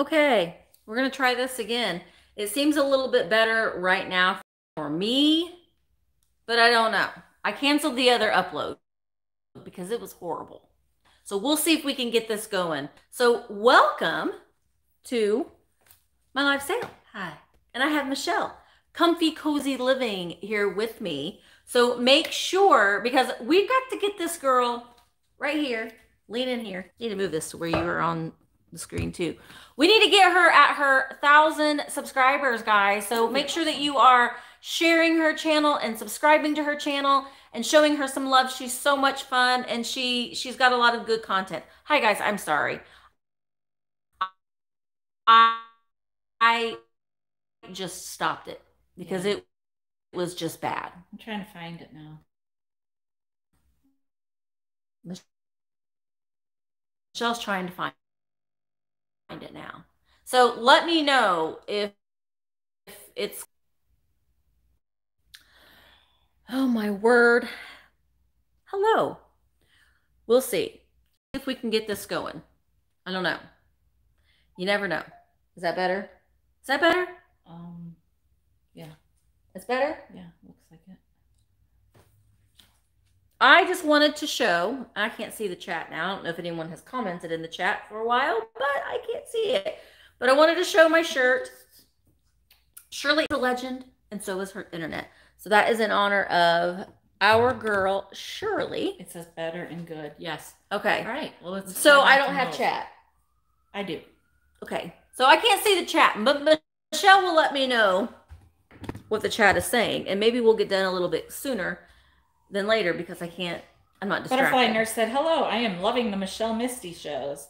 Okay, we're gonna try this again. It seems a little bit better right now for me, but I don't know. I canceled the other upload because it was horrible. So we'll see if we can get this going. So welcome to my live sale. Hi, and I have Michelle, Comfy Cozy Living, here with me. So make sure, because we've got to get this girl right here, lean in here. Need to move this to where you were on the screen too. We need to get her at her 1,000 subscribers, guys. So make sure that you are sharing her channel and subscribing to her channel and showing her some love. She's so much fun, and she's got a lot of good content. Hi guys, I'm sorry. I just stopped it because it was just bad. I'm trying to find it now. Michelle's trying to find it now. So let me know if it's... Oh my word. Hello. We'll see if we can get this going. I don't know. You never know. Is that better? Is that better? Yeah. It's better? Yeah, looks like it. I just wanted to show, I can't see the chat now. I don't know if anyone has commented in the chat for a while, but I can't see it. But I wanted to show my shirt. Shirley is a legend, and so is her internet. So that is in honor of our girl, Shirley. It says better and good. Yes. Okay. All right. Well, it's so I don't have chat. I do. Okay. So I can't see the chat, but Michelle will let me know what the chat is saying, and maybe we'll get done a little bit sooner than later because I can't, I'm not distracted. Butterfly Nurse said, hello, I am loving the Michelle Misty shows.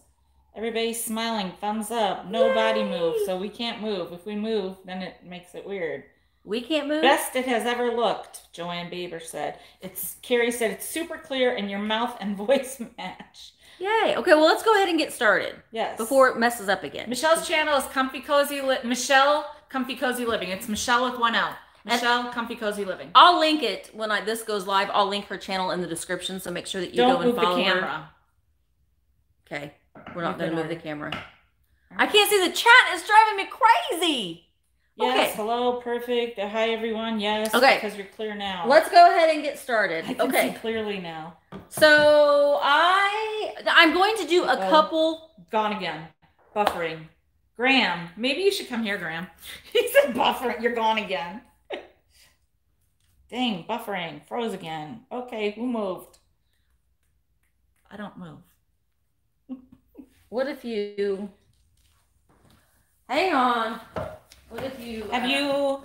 Everybody's smiling, thumbs up, nobody moves, so we can't move. If we move, then it makes it weird. We can't move? Best it has ever looked, Joanne Bieber said. It's, Carrie said, it's super clear and your mouth and voice match. Yay. Okay, well, let's go ahead and get started. Yes. Before it messes up again. Michelle's channel is Comfy Cozy Michelle Comfy Cozy Living. It's Michelle with one L. Michelle and Comfy Cozy Living. I'll link it when this goes live. I'll link her channel in the description, so make sure that you go and follow her. Don't move the camera. Okay. We're not going to move the camera. I can't see the chat. It's driving me crazy. Yes. Okay. Hello. Perfect. Hi, everyone. Yes. Okay. Because you're clear now. Let's go ahead and get started. I can see clearly now. So I'm going to do a couple. Gone again. Buffering. Graham, maybe you should come here, Graham. He said buffering. You're gone again. Dang, buffering. Froze again. Okay, who moved? I don't move. What if you... Hang on. What if you... Have you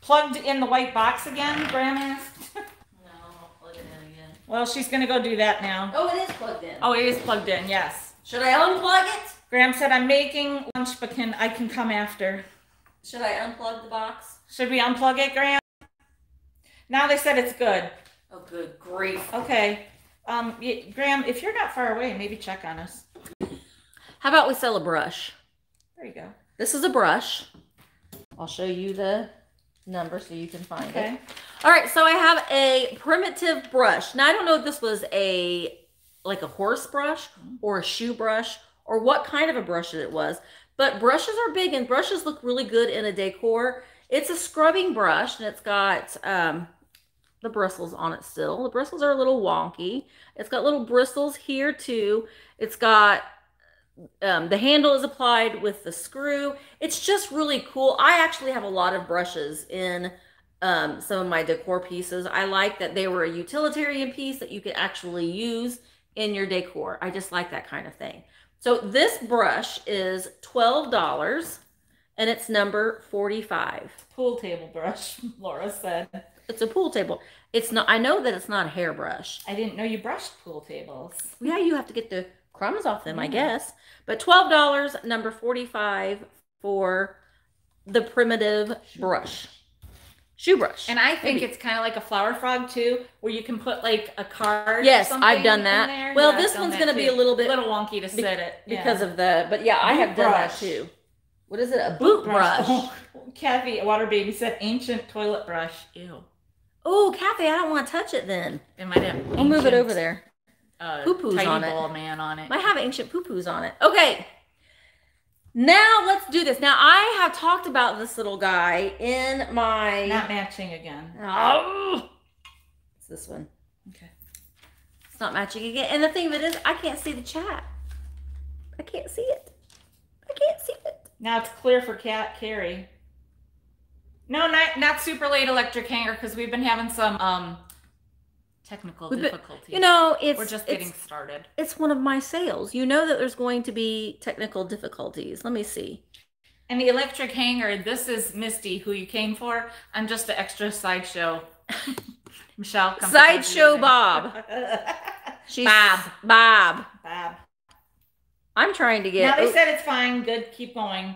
plugged in the white box again, Graham asked? No, I'll plug it in again. Well, she's going to go do that now. Oh, it is plugged in. Oh, it is plugged in, yes. Should I unplug it? Graham said, I'm making lunch, but I can come after. Should I unplug the box? Should we unplug it, Graham? Now they said it's good. Oh, good grief. Okay. Graham, if you're not far away, maybe check on us. How about we sell a brush? There you go. This is a brush. I'll show you the number so you can find it. All right, so I have a primitive brush. Now, I don't know if this was like a horse brush or a shoe brush or what kind of a brush it was, but brushes are big and brushes look really good in a decor. It's a scrubbing brush, and it's got the bristles on it still. The bristles are a little wonky. It's got little bristles here too. It's got... the handle is applied with the screw. It's just really cool. I actually have a lot of brushes in some of my decor pieces. I like that they were a utilitarian piece that you could actually use in your decor. I just like that kind of thing. So this brush is $12 and it's number 45. Pool table brush, Laura said. It's a pool table. It's not, I know that it's not a hairbrush. I didn't know you brushed pool tables. Yeah, you have to get the crumbs off them, I guess. But $12, number 45 for the primitive brush. Shoe brush. And I think it's kind of like a flower frog too, where you can put like a card. Yes, or I've done that. Well, yeah, this one's going to be a little wonky to set it. Yeah. Because of the, but yeah, I have done that too. What is it? A boot brush. Oh, Kathy, a water baby, said ancient toilet brush. Ew. Oh, Kathy, I don't want to touch it then. It might have ancient. We'll move it over there. Poo-poo's on it. Might have ancient poo-poo's on it. Okay. Now let's do this. Now I have talked about this little guy in my... Not matching again. Oh, it's this one. Okay. It's not matching again. And the thing of it is, I can't see the chat. I can't see it. I can't see it. Now it's clear for Cat Carrie. No, not super late electric hanger, because we've been having some technical difficulties. You know, we're just getting started. It's one of my sales. You know that there's going to be technical difficulties. Let me see. And the electric hanger, this is Misty, who you came for. I'm just an extra sideshow. Michelle. Sideshow Bob. Bob. I'm trying to get... No, they said it's fine. Good. Keep going.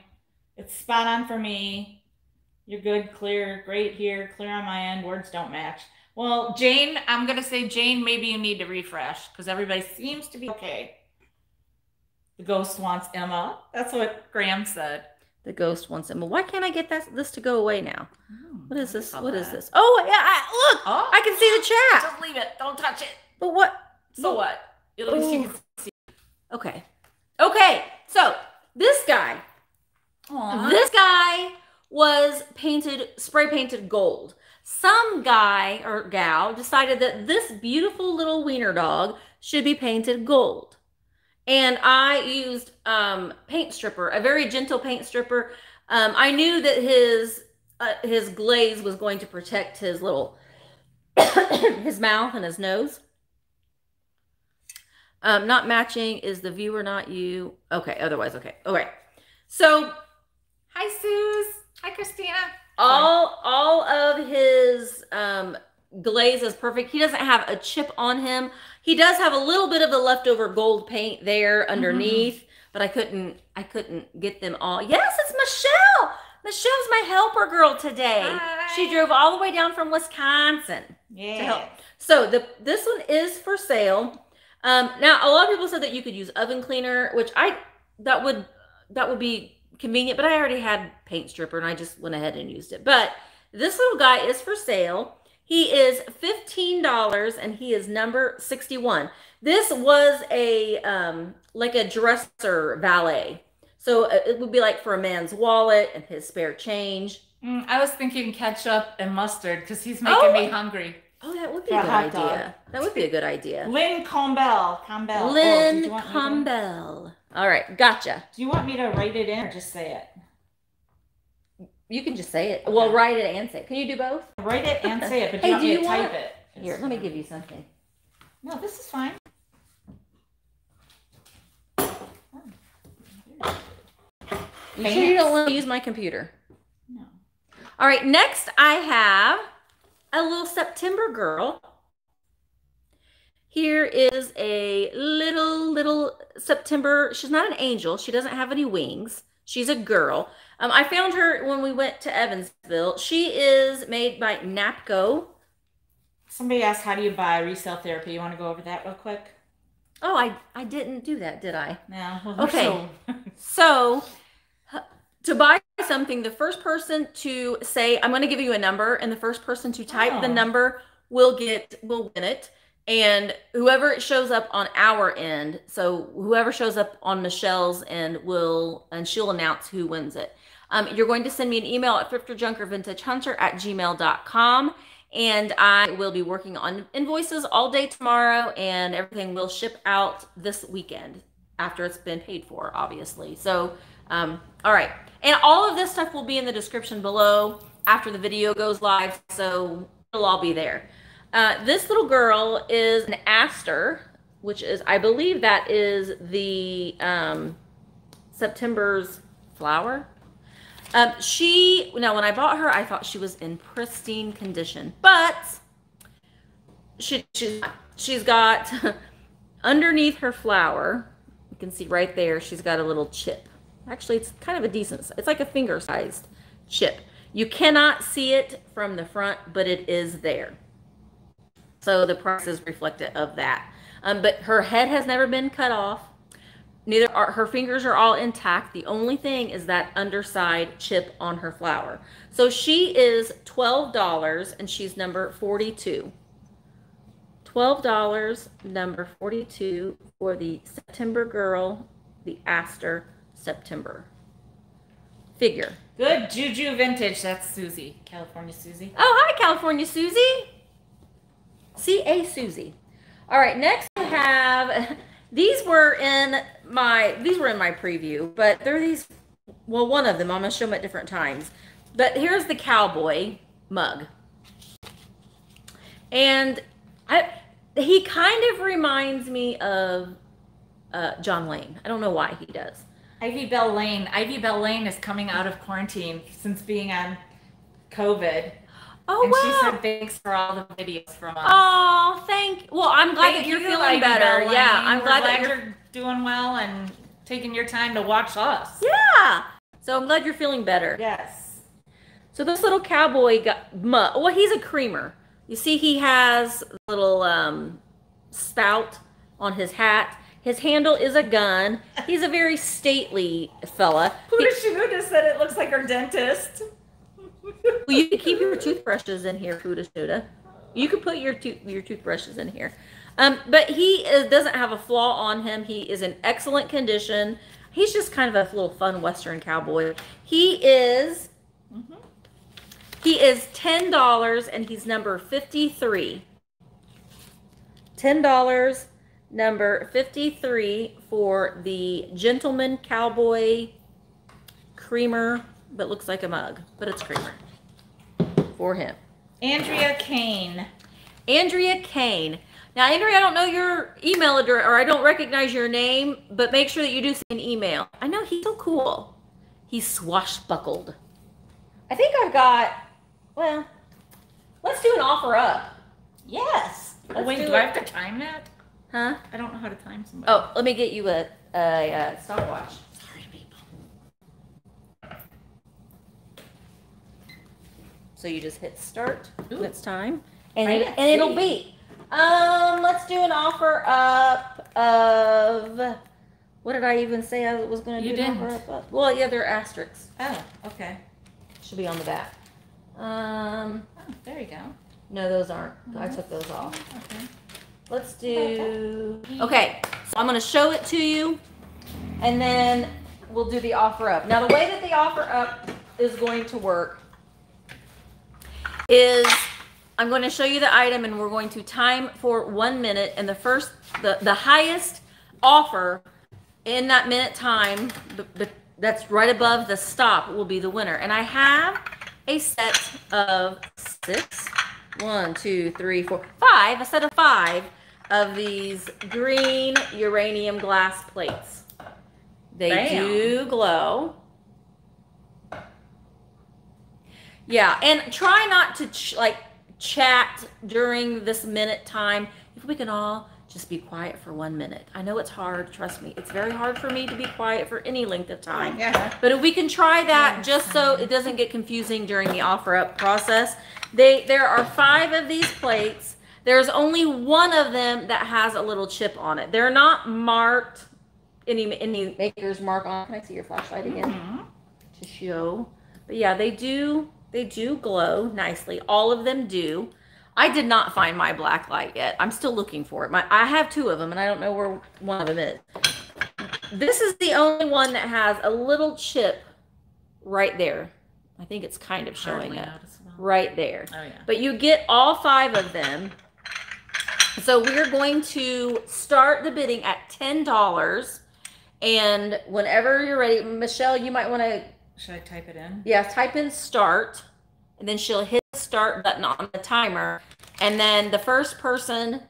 It's spot on for me. You're good. Clear. Great here. Clear on my end. Words don't match. Well, Jane, I'm going to say, Jane, maybe you need to refresh because everybody seems to be okay. The ghost wants Emma. That's what Graham said. The ghost wants Emma. Why can't I get this to go away now? Oh, what is this? What is this? Oh, yeah. Look. Oh. I can see the chat. Just leave it. Don't touch it. But what? So what? At least you can see it. Okay. Okay. So this guy. Aww. This guy was painted, spray painted gold. Some guy or gal decided that this beautiful little wiener dog should be painted gold. And I used paint stripper, a very gentle paint stripper. I knew that his glaze was going to protect his little, his mouth and his nose. Not matching is the viewer, not you. Okay, otherwise, okay. All right. So, hi, Suze. Hi, Christina. All of his glaze is perfect. He doesn't have a chip on him. He does have a little bit of the leftover gold paint there underneath, but I couldn't get them all. Yes, it's Michelle. Michelle's my helper girl today. Hi. She drove all the way down from Wisconsin to help. So this one is for sale. Now a lot of people said that you could use oven cleaner, which that would be convenient, but I already had paint stripper and I just went ahead and used it. But this little guy is for sale. He is $15 and he is number 61. This was a like a dresser valet, so it would be like for a man's wallet and his spare change. I was thinking ketchup and mustard because he's making me hungry. Oh, that would be a good idea. That would be a good idea. Lynn Combell. Lynn Combell. All right, gotcha. Do you want me to write it in or just say it? You can just say it. Okay. Well, write it and say it. Can you do both? Write it and say it, but hey, do you want me to type it? Here, let me give you something. No, this is fine. You sure you don't want to use my computer? No. All right, next I have a little September girl. Here is a little September. She's not an angel. She doesn't have any wings. She's a girl. I found her when we went to Evansville. She is made by Napco. Somebody asked, how do you buy resale therapy? You want to go over that real quick? Oh, I didn't do that, did I? No. Well, okay. So to buy something, the first person to say, I'm going to give you a number, and the first person to type the number will win it. And whoever shows up on our end, so whoever shows up on Michelle's end and she'll announce who wins it. You're going to send me an email at thrifterjunkervintagehunter@gmail.com, and I will be working on invoices all day tomorrow, and everything will ship out this weekend after it's been paid for, obviously. So, all right. And all of this stuff will be in the description below after the video goes live, so it'll all be there. This little girl is an aster, which is, I believe that is the September's flower. Now when I bought her, I thought she was in pristine condition, but she's got underneath her flower, you can see right there, she's got a little chip. Actually, it's kind of a decent, it's like a finger-sized chip. You cannot see it from the front, but it is there. So the price is reflective of that. But her head has never been cut off. Neither are her fingers are all intact. The only thing is that underside chip on her flower. So she is $12 and she's number 42. $12, number 42 for the September girl, the aster September. figure. Good Juju Vintage. That's Susie. California Susie. Oh, hi, California Susie. C.A. Susie. All right, next I have, these were in my preview, but they're these, well, one of them, I'm going to show them at different times. But here's the cowboy mug. And he kind of reminds me of John Lane. I don't know why he does. Ivy Bell Lane. Ivy Bell Lane is coming out of quarantine since being on COVID. Oh, and wow. She said thanks for all the videos from us. Oh, well, I'm glad that you're feeling better. Yeah, I'm glad that you're doing well and taking your time to watch us. Yeah. So I'm glad you're feeling better. Yes. So this little cowboy well, he's a creamer. You see he has a little spout on his hat. His handle is a gun. He's a very stately fella. Pudashuda said it looks like our dentist. Well, you can keep your toothbrushes in here, Pudashuda. You can put your toothbrushes in here. But he doesn't have a flaw on him. He is in excellent condition. He's just kind of a little fun Western cowboy. He is $10, and he's number 53. $10. Number 53 for the Gentleman Cowboy Creamer, but looks like a mug, but it's creamer for him. Andrea Kane. Andrea Kane. Now, Andrea, I don't know your email address, or I don't recognize your name, but make sure that you do send an email. I know he's so cool. He's swashbuckled. I think I've got, well, let's do an offer up. Yes. Wait, do I have to time that? Huh? I don't know how to time somebody. Oh, let me get you a stopwatch. Sorry, people. So you just hit start. Ooh. That's time. And, it'll be. Let's do an offer up of, what did I even say I was going to do? You didn't. An offer up of? Well, yeah, they're asterisks. Oh, okay. Should be on the back. Oh, there you go. No, those aren't. Mm-hmm. I took those off. Okay. Let's do, okay, so I'm going to show it to you, and then we'll do the offer up. Now, the way that the offer up is going to work is I'm going to show you the item, and we're going to time for 1 minute, and the first, the highest offer in that minute time, that's right above the stop, will be the winner. And I have a set of 5, a set of 5 of these green uranium glass plates. They do glow. Yeah, and try not to chat during this minute time. If we can all just be quiet for 1 minute. I know it's hard, trust me. It's very hard for me to be quiet for any length of time. Yeah. But if we can try that just so it doesn't get confusing during the offer up process. There are 5 of these plates. There's only one of them that has a little chip on it. They're not marked, any maker's mark on. Can I see your flashlight again? To show. But yeah, they do glow nicely. All of them do. I did not find my black light yet. I'm still looking for it. I have 2 of them, and I don't know where one of them is. This is the only one that has a little chip right there. I think it's kind of showing up right there. Oh, yeah. But you get all 5 of them. So we're going to start the bidding at $10. And whenever you're ready, Michelle, you might want to... Should I type it in? Yeah, type in start. And then she'll hit the start button on the timer. And then the first person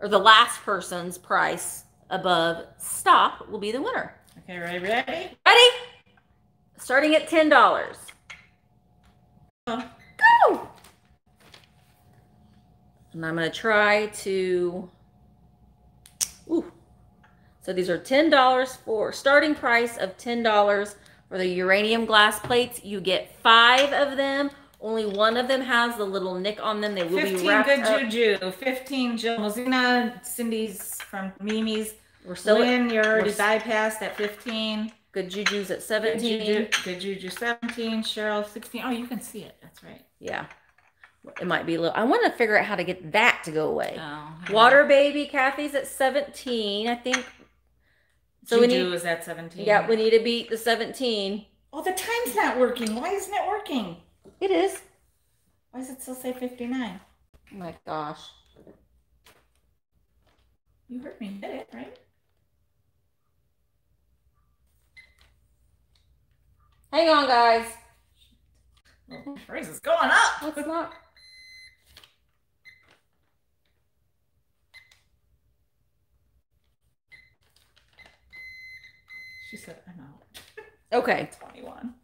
or the last person's price above stop will be the winner. Okay, ready? Ready? Starting at $10. Go! And I'm going to try to... Ooh. So these are $10 for... Starting price of $10 for the uranium glass plates. You get 5 of them. Only one of them has the little nick on them. They will be wrapped up. 15 Good Juju. 15 Jill Mozina. Cindy's from Mimi's. We're still... Lynn, you already bypassed at 15. Good Juju's at 17. Good Juju 17. Cheryl 16. Oh, you can see it. That's right. Yeah. It might be a little. I want to figure out how to get that to go away. Oh, Water Baby Kathy's at 17, I think. So Juju is at 17. Yeah, we need to beat the 17. Oh, the time's not working. Why isn't it working? It is. Why does it still say 59? Oh my gosh. You heard me hit it, right? Hang on, guys. Oh, price is going up. What's up? She said, I'm out. Okay. 21.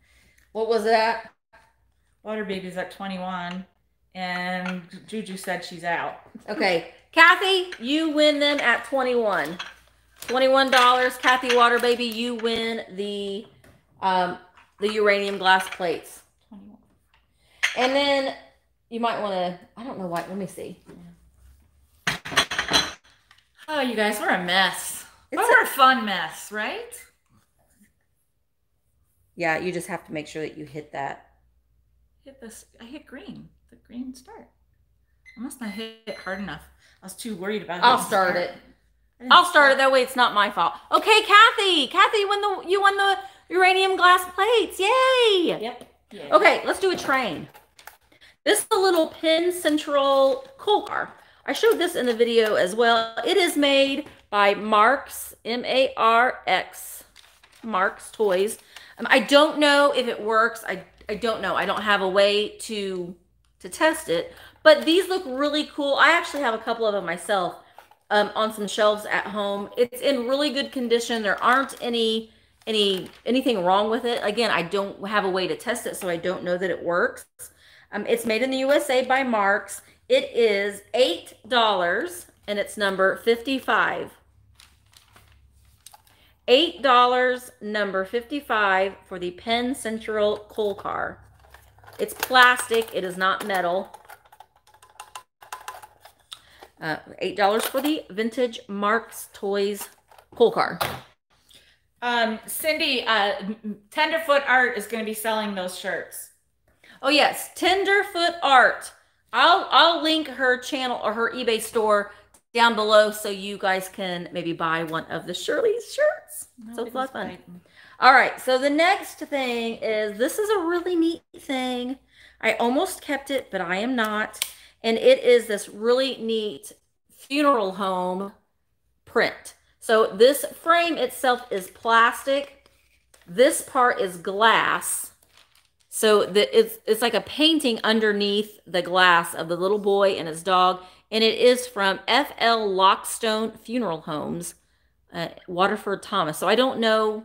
What was that? Water Baby's at 21. And Juju said she's out. Okay. Kathy, you win them at 21. $21. Kathy Water Baby, you win the uranium glass plates. 21. And then you might want to, I don't know why, let me see. Yeah. Oh, you guys, we're a mess. But we're a fun mess, right? Yeah, you just have to make sure that you hit that. Hit this, I hit green, the green start. I must not hit it hard enough. I was too worried about it. I'll start it. I'll start it, that way it's not my fault. Okay, Kathy, you won the uranium glass plates, yay! Yep. Yeah. Okay, let's do a train. This is the little Penn Central coal car. I showed this in the video as well. It is made by Marx, M-A-R-X, Marx Toys. I don't know if it works. I don't know. I don't have a way to test it, but these look really cool. I actually have a couple of them myself on some shelves at home. It's in really good condition. There aren't anything wrong with it. Again, I don't have a way to test it, so I don't know that it works. It's made in the USA by Marks. It is $8 and it's number 55. $8, number 55 for the Penn Central coal car. It's plastic, it is not metal. $8 for the vintage Marx Toys coal car. Cindy, Tenderfoot Art is going to be selling those shirts. Oh yes, Tenderfoot Art. I'll link her channel or her eBay store down below so you guys can maybe buy one of the Shirley's shirts. No, so it's a lot of fun. Biting. All right, so the next thing is, this is a really neat thing. I almost kept it, but I am not. And it is this really neat funeral home print. So this frame itself is plastic. This part is glass. So it's like a painting underneath the glass of the little boy and his dog. And it is from F.L. Lockstone Funeral Homes, Waterford, Thomas. So I don't know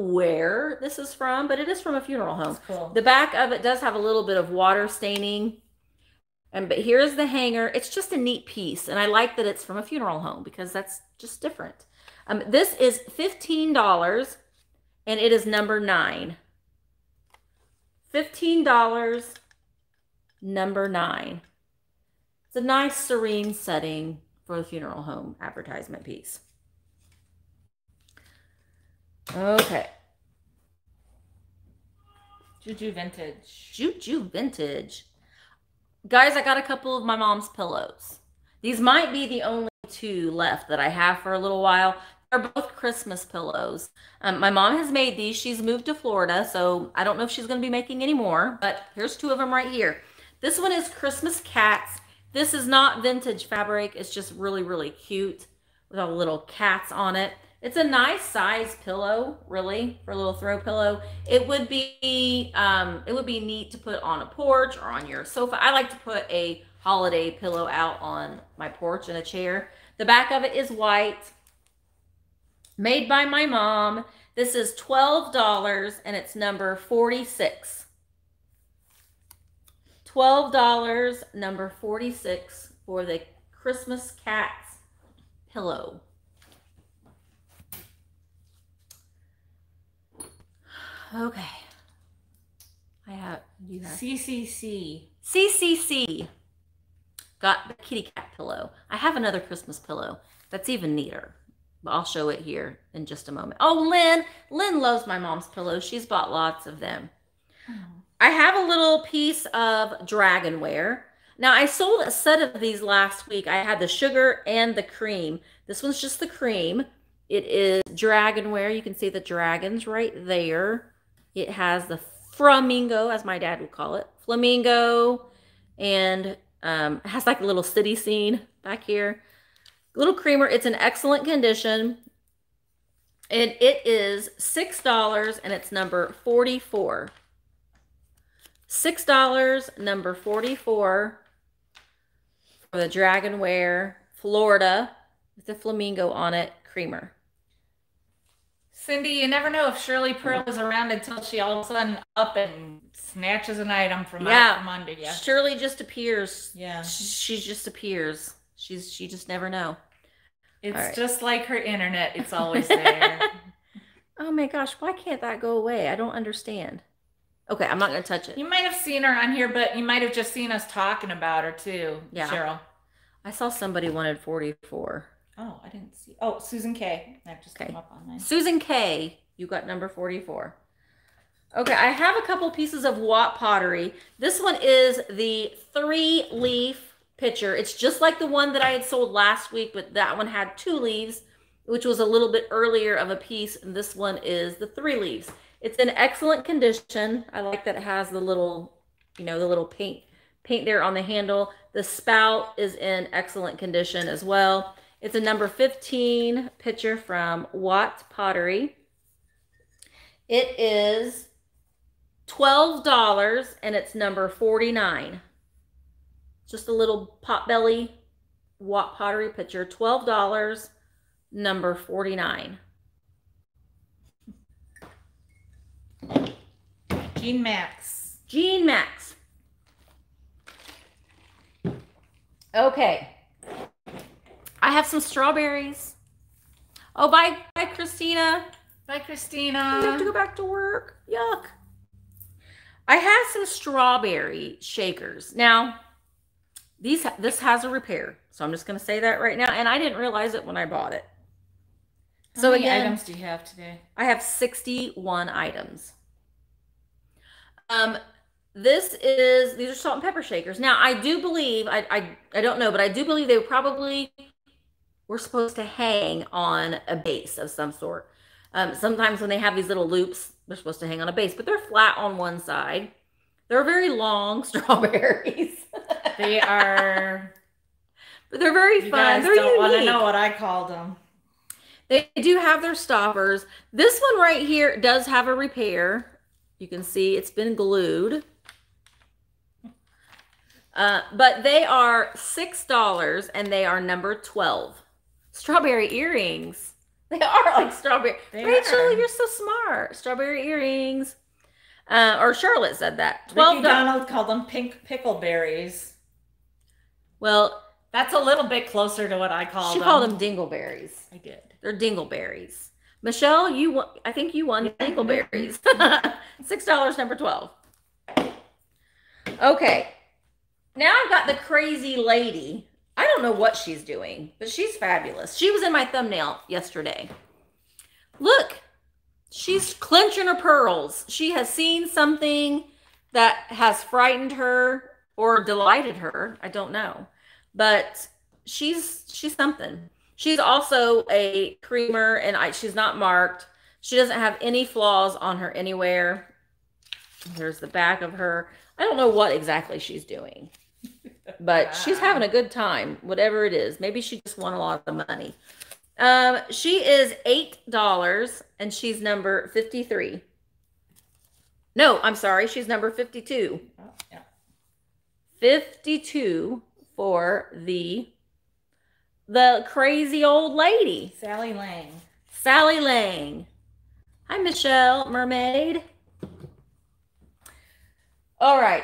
where this is from, but it is from a funeral home. Cool. The back of it does have a little bit of water staining. But here is the hanger. It's just a neat piece. And I like that it's from a funeral home because that's just different. This is $15 and it is number 9. $15, number 9. It's a nice serene setting for the funeral home advertisement piece. Okay. Juju Vintage. Juju Vintage. Guys, I got a couple of my mom's pillows. These might be the only two left that I have for a little while. They're both Christmas pillows. My mom has made these. She's moved to Florida, so I don't know if she's going to be making any more, but here's two of them right here. This one is Christmas cats. This is not vintage fabric. It's just really, really cute with all the little cats on it. It's a nice size pillow, really, for a little throw pillow. It would be neat to put on a porch or on your sofa. I like to put a holiday pillow out on my porch in a chair. The back of it is white. Made by my mom. This is $12 and it's number 46. $12, number 46 for the Christmas cats pillow. Okay. You have CCC. Got the kitty cat pillow. I have another Christmas pillow that's even neater. I'll show it here in just a moment. Oh, Lynn loves my mom's pillows. She's bought lots of them. Oh. I have a little piece of dragonware. Now, I sold a set of these last week. I had the sugar and the cream. This one's just the cream. It is dragonware. You can see the dragons right there. It has the flamingo, as my dad would call it, flamingo, and it has like a little city scene back here. Little creamer. It's in excellent condition, and it is $6, and it's number 44. $6, number 44 for the Dragonware Florida with the flamingo on it creamer. Cindy, you never know if Shirley Pearl is around until she all of a sudden up and snatches an item from, out from under you. Shirley just appears. Yeah. She just appears. She just never know. It's right. Just like her internet. It's always there. Oh my gosh. Why can't that go away? I don't understand. Okay, I'm not going to touch it. You might have seen her on here, but you might have just seen us talking about her too, yeah. Cheryl. I saw somebody wanted 44. Oh, I didn't see. Oh, Susan K. I've just come up on mine. Susan K, you got number 44. Okay, I have a couple pieces of Watt Pottery. This one is the 3-leaf pitcher. It's just like the one that I had sold last week, but that one had 2 leaves, which was a little bit earlier of a piece, and this one is the 3 leaves. It's in excellent condition. I like that it has the little, you know, the little paint there on the handle. The spout is in excellent condition as well. It's a number 15 pitcher from Watt Pottery. It is $12, and it's number 49. Just a little potbelly Watt Pottery pitcher, $12, number 49. Jean Max. Jean Max. Okay. I have some strawberries. Oh, bye, Christina. Bye, Christina. I have to go back to work. Yuck. I have some strawberry shakers. Now, this has a repair, so I'm just going to say that right now. And I didn't realize it when I bought it. So again, how many items do you have today? I have 61 items. These are salt and pepper shakers. Now, I do believe, I don't know, but I do believe they probably were supposed to hang on a base of some sort. Sometimes when they have these little loops, they're supposed to hang on a base, but they're flat on one side. They're very long strawberries. They are. But they're very fun. They're unique. You guys don't want to know what I called them. They do have their stoppers. This one right here does have a repair. You can see it's been glued. But they are $6, and they are number 12. Strawberry earrings. They are like strawberry. Rachel, you're so smart. Strawberry earrings. Or Charlotte said that. $12. Ricky Donald called them pink pickleberries. Well, that's a little bit closer to what I called them. She called them dingleberries. I did. They're dingleberries. Michelle, I think you won dingleberries. $6, number 12. Okay. Now I've got the crazy lady. I don't know what she's doing, but she's fabulous. She was in my thumbnail yesterday. Look, she's clenching her pearls. She has seen something that has frightened her or delighted her. I don't know, but she's something. She's also a creamer, and she's not marked. She doesn't have any flaws on her anywhere. Here's the back of her. I don't know what exactly she's doing, but she's having a good time, whatever it is. Maybe she just won a lot of money. She is $8, and she's number 53. No, I'm sorry. She's number 52. Oh, yeah. 52 for the crazy old lady. Sally Lang. Sally Lang. Hi, Michelle Mermaid. All right.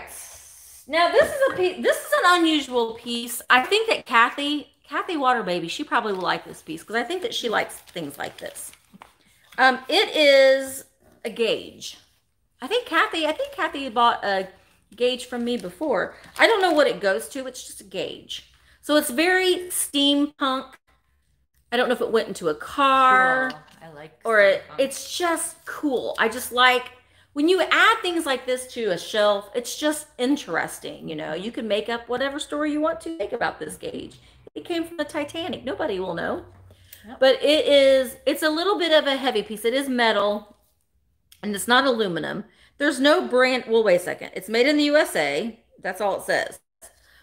Now, this is an unusual piece. I think that Kathy Waterbaby, she probably will like this piece because I think that she likes things like this. It is a gauge. I think Kathy bought a gauge from me before. I don't know what it goes to. It's just a gauge. So it's very steampunk. I don't know if it went into a car. Cool. I like steampunk. Or it's just cool. I just like when you add things like this to a shelf, it's just interesting. You know, you can make up whatever story you want to make about this gauge. It came from the Titanic. Nobody will know. Yep. But it's a little bit of a heavy piece. It is metal and it's not aluminum. There's no brand. Well, wait a second. It's made in the USA. That's all it says.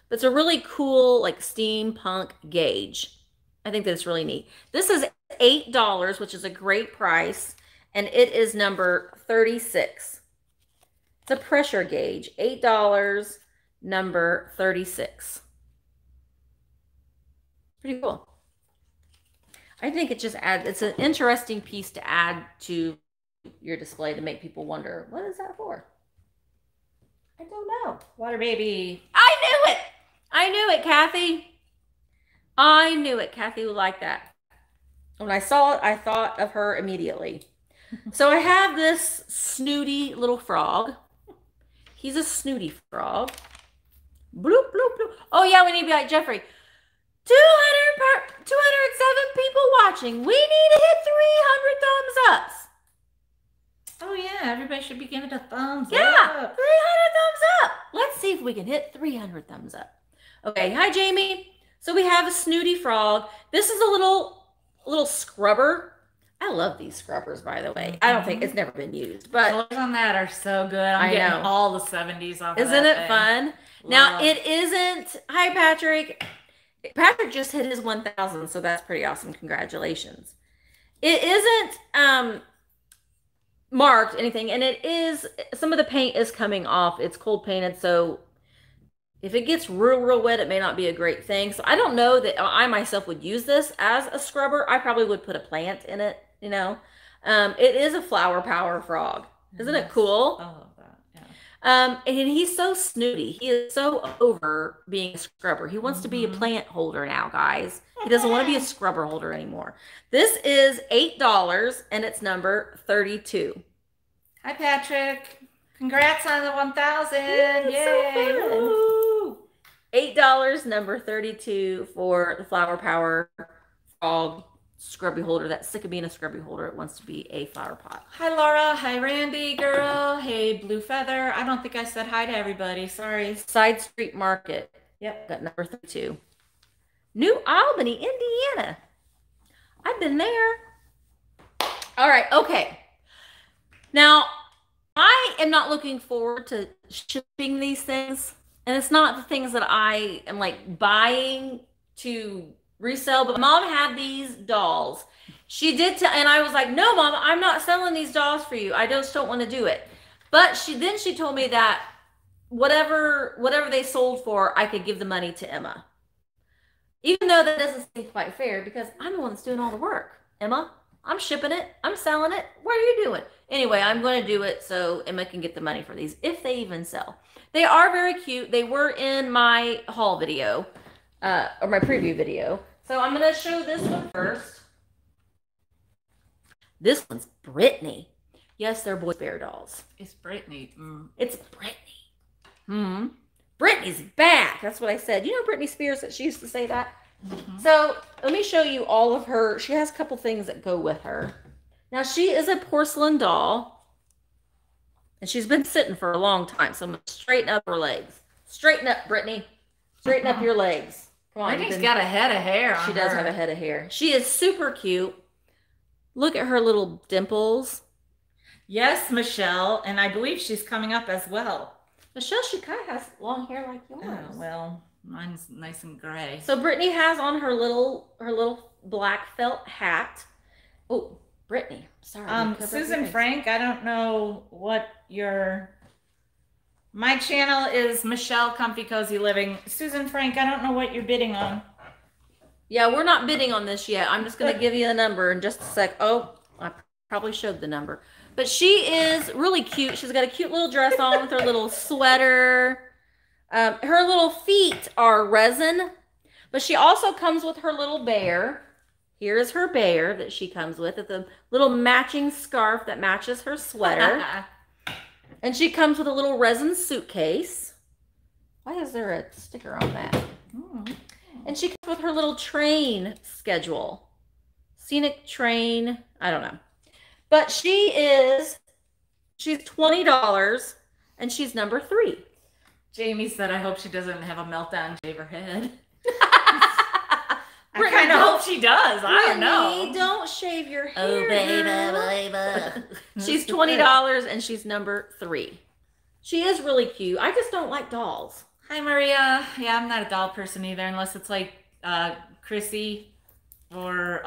But it's a really cool, like, steampunk gauge. I think that's really neat. This is $8, which is a great price. And it is number 36. It's a pressure gauge. $8, number 36. Pretty cool. I think it just adds, it's an interesting piece to add to your display to make people wonder, what is that for? I don't know. Water baby. I knew it. I knew it, Kathy. I knew it. Kathy would like that. When I saw it, I thought of her immediately. So I have this snooty little frog. He's a snooty frog. Bloop, bloop, bloop. Oh, yeah, we need to be like Jeffrey. 207 people watching. We need to hit 300 thumbs ups. Oh, yeah, everybody should be giving a thumbs up. Yeah, 300 thumbs up. Let's see if we can hit 300 thumbs up. Okay, hi, Jamie. So we have a snooty frog. This is a little scrubber. I love these scrubbers, by the way. I don't think it's never been used, but colors on that are so good. I'm getting all the 70s off. Isn't it fun? Now, it isn't. Hi, Patrick. Patrick just hit his 1,000, so that's pretty awesome. Congratulations. It isn't marked anything, and it is, some of the paint is coming off. It's cold painted, so if it gets real wet, it may not be a great thing. So I don't know that I myself would use this as a scrubber. I probably would put a plant in it, you know. It is a flower power frog. Isn't it cool? I love that. Yeah. And he's so snooty. He is so over being a scrubber. He wants to be a plant holder now, guys. He doesn't want to be a scrubber holder anymore. This is $8 and it's number 32. Hi, Patrick. Congrats on the 1,000. Yay. So $8, number 32 for the flower power frog scrubby holder. That's sick of being a scrubby holder. It wants to be a flower pot. Hi, Laura. Hi, Randy girl. Hey, Blue Feather. I don't think I said hi to everybody. Sorry. Side Street Market. Yep. Got number 32. New Albany, Indiana. I've been there. All right. Okay. Now, I am not looking forward to shipping these things. And it's not the things that I am like buying to resell. But Mom had these dolls. She did. And I was like, no, Mom, I'm not selling these dolls for you. I just don't want to do it. But she told me that whatever they sold for, I could give the money to Emma. Even though that doesn't seem quite fair because I'm the one that's doing all the work. Emma, I'm shipping it. I'm selling it. What are you doing? Anyway, I'm going to do it so Emma can get the money for these if they even sell. They are very cute. They were in my haul video or my preview video. So I'm going to show this one first. This one's Brittany. Yes, they're Boyds Bear dolls. It's Brittany. Mm. It's Brittany. Hmm. Britney's back. That's what I said. You know Britney Spears, that she used to say that? Mm-hmm. So let me show you all of her. She has a couple things that go with her. Now, she is a porcelain doll. And she's been sitting for a long time. So I'm going to straighten up her legs. Straighten up, Brittany. Straighten up your legs. Come on. Brittany's got a head of hair on her. She does have a head of hair. She is super cute. Look at her little dimples. Yes, Michelle. And I believe she's coming up as well. Michelle, she kind of has long hair like yours. Oh, well, mine's nice and gray. So Brittany has on her little black felt hat. Oh, Brittany, sorry. Susan Frank, I don't know what your... My channel is Michelle Comfy Cozy Living. Susan Frank, I don't know what you're bidding on. Yeah, we're not bidding on this yet. I'm just going to give you a number in just a sec. Oh, I probably showed the number. But she is really cute. She's got a cute little dress on with her little sweater. Her little feet are resin. But she also comes with her little bear. Here is her bear that she comes with. It's a little matching scarf that matches her sweater. And she comes with a little resin suitcase. Why is there a sticker on that? Mm. And she comes with her little train schedule. Scenic train. I don't know. But she's $20 and she's number 3. Jamie said, I hope she doesn't have a meltdown and shave her head. I kind of hope she does. I don't know. Don't shave your hair. Oh, baby, baby. She's $20 and she's number 3. She is really cute. I just don't like dolls. Hi, Maria. Yeah, I'm not a doll person either, unless it's like Chrissy or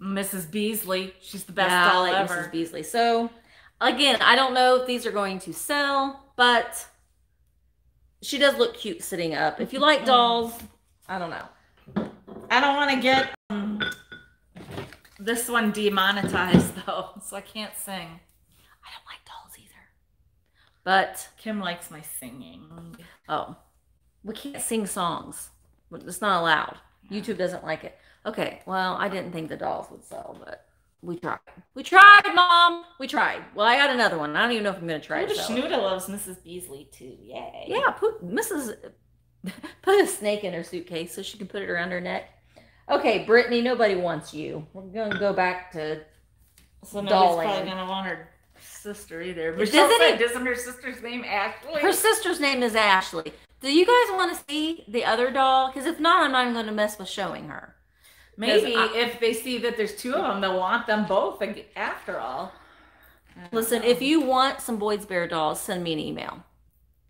Mrs. Beasley. She's the best doll like ever. Mrs. Beasley. So, again, I don't know if these are going to sell, but she does look cute sitting up. If you like dolls, I don't know. I don't want to get this one demonetized, though, so I can't sing. I don't like dolls either. But Kim likes my singing. Oh, we can't sing songs. It's not allowed. YouTube doesn't like it. Okay, well, I didn't think the dolls would sell, but we tried. We tried, Mom. We tried. Well, I got another one. I don't even know if I'm going to try it. Schnuda loves Mrs. Beasley, too. Yay. Yeah, put a snake in her suitcase so she can put it around her neck. Okay, Brittany, nobody wants you. We're going to go back to doll land. Nobody's probably going to want her sister either. But isn't her sister's name Ashley? Her sister's name is Ashley. Do you guys want to see the other doll? Because if not, I'm not even going to mess with showing her. Maybe if they see that there's two of them, they'll want them both after all. Listen, if you want some Boyds Bear dolls, send me an email.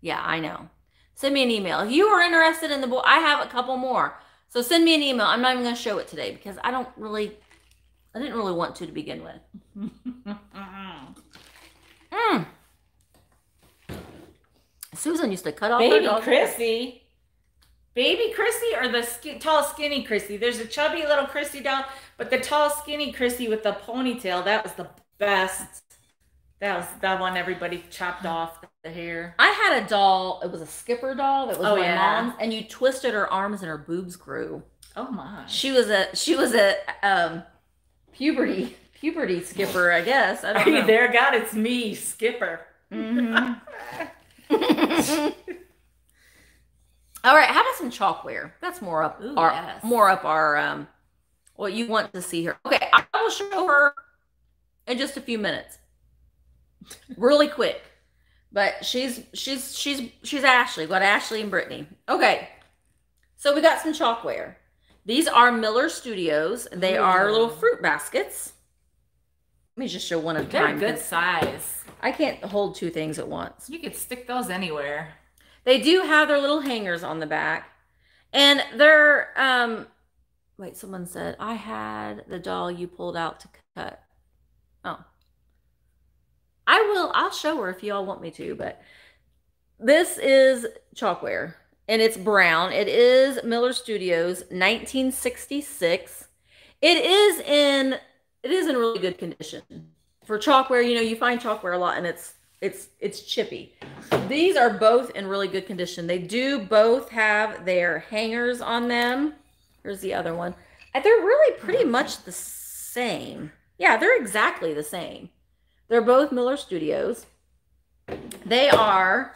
Yeah, I know. Send me an email. If you are interested in the boy, I have a couple more. So send me an email. I'm not even going to show it today because I didn't really want to begin with. Susan used to cut off her dog. Baby Chrissy or the tall, skinny Chrissy? There's a chubby little Chrissy doll, but the tall, skinny Chrissy with the ponytail, that was the best. That was the one everybody chopped off the hair. I had a doll. It was a Skipper doll that was my mom's, and you twisted her arms and her boobs grew. Oh, my. She was a puberty Skipper, I guess. I don't know. You there, God? It's me, Skipper. All right, how about some chalkware? That's more up our what you want to see here. Okay, I will show her in just a few minutes. Really quick. But she's Ashley. Got Ashley and Brittany. Okay. So we got some chalkware. These are Miller Studios. They are little fruit baskets. Let me just show one at a time. They're good size. I can't hold two things at once. You could stick those anywhere. They do have their little hangers on the back. And they're, wait, someone said, I had the doll you pulled out to cut. Oh. I'll show her if y'all want me to, but this is chalkware. And it's brown. It is Miller Studios, 1966. It is in really good condition. For chalkware, you know, you find chalkware a lot and it's chippy. These are both in really good condition. They do both have their hangers on them. Here's the other one. And they're really pretty much the same. Yeah, they're exactly the same. They're both Miller Studios. They are,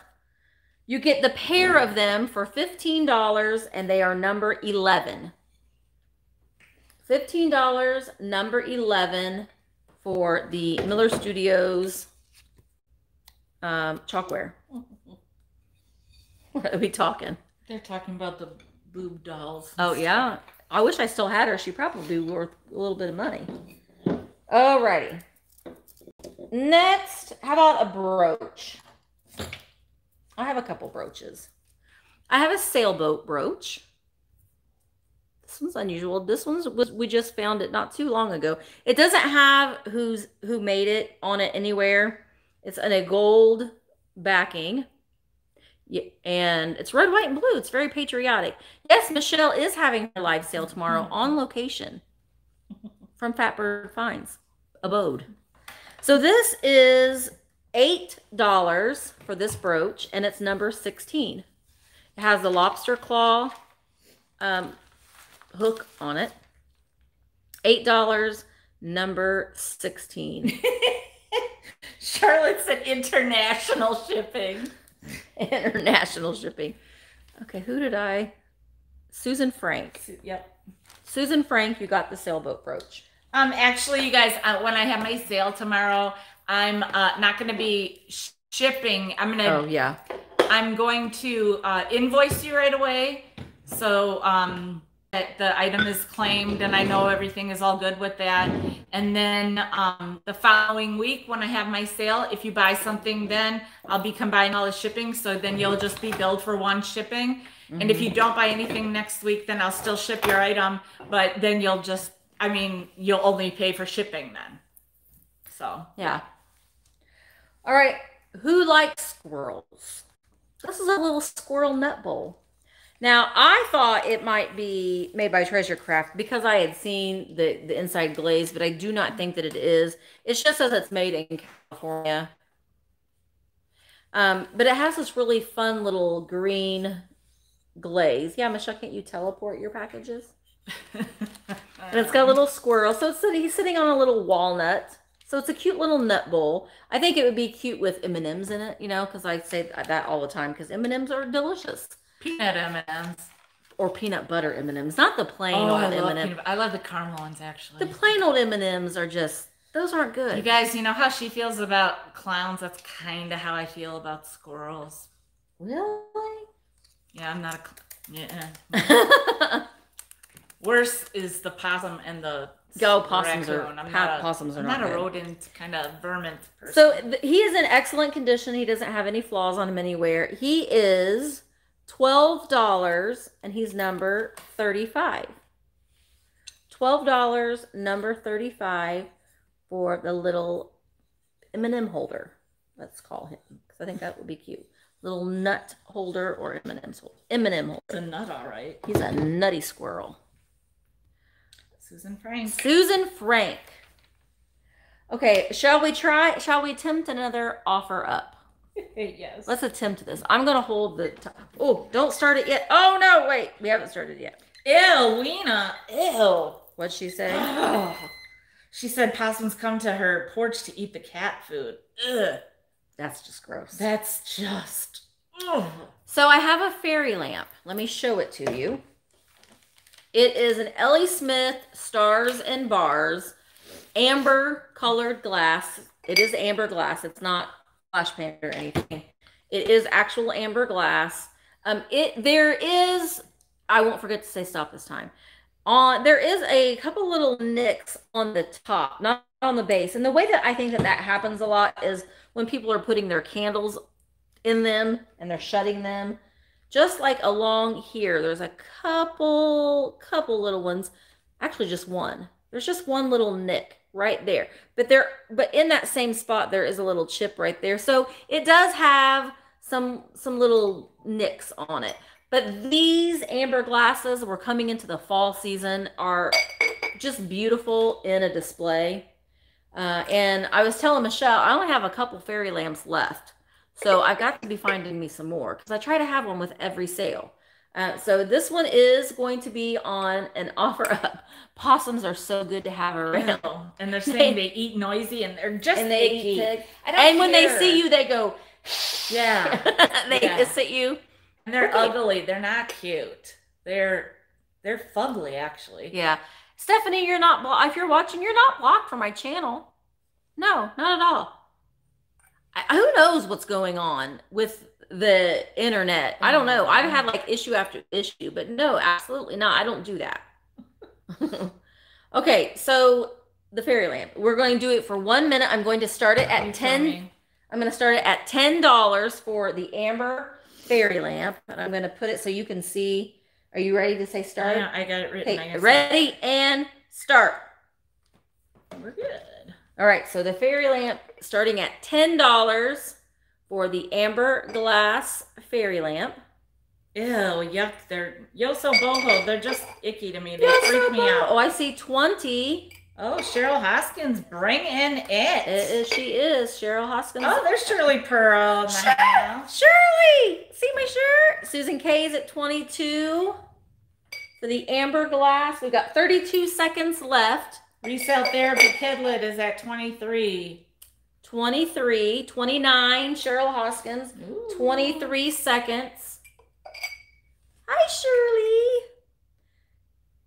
you get the pair of them for $15 and they are number 11. $15, number 11 for the Miller Studios chalkware. What are we talking? They're talking about the boob dolls. Oh, yeah. I wish I still had her. She probably be worth a little bit of money. All righty. Next, how about a brooch? I have a couple brooches. I have a sailboat brooch. This one's unusual. This one's we just found it not too long ago. It doesn't have who made it on it anywhere. It's in a gold backing, and it's red, white, and blue. It's very patriotic. Yes, Michelle is having her live sale tomorrow on location from Fatbird Finds Abode. So this is $8 for this brooch, and it's number 16. It has the lobster claw hook on it. $8, number 16. Charlotte said international shipping. International shipping. Okay, who did I? Susan Frank. Yep. Susan Frank, you got the sailboat brooch. Actually, you guys, when I have my sale tomorrow, I'm not going to be shipping. I'm going to invoice you right away. So that the item is claimed and I know everything is all good with that. And then the following week when I have my sale, if you buy something then, I'll be combining all the shipping. So then you'll just be billed for one shipping. Mm-hmm. And if you don't buy anything next week, then I'll still ship your item. But then you'll just, I mean, you'll only pay for shipping then. So, yeah. All right. Who likes squirrels? This is a little squirrel nut bowl. Now, I thought it might be made by Treasure Craft because I had seen the inside glaze, but I do not think that it is. It just says it's made in California. But it has this really fun little green glaze. Yeah, Michelle, can't you teleport your packages? And it's got a little squirrel. So it's, he's sitting on a little walnut. So it's a cute little nut bowl. I think it would be cute with M&Ms in it, you know, because I say that all the time because M&Ms are delicious. Peanut M&Ms. Or peanut butter M&Ms. Not the plain old M&Ms. I love the caramel ones, actually. The plain old M&Ms are just, those aren't good. You guys, you know how she feels about clowns? That's kind of how I feel about squirrels. Really? Yeah, I'm not a yeah. Worse is the possum and the... Go possums are I'm not a rodent kind of vermin person. So he is in excellent condition. He doesn't have any flaws on him anywhere. He is $12 and he's number 35. $12 number 35 for the little M&M holder. Let's call him because I think that would be cute. Little nut holder or M&M holder. It's a nut, all right. He's a nutty squirrel. Susan Frank. Susan Frank. Okay, shall we attempt another offer up? Yes. Let's attempt this. I'm going to hold the top. Oh, don't start it yet. Oh, no, wait. We haven't started yet. Ew, Weena. Ew. What'd she say? Oh. She said possums come to her porch to eat the cat food. Ugh. That's just gross. That's just. Ugh. So I have a fairy lamp. Let me show it to you. It is an Ellie Smith Stars and Bars amber colored glass. It is amber glass. It's not flash paint or anything. It is actual amber glass. There is, I won't forget to say stop this time. There is a couple little nicks on the top, not on the base. And the way that I think that that happens a lot is when people are putting their candles in them and they're shutting them. Just like along here, there's a couple little ones. Actually, just one. There's just one little nick right there. But in that same spot, there is a little chip right there. So it does have some little nicks on it. But these amber glasses, we're coming into the fall season, are just beautiful in a display. And I was telling Michelle, I only have a couple fairy lamps left. So I've got to be finding me some more because I try to have one with every sale. So this one is going to be on an offer up. Possums are so good to have around. And they're saying they eat noisy and they're just and they eat. And when they see you, they go, yeah. They hiss at you. And they're ugly. They're not cute. They're fugly, actually. Yeah. Stephanie, you're not, if you're watching, you're not blocked from my channel. No, not at all. Who knows what's going on with the internet? I don't know. I've had like issue after issue, but no, absolutely not. I don't do that. Okay, so the fairy lamp. We're going to do it for 1 minute. I'm going to start it at $10. I'm going to start it at $10 for the amber fairy lamp, and I'm going to put it so you can see. Are you ready to say start? Yeah, I got it written. Okay, ready and start. We're good. All right, so the fairy lamp starting at $10 for the amber glass fairy lamp. Ew, yuck. They're Yoso Boho. They're just icky to me. They freak me out. Oh, I see 20. Oh, Cheryl Hoskins, bring in it. It is, she is, Cheryl Hoskins. Oh, there's Shirley Pearl. Shirley, see my shirt? Susan K is at 22. For the amber glass, we've got 32 seconds left. Resale Therapy Kidlet is at 23. 23, 29, Cheryl Hoskins. Ooh. 23 seconds. Hi, Shirley.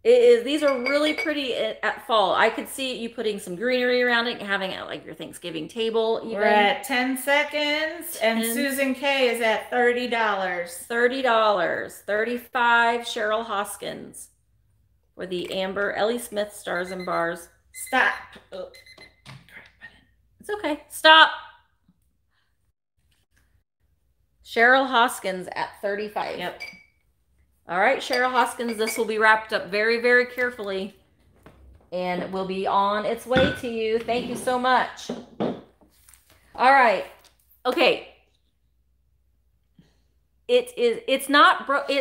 It is. These are really pretty at fall. I could see you putting some greenery around it, having it at like your Thanksgiving table. Even. We're at 10 seconds, and Susan K is at $30. $30, 35, Cheryl Hoskins. or the amber Ellie Smith Stars and Bars. Stop. Oh, it's okay. Stop. Cheryl Hoskins at 35. Yep. All right, Cheryl Hoskins, this will be wrapped up very, very carefully and will be on its way to you. Thank you so much. All right. Okay. It's not broken.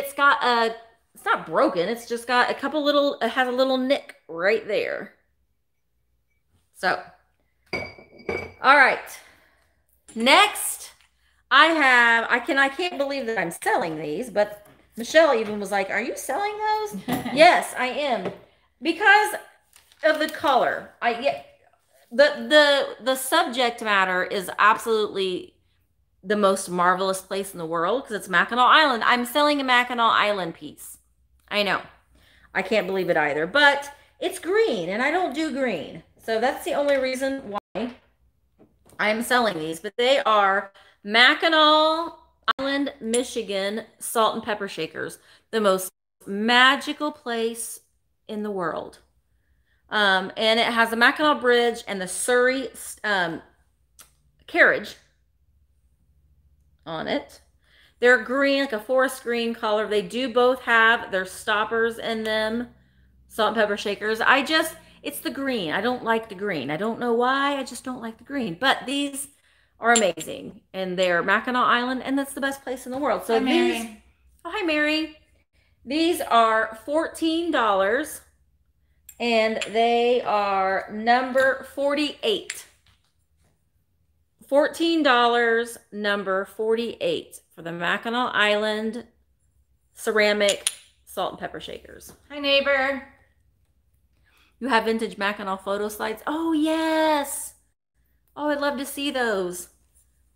It's just got a couple little, it has a little nick right there. So, all right. Next, I can't believe that I'm selling these, but Michelle even was like, are you selling those? Yes, I am. Because of the color. The subject matter is absolutely the most marvelous place in the world because it's Mackinac Island. I'm selling a Mackinac Island piece. I know. I can't believe it either, but it's green and I don't do green. So that's the only reason why I'm selling these, but they are Mackinac Island, Michigan, salt and pepper shakers. The most magical place in the world. And it has the Mackinac Bridge and the Surrey carriage on it. They're green, like a forest green color. They do both have their stoppers in them, salt and pepper shakers. It's the green. I don't like the green. I don't know why. I just don't like the green. But these are amazing, and they're Mackinac Island, and that's the best place in the world. So hi Mary, these are $14 and they are number 48. $14 number 48 for the Mackinac Island ceramic salt and pepper shakers. Hi neighbor, you have vintage Mackinac photo slides? Oh yes. Oh, I'd love to see those.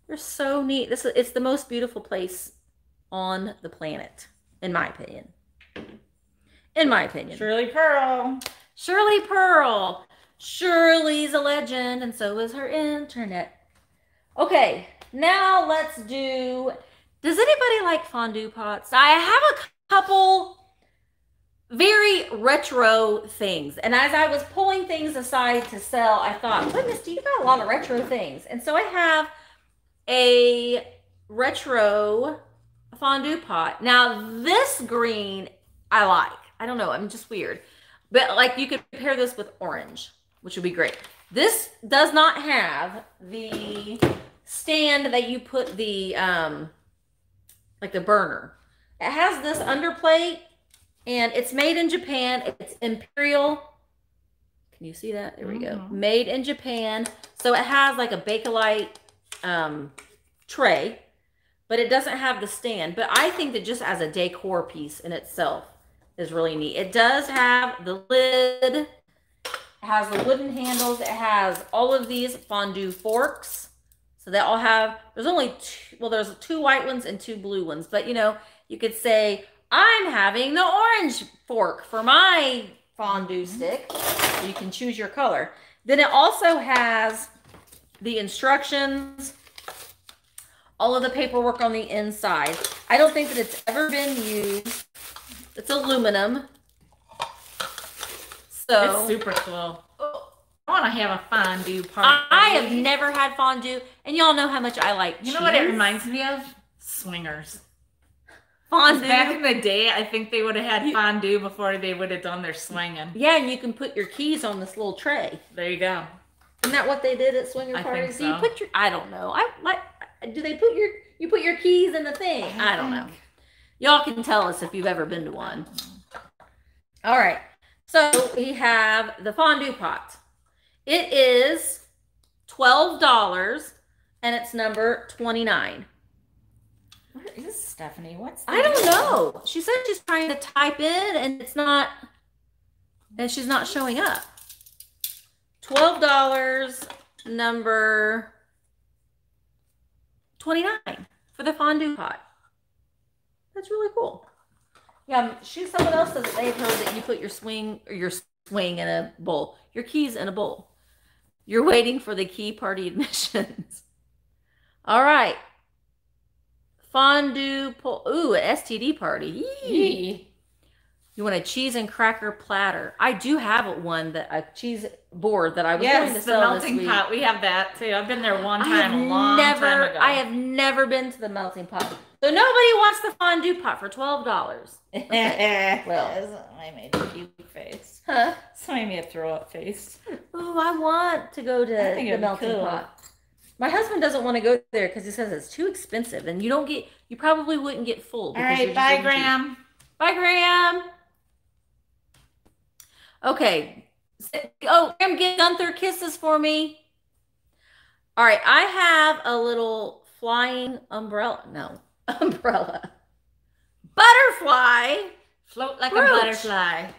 They're so neat. It's the most beautiful place on the planet, in my opinion. In my opinion. Shirley Pearl. Shirley Pearl. Shirley's a legend, and so is her internet. Okay, now let's do... Does anybody like fondue pots? I have a couple very retro things. And as I was pulling things aside to sell, I thought, boy, Misty, you got a lot of retro things. And so I have a retro fondue pot. Now this green I like. I don't know. I'm just weird. But like you could pair this with orange, which would be great. This does not have the stand that you put the, like the burner. It has this underplate. And it's made in Japan. It's imperial. Can you see that? There we go. Made in Japan. So it has like a Bakelite tray, but it doesn't have the stand. But I think that just as a decor piece in itself is really neat. It does have the lid. It has the wooden handles. It has all of these fondue forks. So they all have, there's two white ones and two blue ones. But, you know, you could say, I'm having the orange fork for my fondue stick. You can choose your color. Then it also has the instructions, all of the paperwork on the inside. I don't think that it's ever been used. It's aluminum. So it's super cool. I want to have a fondue party. I have never had fondue, and y'all know how much I like cheese. You know what it reminds me of? Swingers. Fondue. Back in the day, I think they would have had fondue before they would have done their swinging. Yeah, and you can put your keys on this little tray. There you go. Isn't that what they did at swinger parties? So. You put your, I don't know. You put your keys in the thing? I don't know. Y'all can tell us if you've ever been to one. All right. So we have the fondue pot. It is $12 and it's number 29. Where is Stephanie? What's that? I don't know. She said she's trying to type in and it's not, and she's not showing up. $12 number 29 for the fondue pot. That's really cool. Yeah, someone else says that they've heard that you put your swing in a bowl, your keys in a bowl. You're waiting for the key party admissions. All right. Fondue, ooh, an STD party. You want a cheese and cracker platter. I do have one, that a cheese board that I was going to sell this week. Yes, the melting pot. We have that too. I've been there one time a long time ago. I have never been to the melting pot. So nobody wants the fondue pot for $12. Okay. Well, I made a cute face. Huh? So I made a throw up face. Ooh, I want to go to the melting pot. My husband doesn't want to go there because he says it's too expensive, and you don't get, you probably wouldn't get full. All right, bye, Graham. Bye, Graham. Okay. Oh, Graham, get Gunther kisses for me. All right. I have a little flying umbrella. No, umbrella. Butterfly. Float like a butterfly.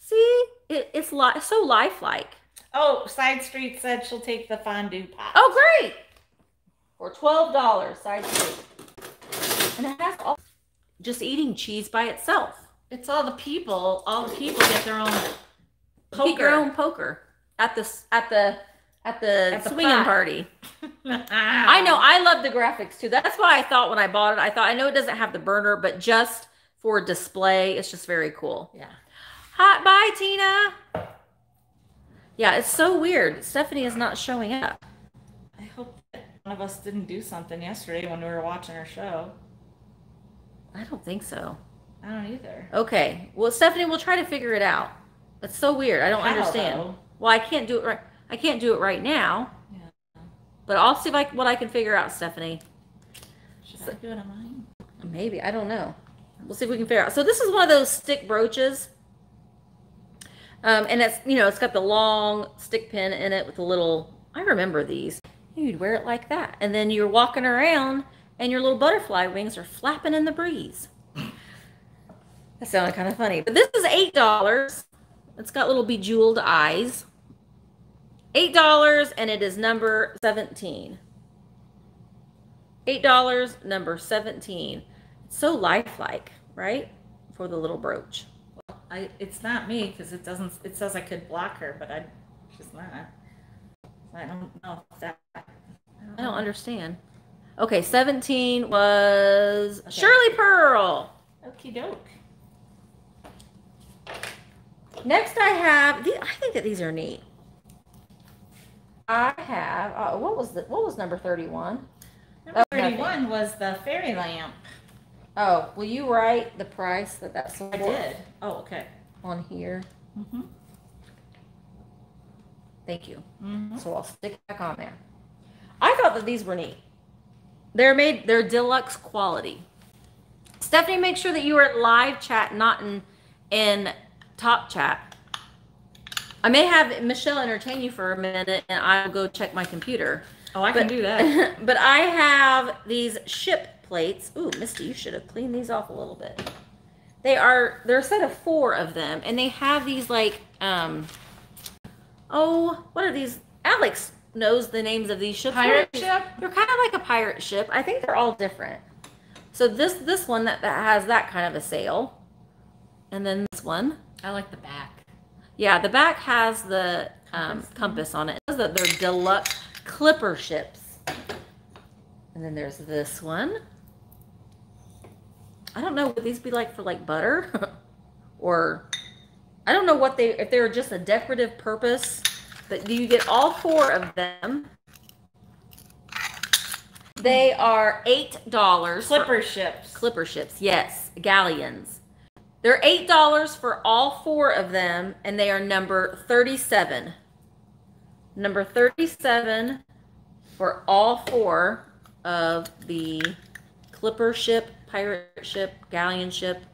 See, it's so lifelike. Oh, Side Street said she'll take the fondue pot. Oh, great. For $12, Side Street. And it has all, just eating cheese by itself. It's all the people. All the people get their own poker. Get your own poker at the swinging party. I know. I love the graphics too. That's why I thought when I bought it, I thought, I know it doesn't have the burner, but just for display, it's just very cool. Yeah. Hi, bye, Tina. Yeah, it's so weird. Stephanie is not showing up. I hope that one of us didn't do something yesterday when we were watching our show. I don't think so. I don't either. Okay. Well, Stephanie, we'll try to figure it out. That's so weird. I don't understand. Though? Well, I can't do it right. I can't do it right now. Yeah. But I'll see what I can figure out, Stephanie. Should I do it on mine? Maybe. I don't know. We'll see if we can figure it out. So this is one of those stick brooches. And it's, you know, it's got the long stick pin in it with a little, I remember these. You'd wear it like that. And then you're walking around and your little butterfly wings are flapping in the breeze. That sounded kind of funny. But this is $8. It's got little bejeweled eyes. $8, and it is number 17. $8, number 17. It's so lifelike, right? For the little brooch. Well, it's not me because it doesn't. It says I could block her, but she's not. I don't know if that. I don't understand. Okay, 17 was Shirley Pearl. Okie doke. Next I have, I think that these are neat. I have, what was number 31? Number 31 was the fairy lamp. Oh, will you write the price that's worth? I did. Oh, okay. On here. Mm-hmm. Thank you. Mm-hmm. So I'll stick it back on there. I thought that these were neat. They're deluxe quality. Stephanie, make sure that you are at live chat, not in Top Chat. I may have Michelle entertain you for a minute, and I'll go check my computer. Oh, I can do that. But I have these ship plates. Ooh, Misty, you should have cleaned these off a little bit. They're a set of 4 of them, and they have these like, oh, what are these? Alex knows the names of these ships. Pirate ship? They're kind of like a pirate ship. I think they're all different. So this one that has that kind of a sail. And then this one. I like the back. Yeah, the back has the compass on it. It says that they're deluxe clipper ships. And then there's this one. I don't know, would these be like for like butter? Or I don't know if they were just a decorative purpose, but you get all 4 of them. They are $8. Clipper ships. Clipper ships, yes. Galleons. They're $8 for all 4 of them, and they are number 37. Number 37 for all 4 of the clipper ship, pirate ship, galleon ship,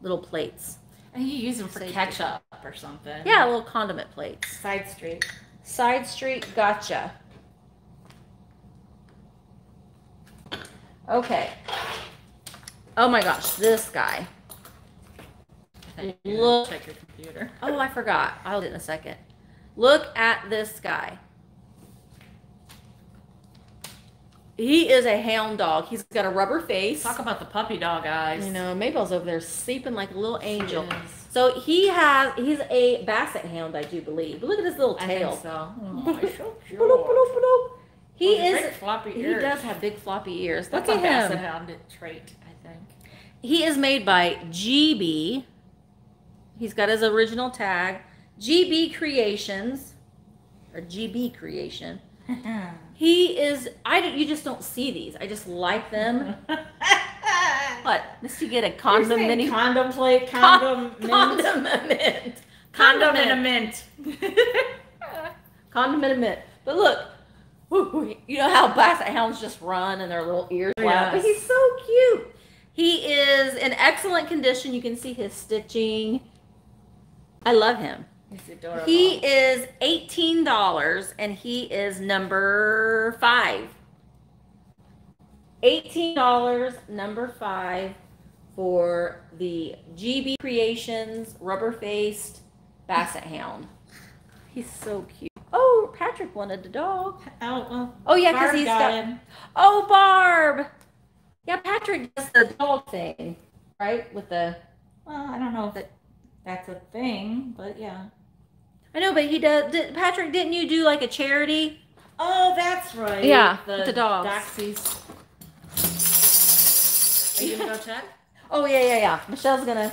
little plates. And you use them for ketchup or something. Yeah, little condiment plates. Side Street. Side Street, gotcha. Okay. Oh my gosh, this guy. Look, check your computer. Oh, I forgot. I'll do it in a second. Look at this guy. He is a hound dog. He's got a rubber face. Talk about the puppy dog eyes. You know, Mabel's over there sleeping like a little angel. Yes. So he's a basset hound, I do believe. But look at his little tail. I think so. Oh, he's so cute. Bloop, bloop, bloop. He does have big floppy ears. That's a basset hound trait, I think. He is made by GB He's got his original tag. GB Creations, or GB Creation. He is, you just don't see these. I just like them. What? This you get a condom mini. Contemplate, condiment. Condiment. Condiment. But look, you know how basset hounds just run and their little ears flap. Yes. But he's so cute. He is in excellent condition. You can see his stitching. I love him. He's adorable. He is $18 and he is number 5. $18, number 5 for the GB Creations rubber faced basset hound. He's so cute. Oh, Patrick wanted the dog. Oh yeah, because he's got. Oh, Barb. Yeah, Patrick does the dog thing, right? With the. Well, I don't know if that's a thing, but yeah. I know, but he does. Patrick, didn't you do like a charity? Oh, that's right. Yeah, with the dogs. Doxies. Are you gonna go check? Oh yeah. Michelle's gonna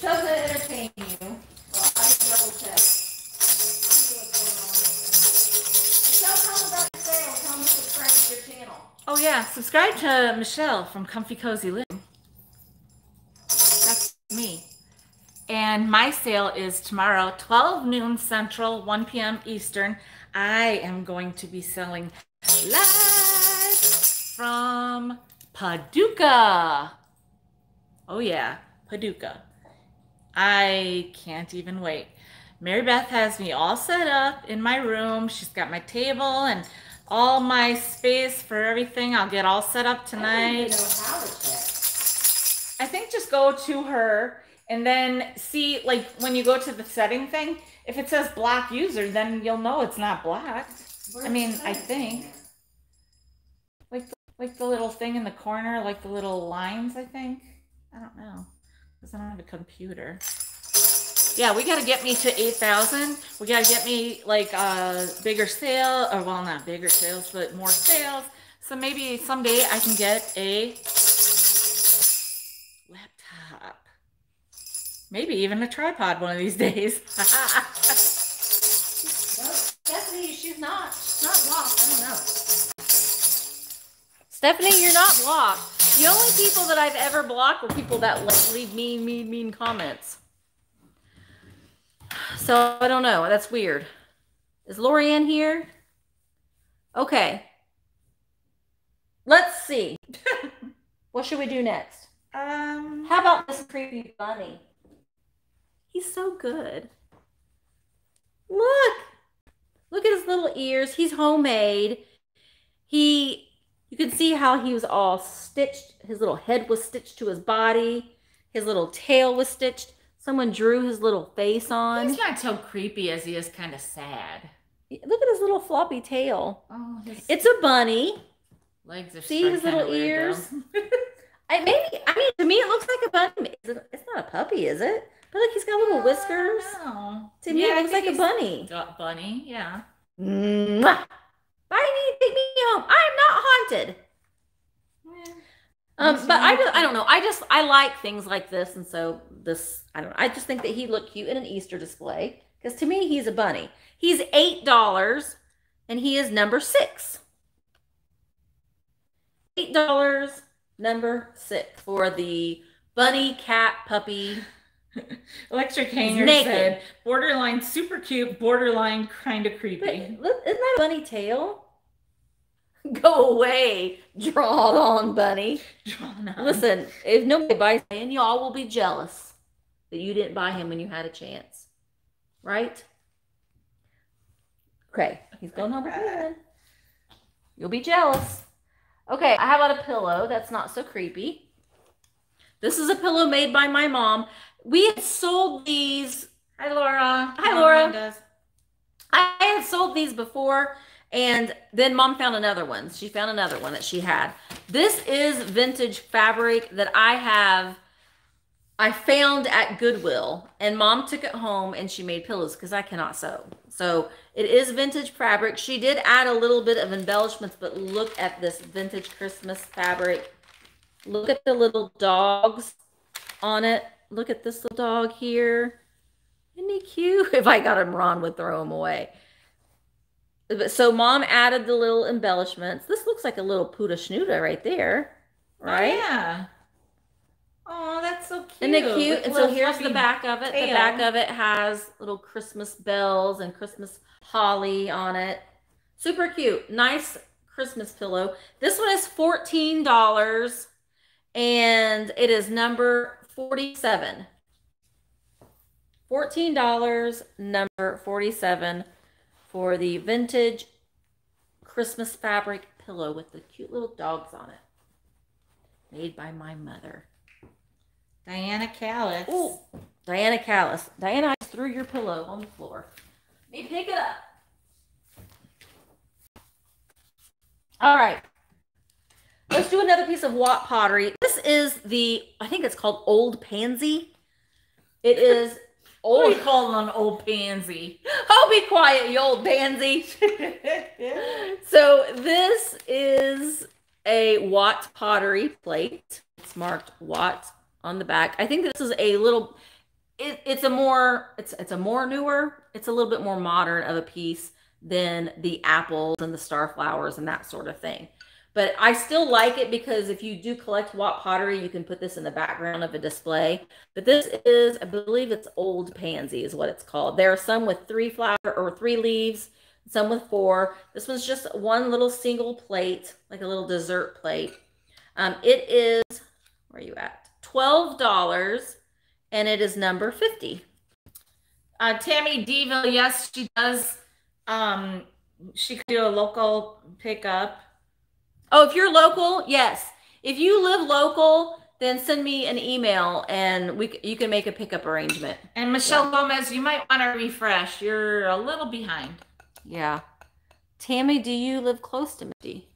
entertain you. Well, I can double check. Michelle, tell them about the sale. Tell them to subscribe to your channel. Oh yeah, subscribe to Michelle from Comfy Cozy Living. That's me. And my sale is tomorrow, 12 noon Central, 1 p.m. Eastern. I am going to be selling live from Paducah. Oh yeah, Paducah. I can't even wait. Mary Beth has me all set up in my room. She's got my table and all my space for everything. I'll get all set up tonight. I think just go to her and then see, like when you go to the setting thing, if it says block user, then you'll know it's not blocked. I mean, I think. Like the little thing in the corner, like the little lines, I think. I don't know, because I don't have a computer. Yeah, we got to get me to 8,000. We got to get me like a bigger sale, or well, not bigger sales, but more sales. So maybe someday I can get a laptop. Maybe even a tripod one of these days. Stephanie, she's not blocked, I don't know. Stephanie, you're not blocked. The only people that I've ever blocked were people that like leave mean comments. So I don't know. That's weird. Is Lorianne here? Okay. Let's see. What should we do next? How about this creepy bunny? He's so good. Look. Look at his little ears. He's homemade. You can see how he was all stitched. His little head was stitched to his body. His little tail was stitched. Someone drew his little face on. He's not so creepy as he is kind of sad. Look at his little floppy tail. Oh, it's a bunny. Legs are see his little ears. To me it looks like a bunny. It's not a puppy, is it? But look, he's got little whiskers. No. To me, it looks like a bunny. Bunny, yeah. Mwah! I need to take me home. I'm not haunted. Yeah. But I don't know. I like things like this. And so I don't know. I just think that he looked cute in an Easter display. Because to me, he's a bunny. He's $8 and he is number 6. $8, number 6 for the bunny, cat, puppy. Electric Hanger said, borderline super cute, borderline kind of creepy. But isn't that a bunny tail? Go away, drawn on bunny. Drawn on. Listen, if nobody buys him, y'all will be jealous that you didn't buy him when you had a chance. Right? Okay, he's going home again. You'll be jealous. Okay, I have a pillow that's not so creepy. This is a pillow made by my mom. We had sold these. Hi, Laura. Hi, Laura. I had sold these before, and then Mom found another one. She found another one that she had. This is vintage fabric that I found at Goodwill, and Mom took it home, and she made pillows because I cannot sew. So it is vintage fabric. She did add a little bit of embellishments, but look at this vintage Christmas fabric. Look at the little dogs on it. look at this little dog here. Isn't he cute? If I got him, Ron would throw him away. But so Mom added the little embellishments. This looks like a little Puda Schnuda right there, right? Oh, yeah. Oh, that's so cute. Isn't it cute? And so here's the back of it. The back of it has little Christmas bells and Christmas holly on it. Super cute. Nice Christmas pillow. This one is $14 and it is number 47. $14, number 47 for the vintage Christmas fabric pillow with the cute little dogs on it. Made by my mother. Diana Callis. Oh, Diana Callis. Diana, I threw your pillow on the floor. Let me pick it up. All right. Let's do another piece of Watt pottery. This is the, I think it's called Old Pansy. It is old. What are you calling an old pansy? Oh, be quiet, you old pansy. So this is a Watt pottery plate. It's marked Watt on the back. I think this is a little, it's a little bit more modern of a piece than the apples and the star flowers and that sort of thing. But I still like it because if you do collect Watt pottery, you can put this in the background of a display. But this is, I believe it's Old Pansy is what it's called. There are some with three leaves, some with four. This one's just one little single plate, like a little dessert plate. It is, where are you at? $12 and it is number 50. Tammy Deville, yes, she does. She could do a local pickup. Oh, if you're local, yes. If you live local, then send me an email and you can make a pickup arrangement. And Michelle Gomez, you might want to refresh. You're a little behind. Yeah. Tammy, do you live close to Mindy?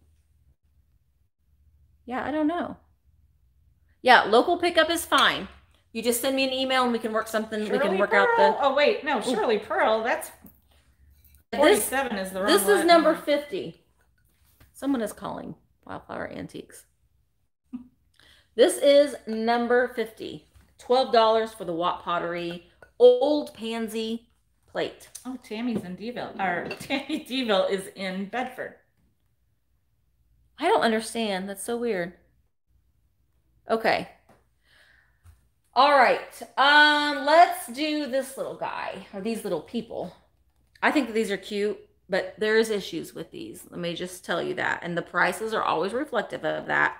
Yeah, I don't know. Yeah, local pickup is fine. You just send me an email and we can work something. Shirley, we can work Pearl out the. Oh wait, no, Shirley Ooh. Pearl. That's 47 is the wrong This one. Is number 50. Someone is calling Wildflower Antiques. This is number 50. $12 for the Watt pottery Old Pansy plate. Oh, Tammy's in Deville. Or Tammy Deville is in Bedford. I don't understand. That's so weird. Okay. All right. Let's do this little guy or these little people. I think these are cute. But there's issues with these. Let me just tell you that. And the prices are always reflective of that.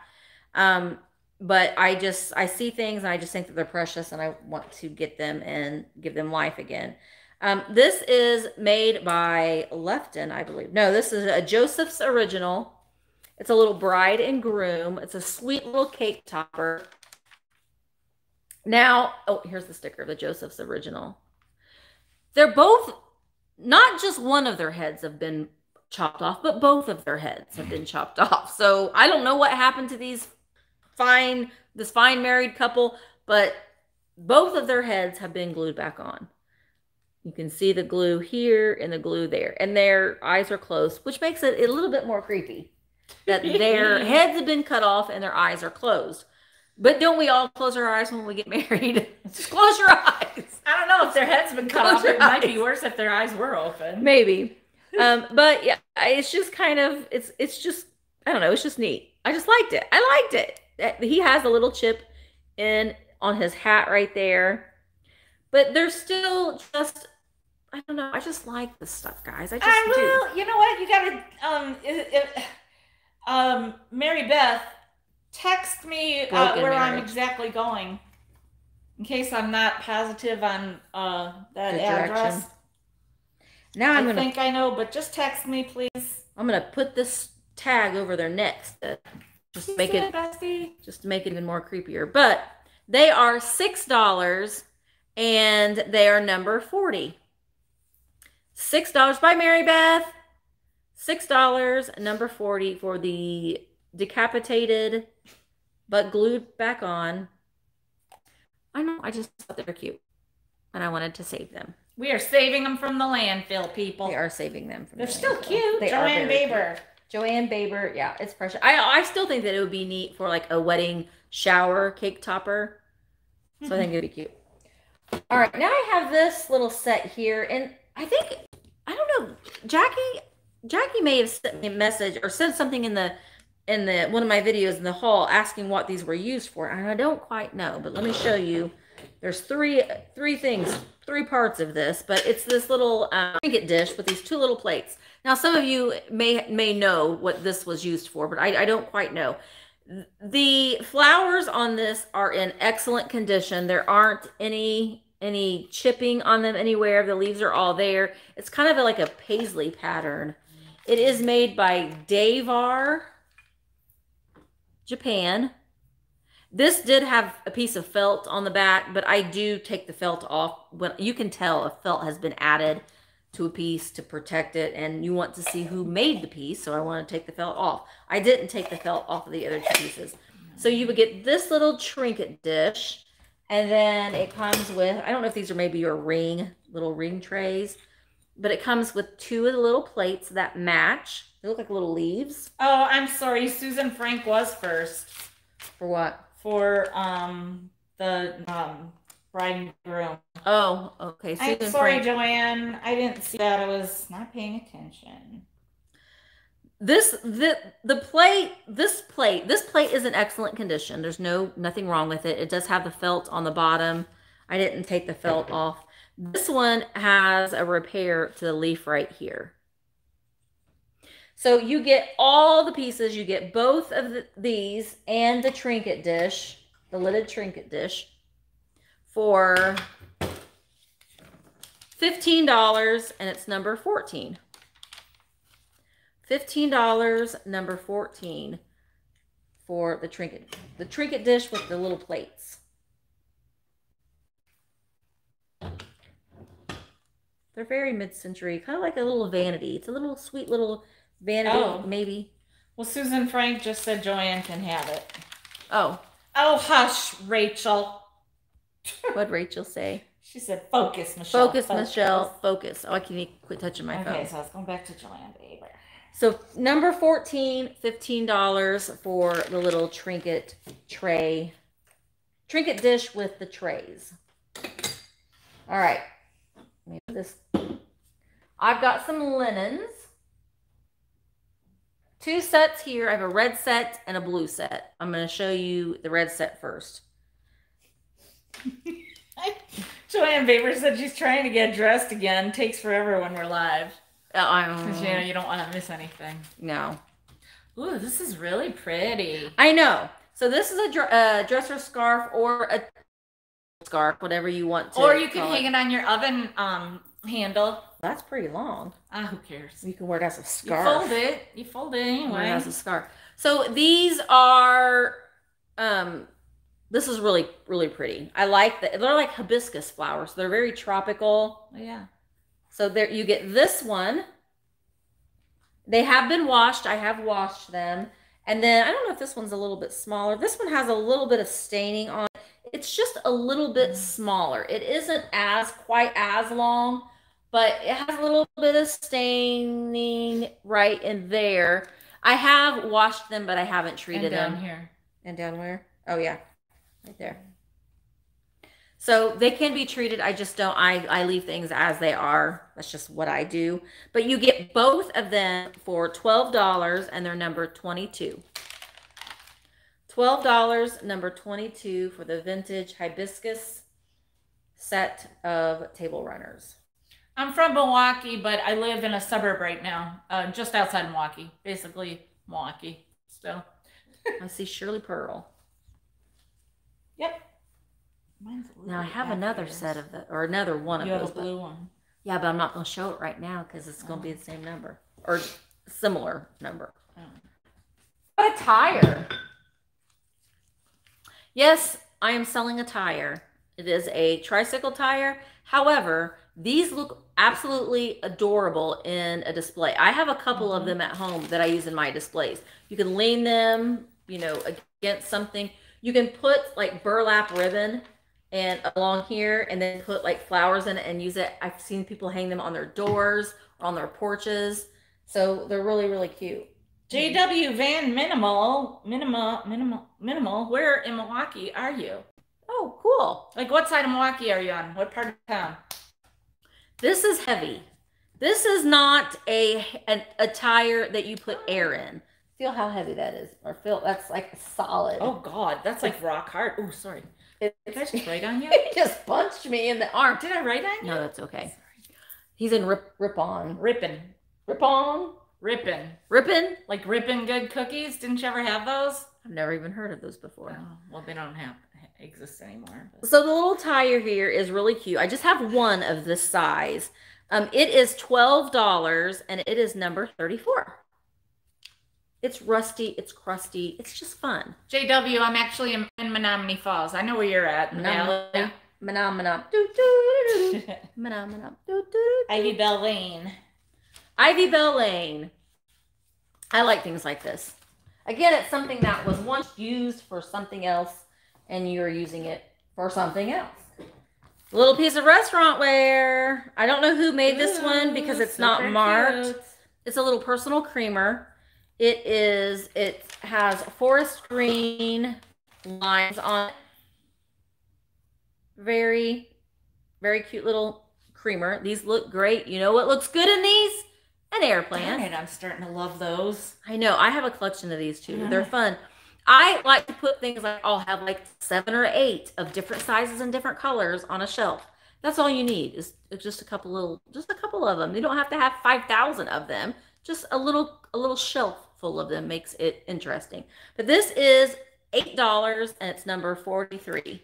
But I see things and I just think that they're precious and I want to get them and give them life again. This is made by Lefton, I believe. No, this is a Joseph's Original. It's a little bride and groom. It's a sweet little cake topper. Now, oh, here's the sticker of the Joseph's Original. They're both... Not just one of their heads have been chopped off, but both of their heads have been chopped off. So I don't know what happened to these this fine married couple, but both of their heads have been glued back on. You can see the glue here and the glue there, and their eyes are closed, which makes it a little bit more creepy that their heads have been cut off and their eyes are closed. But don't we all close our eyes when we get married? Just close your eyes. I don't know if their head's been cut off. It might be worse if their eyes were open. Maybe. But yeah, it's just kind of, it's just, I don't know. It's just neat. I just liked it. I liked it. He has a little chip on his hat right there. But they're still just, I don't know. I just like this stuff, guys. You know what? You got to, Mary Beth, text me where I'm exactly going in case I'm not positive on that address. Now I think I know, but just text me, please. I'm going to put this tag over their necks to just make it even more creepier. But they are $6 and they are number 40. $6. Bye, Mary Beth. $6, number 40 for the decapitated but glued back on. I know, I just thought they were cute and I wanted to save them. We are saving them from the landfill, people. They are saving them from the landfill. They're still cute. Joanne Baber. Joanne Baber, yeah, it's precious. I still think that it would be neat for like a wedding shower cake topper. So I think it'd be cute. All right, now I have this little set here, and I think, I don't know, Jackie may have sent me a message or sent something in one of my videos in the haul asking what these were used for, and I don't quite know, but let me show you. There's three parts of this, but it's this little trinket dish with these two little plates. Now, some of you may know what this was used for, but I don't quite know. The flowers on this are in excellent condition. There aren't any chipping on them anywhere. The leaves are all there. It's kind of like a paisley pattern. It is made by Davar, Japan. This did have a piece of felt on the back, but I do take the felt off. When you can tell if felt has been added to a piece to protect it, and you want to see who made the piece, so I want to take the felt off. I didn't take the felt off of the other two pieces. So you would get this little trinket dish, and then it comes with, I don't know if these are maybe your little ring trays, but it comes with two of the little plates that match. They look like little leaves. Oh, I'm sorry. Susan Frank was first. For what? For the bride and groom. Oh, okay. Susan, I'm sorry, Frank. Joanne. I didn't see that. I was not paying attention. This plate is in excellent condition. There's nothing wrong with it. It does have the felt on the bottom. I didn't take the felt off. This one has a repair to the leaf right here. So you get all the pieces. You get both of these and the trinket dish, the lidded trinket dish, for $15, and it's number 14. $15, number 14 for the trinket dish with the little plates. They're very mid-century, kind of like a little vanity. It's a little sweet little vanity, oh, maybe. Well, Susan Frank just said Joanne can have it. Oh. Oh, hush, Rachel. What'd Rachel say? She said, focus, Michelle. Focus, Michelle, focus. Oh, I can't quit touching my phone. Okay, so I was going back to Joanne, baby. So number 14, $15 for the little trinket tray. Trinket dish with the trays. All right. Maybe this. I've got some linens. Two sets here. I have a red set and a blue set. I'm going to show you the red set first. Joanne Baber said she's trying to get dressed again. Takes forever when we're live. Because, you know, you don't want to miss anything. No. Ooh, this is really pretty. I know. So this is a dresser scarf or a scarf, whatever you want to. Or you can hang it on your oven handle. That's pretty long. Ah, who cares? You can wear it as a scarf. You fold it anyway. Wear it as a scarf. So these are, this is really, really pretty. I like that. They're like hibiscus flowers. They're very tropical. Yeah. So there you get this one. They have been washed. I have washed them. And then I don't know if this one's a little bit smaller. This one has a little bit of staining on it. It's just a little bit smaller. It isn't as quite as long, but it has a little bit of staining right in there. I have washed them, but I haven't treated them. And down here. And down where? Oh, yeah. Right there. So they can be treated. I just don't. I leave things as they are. That's just what I do. But you get both of them for $12, and they're number 22. $12, number 22 for the vintage hibiscus set of table runners. I'm from Milwaukee, but I live in a suburb right now, just outside Milwaukee, basically Milwaukee. So I see Shirley Pearl. Yep. Now I have another set of the, or another one of those. You have a blue one. Yeah, but I'm not going to show it right now because it's going to be the same number or similar number. Oh. What a tire! Yes, I am selling a tire. It is a tricycle tire. However, these look absolutely adorable in a display. I have a couple of them at home that I use in my displays. You can lean them, you know, against something. You can put like burlap ribbon and along here, and then put like flowers in it and use it. I've seen people hang them on their doors or on their porches. So they're really, really cute. JW Van Minimal, where in Milwaukee are you? Oh, cool. Like, what side of Milwaukee are you on? What part of town? This is heavy. This is not a tire that you put air in. Feel how heavy that is, or feel that's like solid. Oh God, that's like rock hard. Oh, sorry. Did I just write on you? He just punched me in the arm. Did I write on you? No, that's okay. Sorry. He's in ripping. Like ripping good cookies. Didn't you ever have those? I've never even heard of those before. Oh, well, they don't exist anymore. But. So the little tire here is really cute. I just have one of this size. It is $12 and it is number 34. It's rusty. It's crusty. It's just fun. JW, I'm actually in Menominee Falls. I know where you're at. Menominee. Menominee. Ivy Bell Lane. Ivy Bell Lane. I like things like this. Again, it's something that was once used for something else, and you're using it for something else. Little piece of restaurant wear. I don't know who made this one because it's not marked. Cute. It's a little personal creamer. It is, it has forest green lines on it. Very, very cute little creamer. These look great. You know what looks good in these? An air plant. Right, I'm starting to love those. I know. I have a collection of these too. Yeah. They're fun. I like to put things like, I'll have like 7 or 8 of different sizes and different colors on a shelf. That's all you need is just a couple little, just a couple of them. You don't have to have 5,000 of them. Just a little shelf full of them makes it interesting. But this is $8 and it's number 43.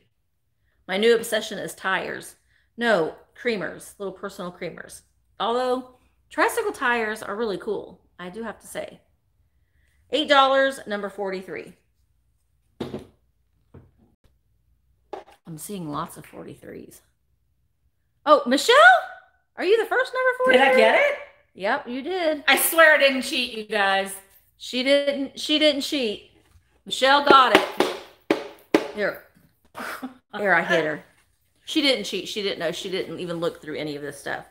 My new obsession is tires. No, creamers, little personal creamers. Although tricycle tires are really cool, I do have to say. $8, number 43. I'm seeing lots of 43s. Oh, Michelle, are you the first number 43? Did I get it? Yep, you did. I swear I didn't cheat, you guys. She didn't cheat. Michelle got it. Here, I hit her. She didn't cheat. She didn't know. She didn't even look through any of this stuff.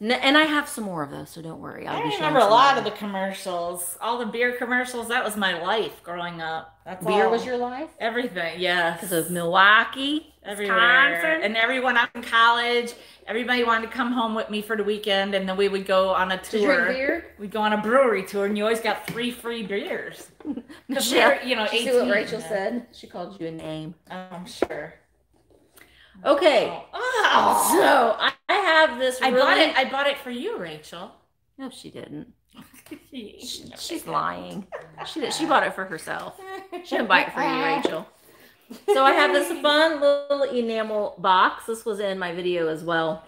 And I have some more of those, so don't worry. I remember a lot of the commercials. All the beer commercials. That was my life growing up. That's all. Beer was your life? Everything, yes. Because of Milwaukee, everywhere. Wisconsin. And everyone out in college, everybody wanted to come home with me for the weekend, and then we would go on a tour. To drink beer? We'd go on a brewery tour, and you always got 3 free beers. Michelle, you know, 18. See what Rachel said? She called you a name. I'm sure. Okay, so I have this. I bought it for you, Rachel. No, she didn't. she's lying. She bought it for herself. She didn't buy it for you, Rachel. So I have this fun little enamel box. This was in my video as well.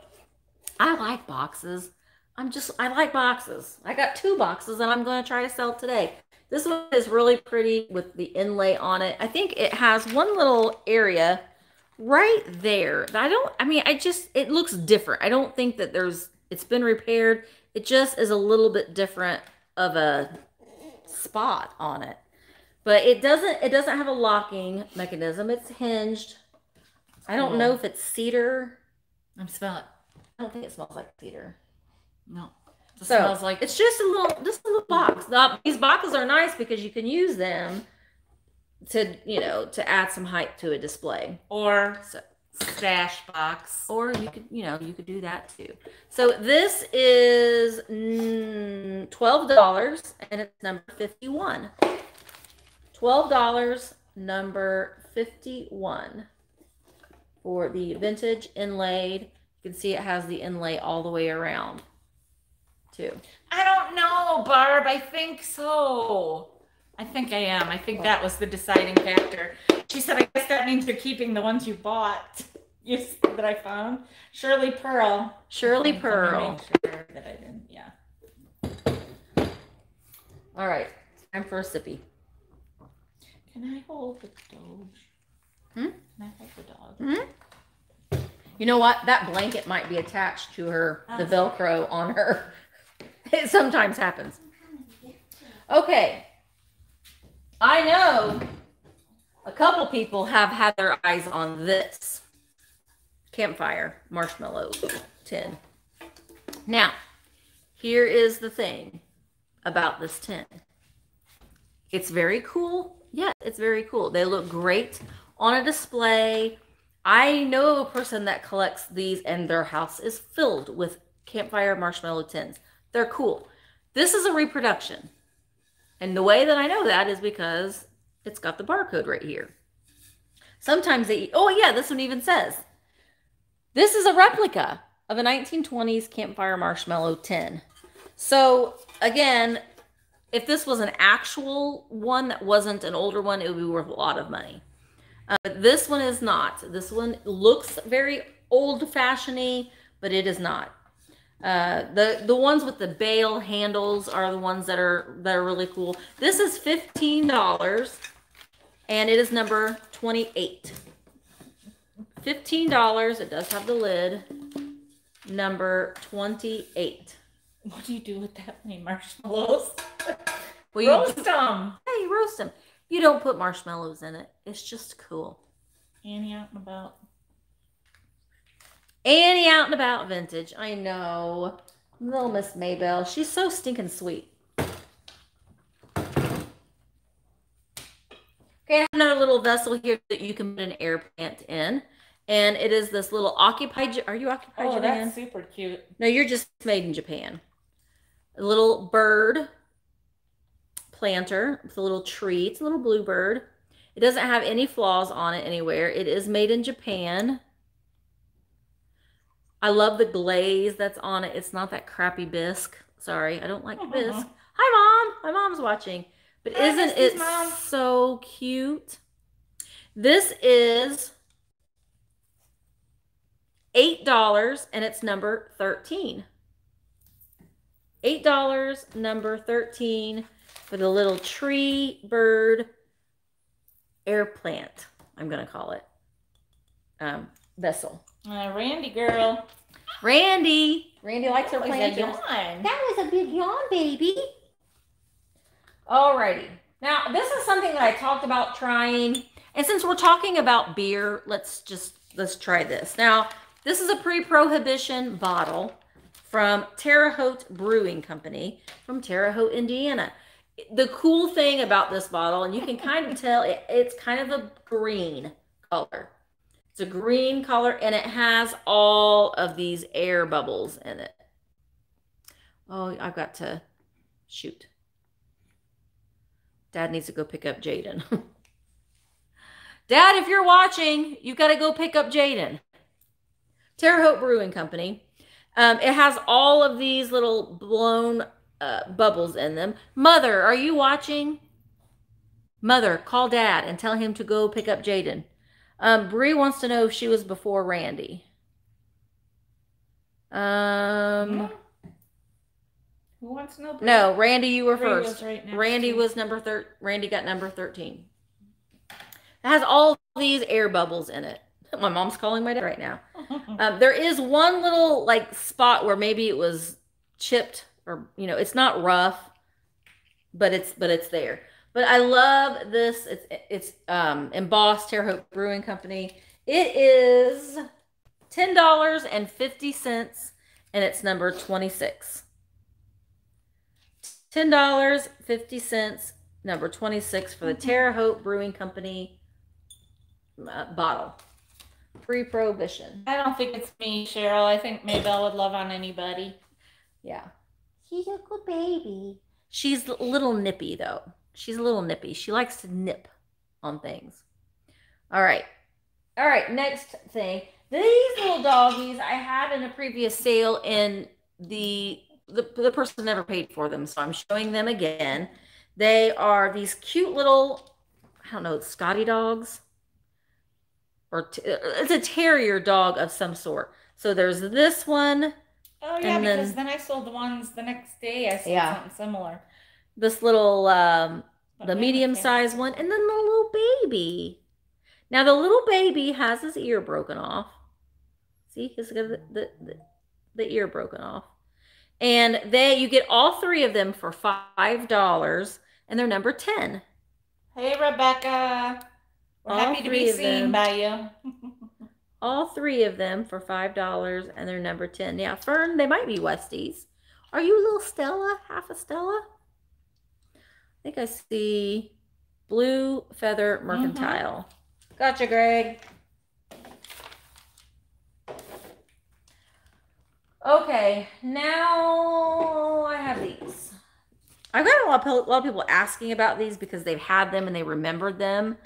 I like boxes. I like boxes. I got 2 boxes that I'm going to try to sell today. This one is really pretty with the inlay on it. I think it has one little area right there. It looks different. I don't think that it's been repaired. It just is a little bit different of a spot on it. But it doesn't have a locking mechanism. It's hinged. I don't know if it's cedar. I'm smelling it. I don't think it smells like cedar. No. It smells like it's just a little box. These boxes are nice because you can use them to add some height to a display or stash box, or you could do that too. So this is $12 and it's number 51. $12, number 51 for the vintage inlaid. You can see it has the inlay all the way around too. I don't know, Barb. I think so. I think I am. I think that was the deciding factor. She said, I guess that means you're keeping the ones you bought. That I found. Shirley Pearl. Shirley Pearl. Make sure that I didn't, yeah. All right. Time for a sippy. Can I hold the dog? Can I hold the dog? You know what? That blanket might be attached to her, the Velcro on her. It sometimes happens. Okay. I know a couple people have had their eyes on this campfire marshmallow tin. Now, here is the thing about this tin. It's very cool. Yeah, it's very cool. They look great on a display. I know a person that collects these and their house is filled with campfire marshmallow tins. They're cool. This is a reproduction. And the way that I know that is because it's got the barcode right here. Sometimes they, oh yeah, this one even says, this is a replica of a 1920s campfire marshmallow tin. So again, if this was an actual one that wasn't an older one, it would be worth a lot of money. But this one is not. This one looks very old-fashioned-y, but it is not. The ones with the bail handles are the ones that are really cool. This is $15, and it is number 28. $15. It does have the lid. Number 28. What do you do with that many marshmallows? Well, you roast them. Hey, roast them. You don't put marshmallows in it. It's just cool. Annie out and about. Annie out and about vintage. I know. Little Miss Maybelle. She's so stinking sweet. Okay, I have another little vessel here that you can put an air plant in. And it is this little occupied. Are you occupied Japan? Oh, that's super cute. No, you're just made in Japan. A little bird planter. It's a little tree. It's a little bluebird. It doesn't have any flaws on it anywhere. It is made in Japan. I love the glaze that's on it. It's not that crappy bisque. Sorry, I don't like bisque. Hi, Mom. My mom's watching. But hi, isn't it Mom. So cute? This is $8, and it's number 13. $8, number 13. For the little tree bird air plant, I'm gonna call it vessel. Randy girl, Randy likes her plant. That was a big yawn, baby. Alrighty, now this is something that I talked about trying, and since we're talking about beer, let's try this. Now this is a pre-prohibition bottle from Terre Haute Brewing Company from Terre Haute, Indiana. The cool thing about this bottle, and you can kind of tell, it's kind of a green color. It's a green color, and it has all of these air bubbles in it. Oh, I've got to shoot. Dad needs to go pick up Jaden. Dad, if you're watching, you've got to go pick up Jaden. Terre Haute Brewing Company. It has all of these little blown bubbles in them. Mother, are you watching? Mother, call Dad and tell him to go pick up Jaden. Bree wants to know if she was before Randy. Who wants to know? Bree? No, Randy, you were Bree first. Was right Randy was number 13. Randy got number 13. It has all these air bubbles in it. My mom's calling my dad right now. There is one little like spot where maybe it was chipped. Or, you know, it's not rough, but it's there. But I love this. It's embossed, Terre Haute Brewing Company. It is $10.50, and it's number 26. $10.50, number 26 for the Terre Haute Brewing Company bottle. Pre-prohibition. I don't think it's me, Cheryl. I think Maybelle would love on anybody. Yeah. She's a good baby. She's a little nippy, though. She's a little nippy. She likes to nip on things. All right. All right, next thing. These little doggies I had in a previous sale, and the person never paid for them, so I'm showing them again. They are these cute little, I don't know, Scotty dogs. Or it's a terrier dog of some sort. So there's this one. Oh, yeah, and because then I sold the ones the next day. I sold something similar. This little, the medium-sized one. And then the little baby. Now, the little baby has his ear broken off. See? He's got the ear broken off. And you get all three of them for $5. And they're number 10. Hey, Rebecca. We're happy to be seen by you. All three of them for $5, and they're number 10. Yeah, Fern, they might be Westies. Are you a little Stella? Half a Stella? I think I see Blue Feather Mercantile. Gotcha, Greg. Okay, now I have these. I've got a lot of people asking about these because they've had them and they remembered them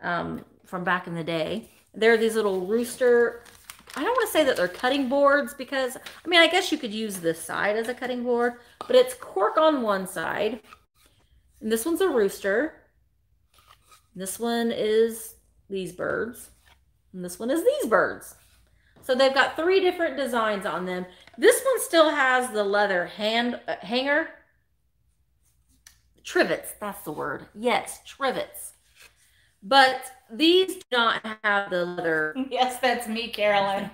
from back in the day. They're these little rooster, I don't want to say that they're cutting boards because, I mean, I guess you could use this side as a cutting board, but it's cork on one side. And this one's a rooster. This one is these birds. And this one is these birds. So they've got three different designs on them. This one still has the leather hanger. Trivets, that's the word. Yes, trivets. But these do not have the leather. Yes, that's me, Carolyn.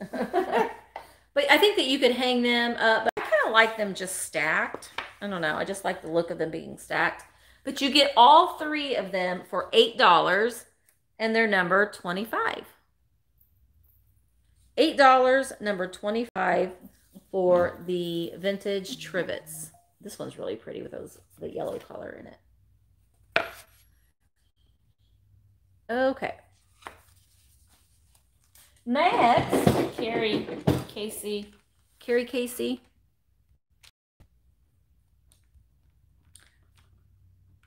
But I think that you could hang them up. But I kind of like them just stacked. I don't know. I just like the look of them being stacked. But you get all three of them for $8, and they're number 25. $8, number 25 for the vintage trivets. This one's really pretty with those the yellow color in it. Okay. Next, Carrie Casey.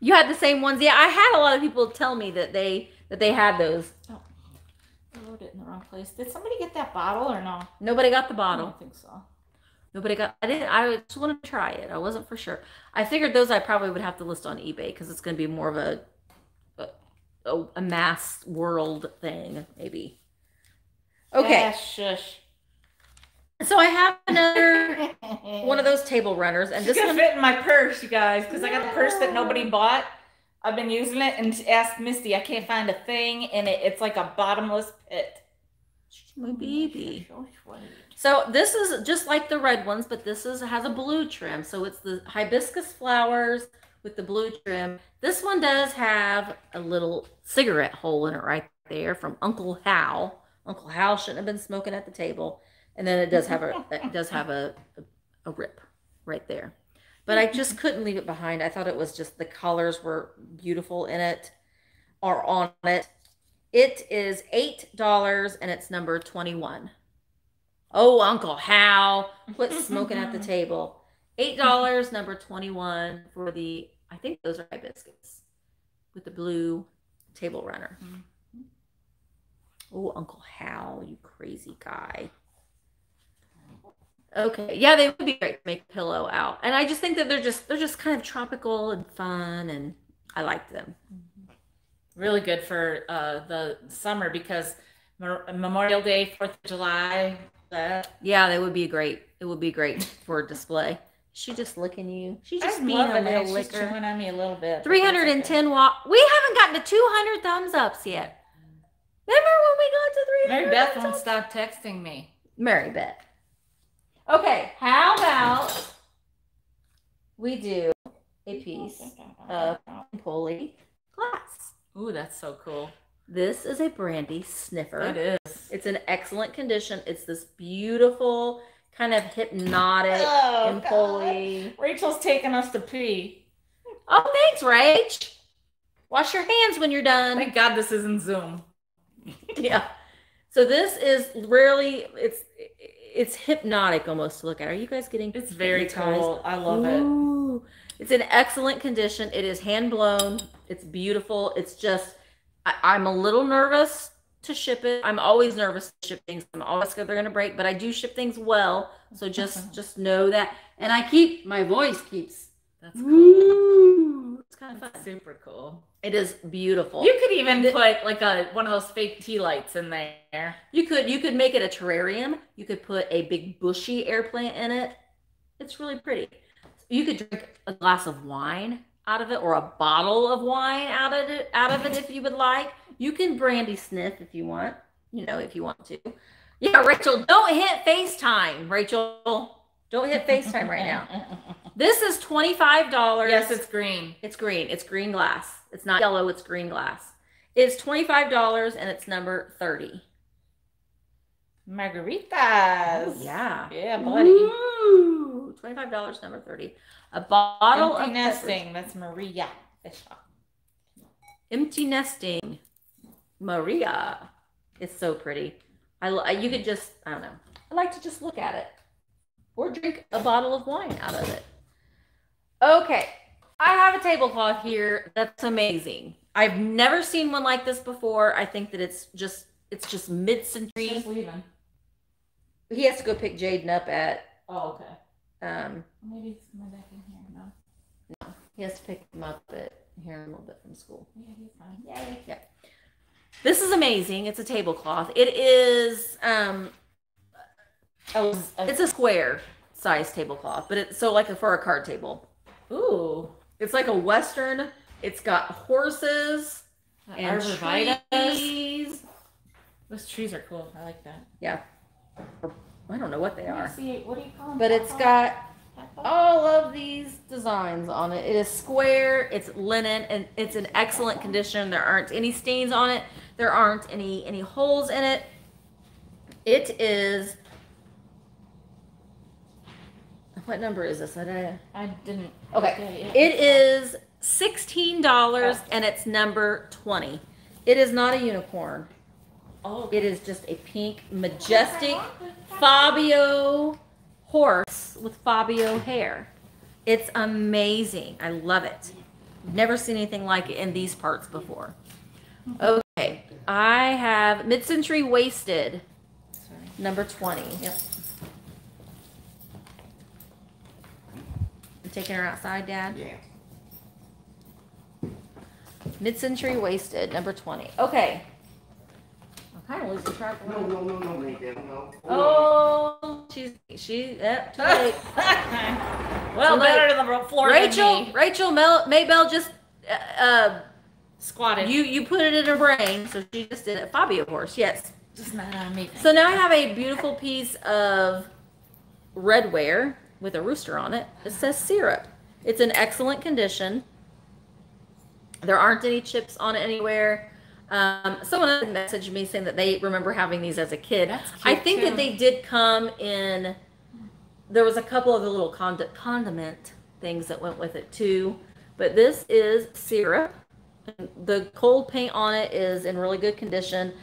You had the same ones? Yeah, I had a lot of people tell me that they had those. Oh, I wrote it in the wrong place. Did somebody get that bottle or no? Nobody got the bottle. I don't think so. Nobody got. I didn't. I just wanted to try it. I wasn't for sure. I figured those I probably would have to list on eBay because it's going to be more of a mass world thing, maybe. Okay. Ah, shush. So I have another one of those table runners, and this one fit in my purse, you guys, because I got the purse that nobody bought. I've been using it, and asked Misty, I can't find a thing in it. It's like a bottomless pit. My baby. So this is just like the red ones, but this is has a blue trim. So it's the hibiscus flowers with the blue trim. This one does have a little cigarette hole in it right there from Uncle Hal. Uncle Hal shouldn't have been smoking at the table. And then it does have a rip right there. But I just couldn't leave it behind. I thought it was just the colors were beautiful in it or on it. It is $8 and it's number 21. Oh, Uncle Hal, quit smoking at the table. $8, number 21 for the, I think those are hibiscus with the blue table runner. Oh, Uncle Hal, you crazy guy. Okay, yeah, they would be great to make a pillow out. And I just think that they're just kind of tropical and fun, and I like them. Really good for the summer because Memorial Day, 4th of July. Yeah, they would be great. It would be great for display. She just licking you. She just being a little licker. She's chewing on me a little bit. 310 watt. We haven't gotten to 200 thumbs ups yet. Remember when we got to 300? Mary Beth won't stop texting me. Mary Beth. Okay, how about we do a piece of Empoli glass? Ooh, that's so cool. This is a brandy sniffer. It is. It's in excellent condition. It's this beautiful, kind of hypnotic Empoli. God. Rachel's taking us to pee. Oh, thanks, Rach. Wash your hands when you're done. Thank God this isn't Zoom. Yeah. So this is really, it's hypnotic almost to look at. Are you guys getting hypnotized? It's very cool. I love Ooh. It. It's in excellent condition. It is hand blown. It's beautiful. It's just, I'm a little nervous to ship it. I'm always nervous to ship things. I'm always scared they're going to break, but I do ship things well. So just know that. And I keep, my voice keeps. That's cool. Ooh. It's kind of fun. That's super cool. It is beautiful. You could even put like one of those fake tea lights in there. You could make it a terrarium. You could put a big bushy air plant in it. It's really pretty. You could drink a glass of wine out of it or a bottle of wine out of it if you would like. You can brandy sniff if you want. You know, if you want to. Yeah, Rachel, don't hit FaceTime, Rachel. Don't hit FaceTime right now. This is $25. Yes, it's green. It's green. It's green glass. It's not yellow. It's green glass. It's $25 and it's number 30. Margaritas. Oh, yeah. Yeah, buddy. Ooh, $25, number 30. A bottle Empty of nesting. Peppers. That's Maria Fisher. Empty nesting. Maria is so pretty. You could just, I don't know. I like to just look at it or drink a bottle of wine out of it. Okay. I have a tablecloth here. That's amazing. I've never seen one like this before. I think that it's just mid-century. He's leaving. He has to go pick Jaden up at. Oh, okay. Maybe it's my back in here. No. No. He has to pick him up at here a little bit from school. Yeah, he's fine. Yay. Yeah. This is amazing. It's a tablecloth. It is it's a square size tablecloth, but it's so like for a card table. Ooh. It's like a Western. It's got horses and trees. Those trees are cool. I like that. Yeah. I don't know what they are. See, what do you call them? But it's got all of these designs on it. It is square. It's linen, and it's in excellent condition. There aren't any stains on it. There aren't any holes in it. It is. What number is this? I didn't. Okay. It is $16, and it's number 20. It is not a unicorn. Oh. It is just a pink, majestic Fabio horse with Fabio hair. It's amazing. I love it. Never seen anything like it in these parts before. Okay. I have Mid-Century Wasted, number 20. Yep. Taking her outside, Dad? Yeah. Mid-Century Wasted, number 20. Okay. I'm kind of losing track of it. No. Oh, she. Too late. Well, better to the floor. Rachel Maybell just squatted. You put it in her brain, so she just did it. Fabio horse, yes. Just not on me. So now I have a beautiful piece of redware with a rooster on it. It says syrup. It's in excellent condition. There aren't any chips on it anywhere. Someone messaged me saying that they remember having these as a kid. That's cute, I think too. That they did come in. There was a couple of the little condiment things that went with it too. But this is syrup. The cold paint on it is in really good condition.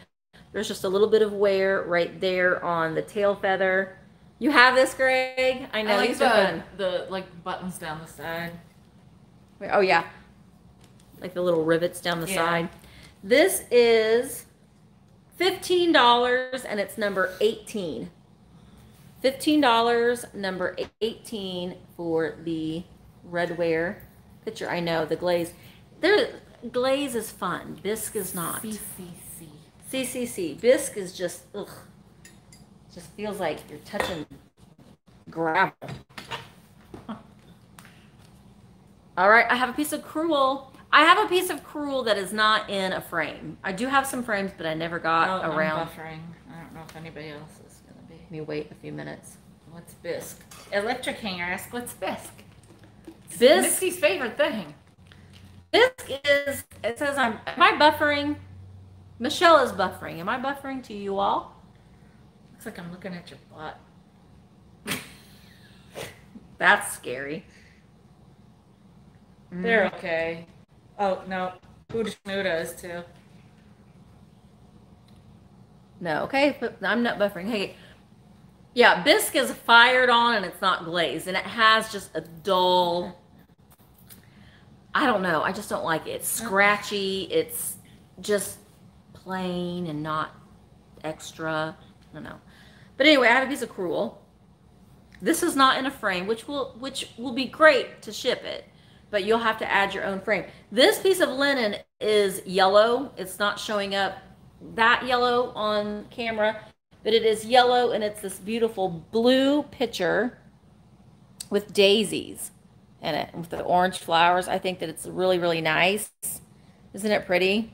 There's just a little bit of wear right there on the tail feather. You have this, Greg? I know. I like these are fun. The like buttons down the side. Oh yeah, like the little rivets down the side. This is $15, and it's number 18. $15, number 18 for the redware picture. I know the glaze. Glaze is fun. Bisque is not. CCC. Bisque is just ugh. Just feels like you're touching gravel. Huh. All right, I have a piece of crewel. I have a piece of crewel that is not in a frame. I do have some frames, but I never got around. I don't know if anybody else is gonna be. Let me wait a few minutes. What's bisque? Electric Hanger asked, "What's bisque?" Bisque. Misty's favorite thing. Bisque is. It says, "Am I buffering?" Michelle is buffering. Am I buffering to you all? Looks like I'm looking at your butt. That's scary. They're okay. Oh, no. Buddha is too. No, okay. But I'm not buffering. Hey, yeah, bisque is fired on and it's not glazed. And it has just a dull, I don't know. I just don't like it. It's scratchy. It's just plain and not extra. I don't know. But anyway, I have a piece of crewel. This is not in a frame, which will be great to ship it, but you'll have to add your own frame. This piece of linen is yellow. It's not showing up that yellow on camera, but it is yellow, and it's this beautiful blue pitcher with daisies in it, with the orange flowers. I think that it's really, really nice. Isn't it pretty?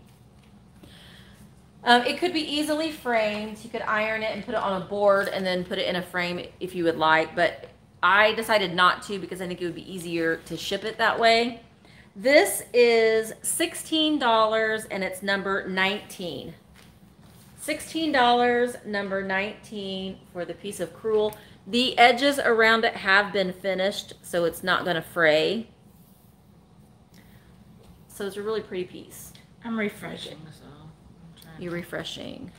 It could be easily framed. You could iron it and put it on a board and then put it in a frame if you would like, but I decided not to because I think it would be easier to ship it that way. This is $16, and it's number 19. $16, number 19 for the piece of crewel. The edges around it have been finished, so it's not going to fray. So it's a really pretty piece. I'm refreshing, so. You're refreshing.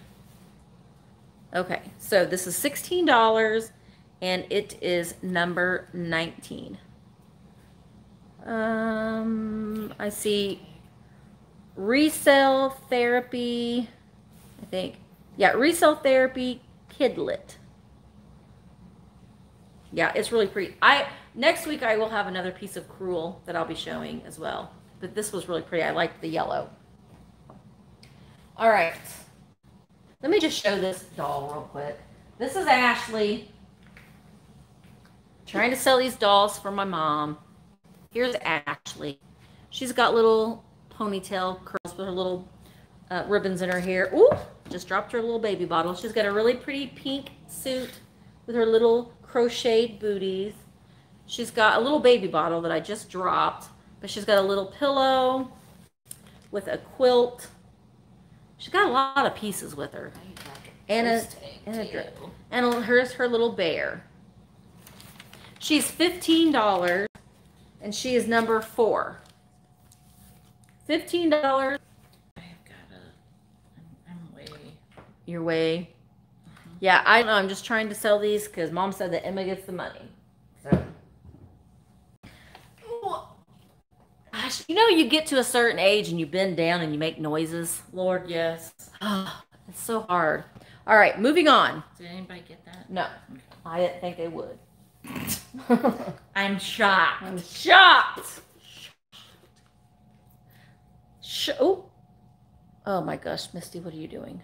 Okay, so this is $16 and it is number 19. I see resale therapy, I think. Yeah, resale therapy kidlet. Yeah, it's really pretty. Next week I will have another piece of crewel that I'll be showing as well. But this was really pretty. I liked the yellow. All right. Let me just show this doll real quick. This is Ashley. Trying to sell these dolls for my mom. Here's Ashley. She's got little ponytail curls with her little ribbons in her hair. Ooh, just dropped her little baby bottle. She's got a really pretty pink suit with her little crocheted booties. She's got a little baby bottle that I just dropped, but she's got a little pillow with a quilt. She's got a lot of pieces with her. And here's her little bear. She's $15 and she is number 4. $15. I've got a, I'm way. You're way. Mm-hmm. Yeah, I know. I'm just trying to sell these because Mom said that Emma gets the money. So. Gosh, you know, you get to a certain age and you bend down and you make noises. Lord, yes. Oh, it's so hard. All right, moving on. Did anybody get that? No. Okay. I didn't think they would. I'm shocked. I'm shocked. Oh my gosh, Misty, what are you doing?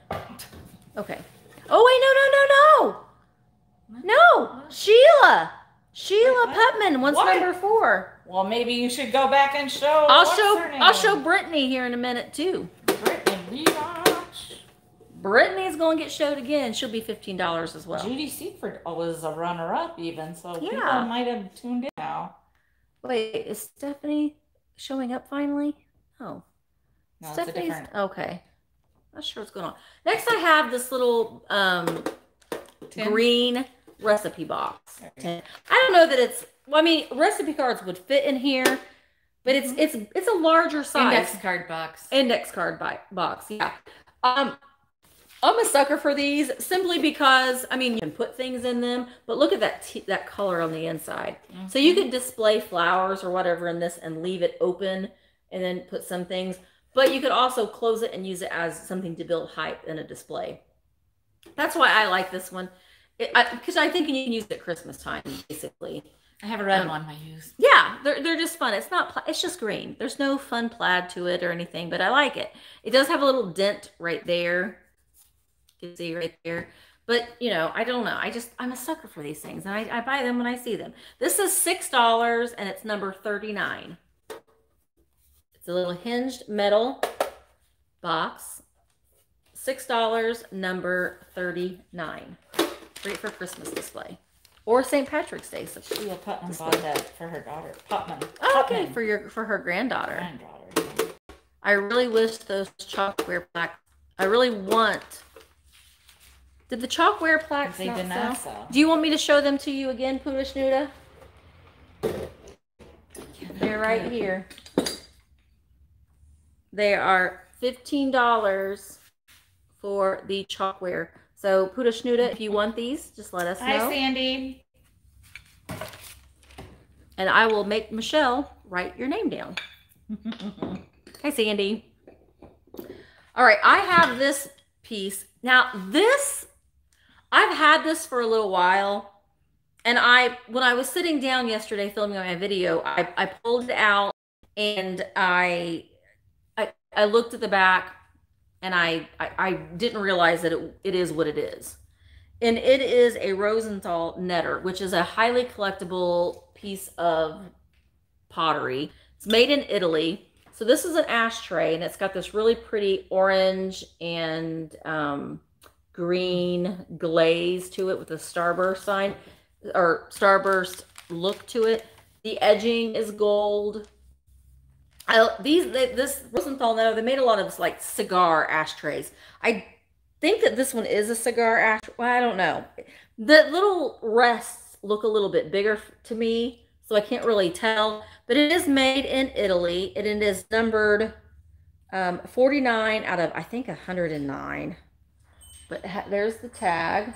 Okay. Oh, wait, no, no, no, no. No, Sheila. Sheila Putman, what's number 4? Well, maybe you should go back and show. I'll show Brittany here in a minute too. Brittany, rewatch. Brittany's gonna get showed again. She'll be $15 as well. Judy Seifert was a runner-up even, so yeah. People might have tuned in now. Wait, is Stephanie showing up finally? Oh, no, Stephanie's okay. Not sure what's going on. Next, I have this little green recipe box. I don't know that it's, well, I mean, recipe cards would fit in here, but it's a larger size. Index card box. Index card box, yeah. I'm a sucker for these simply because, I mean, you can put things in them, but look at that color on the inside. Mm-hmm. So you could display flowers or whatever in this and leave it open and then put some things, but you could also close it and use it as something to build hype in a display. That's why I like this one. Because I think you can use it at Christmas time, basically. I have a red one I use. Yeah, they're just fun. It's not, it's just green. There's no fun plaid to it or anything, but I like it. It does have a little dent right there. You can see right there. But, you know, I don't know. I'm a sucker for these things, and I buy them when I see them. This is $6, and it's number 39. It's a little hinged metal box. $6, number 39. Great for Christmas display or St. Patrick's Day. So Sheila Putman bought that for her daughter. Putman. Oh, okay, for her granddaughter. Yeah. I really wish those chalkware plaques. I really want. Did the chalkware plaques not sell? Do you want me to show them to you again, Pudishnuda? They're right here. They are $15 for the chalkware. So, Pudishnuda, if you want these, just let us know. Hi, Sandy. And I will make Michelle write your name down. Hi, Sandy. All right, I have this piece. Now, this, I've had this for a little while. And when I was sitting down yesterday filming my video, I pulled it out and I looked at the back. And I didn't realize that it is what it is. And it is a Rosenthal Netter, which is a highly collectible piece of pottery. It's made in Italy. So this is an ashtray, and it's got this really pretty orange and green glaze to it with a starburst sign or starburst look to it. The edging is gold. This Rosenthal Netter, they made a lot of like cigar ashtrays. I think that this one is a cigar ashtray. Well, I don't know. The little rests look a little bit bigger to me, so I can't really tell. But it is made in Italy, and it is numbered 49 out of, I think, 109. But there's the tag.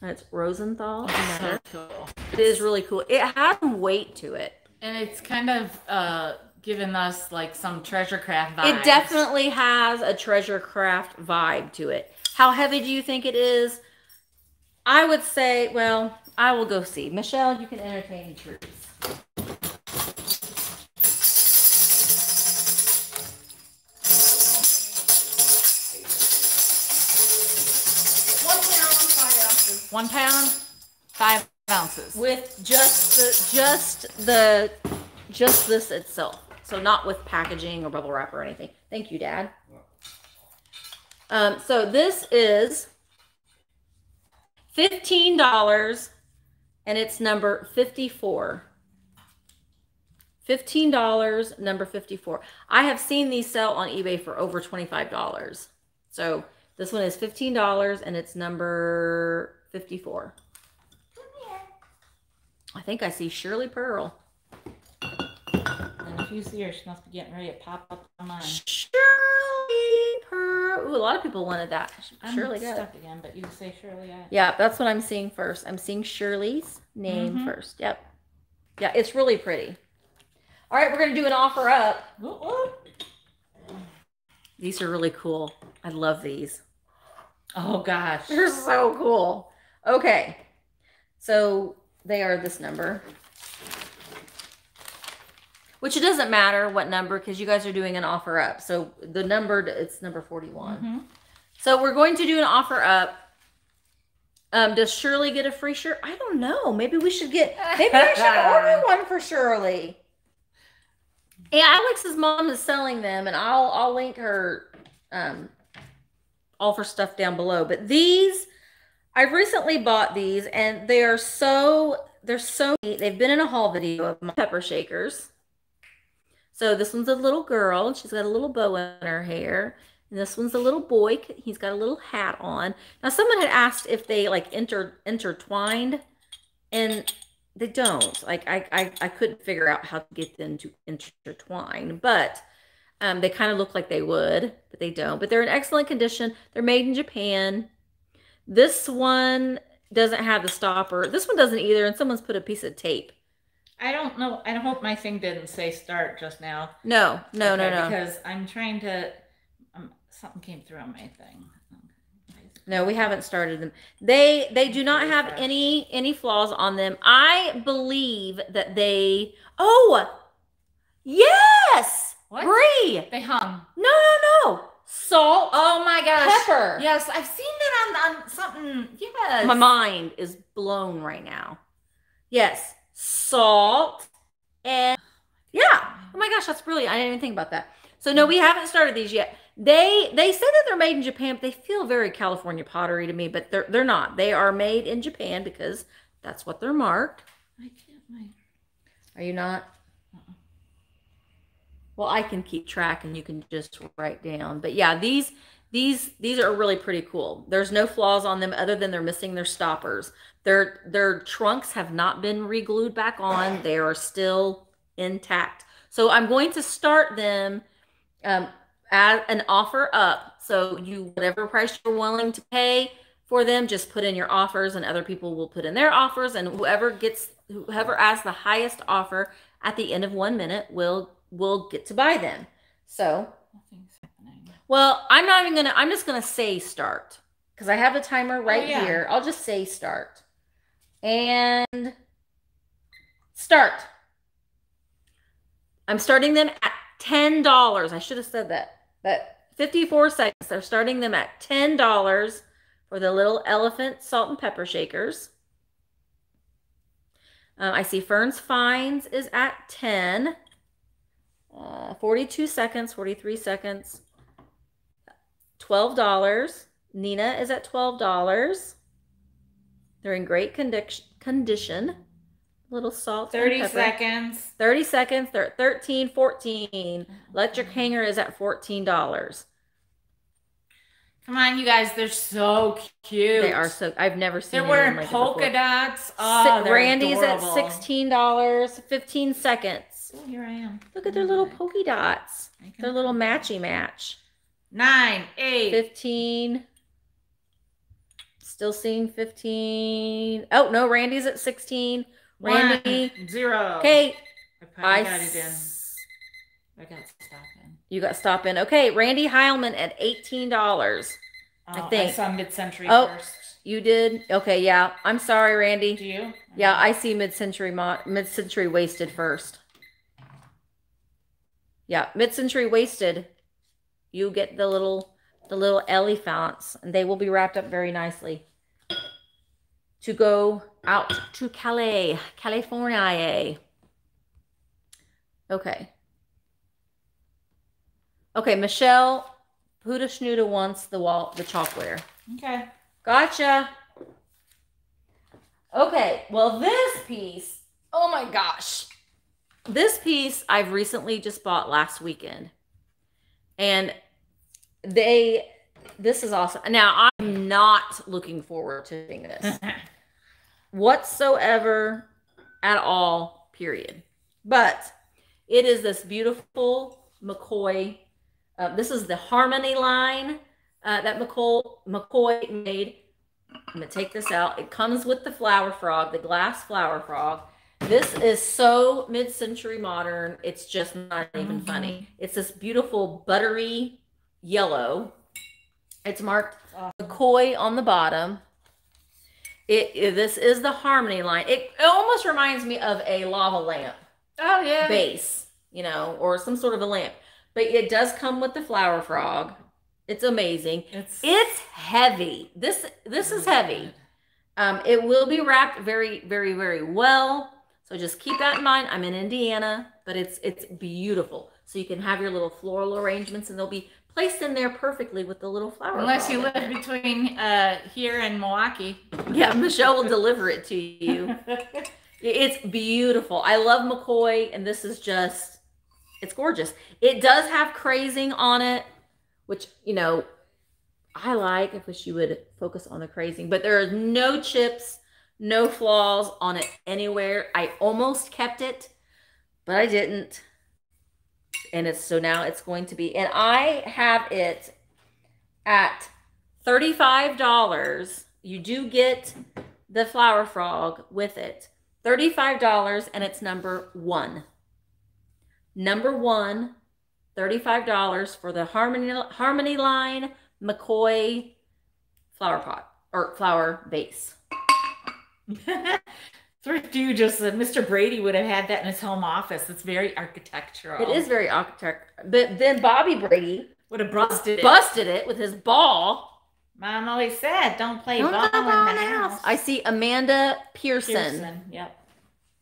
That's Rosenthal Netter. So cool. It is really cool. It has some weight to it. And it's kind of giving us like some treasure craft vibe. It definitely has a treasure craft vibe to it. How heavy do you think it is? I would say, well, I will go see. Michelle, you can entertain troops. £1, 5 ounces with just this itself, so not with packaging or bubble wrap or anything. Thank you, Dad. So this is $15 and it's number 54. $15, number 54. I have seen these sell on eBay for over $25. So this one is $15 and it's number 54. Come here. I think I see Shirley Pearl. And if you see her, she must be getting ready to pop up on mine. Shirley Pearl. Ooh, a lot of people wanted that. I'm Shirley stuck again, but you can say Shirley. Yeah, that's what I'm seeing first. I'm seeing Shirley's name first. Yep. Yeah, it's really pretty. All right, we're going to do an offer up. These are really cool. I love these. Oh, gosh. They're so cool. Okay, so they are this number, which it doesn't matter what number because you guys are doing an offer up. So the number, it's number 41. So we're going to do an offer up. Does Shirley get a free shirt? I don't know. Maybe we should get, maybe I should order one for Shirley. Yeah, Alex's mom is selling them, and I'll link her all for stuff down below. But these, I've recently bought these, and they are so, they're so neat. They've been in a haul video of my pepper shakers. So this one's a little girl, and she's got a little bow in her hair. And this one's a little boy. He's got a little hat on. Now, someone had asked if they, like, intertwined, and they don't. Like, I couldn't figure out how to get them to intertwine, but they kind of look like they would, but they don't. But they're in excellent condition. They're made in Japan. This one doesn't have the stopper. This one doesn't either, and someone's put a piece of tape. I don't know. I hope my thing didn't say start just now. No, no, okay, no. Because I'm trying to, something came through on my thing. No, we haven't started them. They do not have any flaws on them. I believe that they, oh, yes! What? Bree! They hung. No, no, no. Salt. Oh my gosh. Pepper. Yes, I've seen that on something. Yes. My mind is blown right now. Yes. Salt. And yeah. Oh my gosh, that's brilliant. I didn't even think about that. So no, we haven't started these yet. They say that they're made in Japan, but they feel very California pottery to me, but they're not. They are made in Japan because that's what they're marked. I can't wait. Are you not? Well, I can keep track and you can just write down. But yeah, these are really pretty cool. There's no flaws on them other than they're missing their stoppers. Their trunks have not been re-glued back on. They are still intact. So I'm going to start them as an offer up. So you, whatever price you're willing to pay for them, just put in your offers and other people will put in their offers. And whoever asks the highest offer at the end of 1 minute will get to buy them. So, well, I'm not even gonna, I'm just gonna say start because I have a timer right here. I'll just say start and start. I'm starting them at $10. I should have said that, but 54 seconds. They're starting them at $10 for the little elephant salt and pepper shakers. I see Fern's Finds is at 10. 42 seconds, 43 seconds, $12. Nina is at $12. They're in great condition. Little salt. 30 seconds. 30 seconds. They're at 13, 14. Electric Hanger is at $14. Come on, you guys. They're so cute. They are so, I've never seen them. They're wearing like polka dots. Oh, Randy's adorable. At $16, 15 seconds. So here I am. Look at their little polka dots. Their little matchy match. 9, 8, 15. Still seeing 15. Oh no, Randy's at 16. Randy 1, 0. Okay. I got it in. I got stop in. You got stop in. Okay, Randy Heilman at $18. I think I saw mid-century first. You did? Okay, yeah. I'm sorry, Randy. Do you? Yeah, I see mid-century wasted first. Yeah, mid-century wasted. You get the little Ellie fonts, and they will be wrapped up very nicely to go out to Calais, California. Okay. Okay, Michelle Huda Schnuda wants the chalkware. Okay. Gotcha. Okay, well, this piece, oh my gosh. This piece I've recently just bought last weekend. And this is awesome. Now, I'm not looking forward to doing this whatsoever at all, period. But it is this beautiful McCoy. This is the Harmony line that McCoy made. I'm going to take this out. It comes with the flower frog, the glass flower frog. This is so mid-century modern. It's just not even funny. It's this beautiful buttery yellow. It's marked McCoy on the bottom. This is the Harmony line. It almost reminds me of a lava lamp. Oh, yeah. Base, you know, or some sort of a lamp. But it does come with the flower frog. It's amazing. It's heavy. This is heavy. It will be wrapped very, very, very well. So just keep that in mind. I'm in Indiana, but it's beautiful. So you can have your little floral arrangements, and they'll be placed in there perfectly with the little flower frog. Unless you live between here and Milwaukee. Yeah, Michelle will deliver it to you. It's beautiful. I love McCoy, and this is just... It's gorgeous. It does have crazing on it, which, you know, I like. I wish you would focus on the crazing. But there are no chips, no flaws on it anywhere. I almost kept it, but I didn't. And so now it's going to be. And I have it at $35. You do get the flower frog with it. $35, and it's number 1. Number 1, $35 for the Harmony line McCoy flower pot or flower vase. Thrift, you just said Mr. Brady would have had that in his home office. It's very architectural. It is very architectural. But then Bobby Brady would have busted it with his ball. Mom always said, "Don't play ball in the house." I see Amanda Pearson. Yep.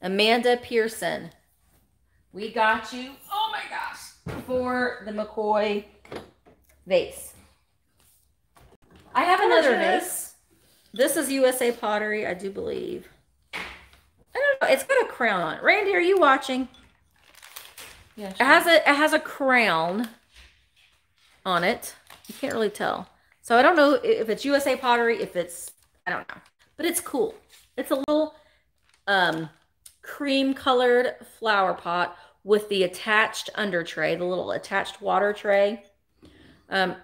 Amanda Pearson. We got you, oh my gosh, for the McCoy vase. I have another vase. This is USA Pottery, I do believe. I don't know, it's got a crown on it. Randy, are you watching? Yeah, sure. It has a crown on it. You can't really tell. So I don't know if it's USA Pottery, I don't know. But it's cool. It's a little... cream colored flower pot with the attached under tray, the little attached water tray.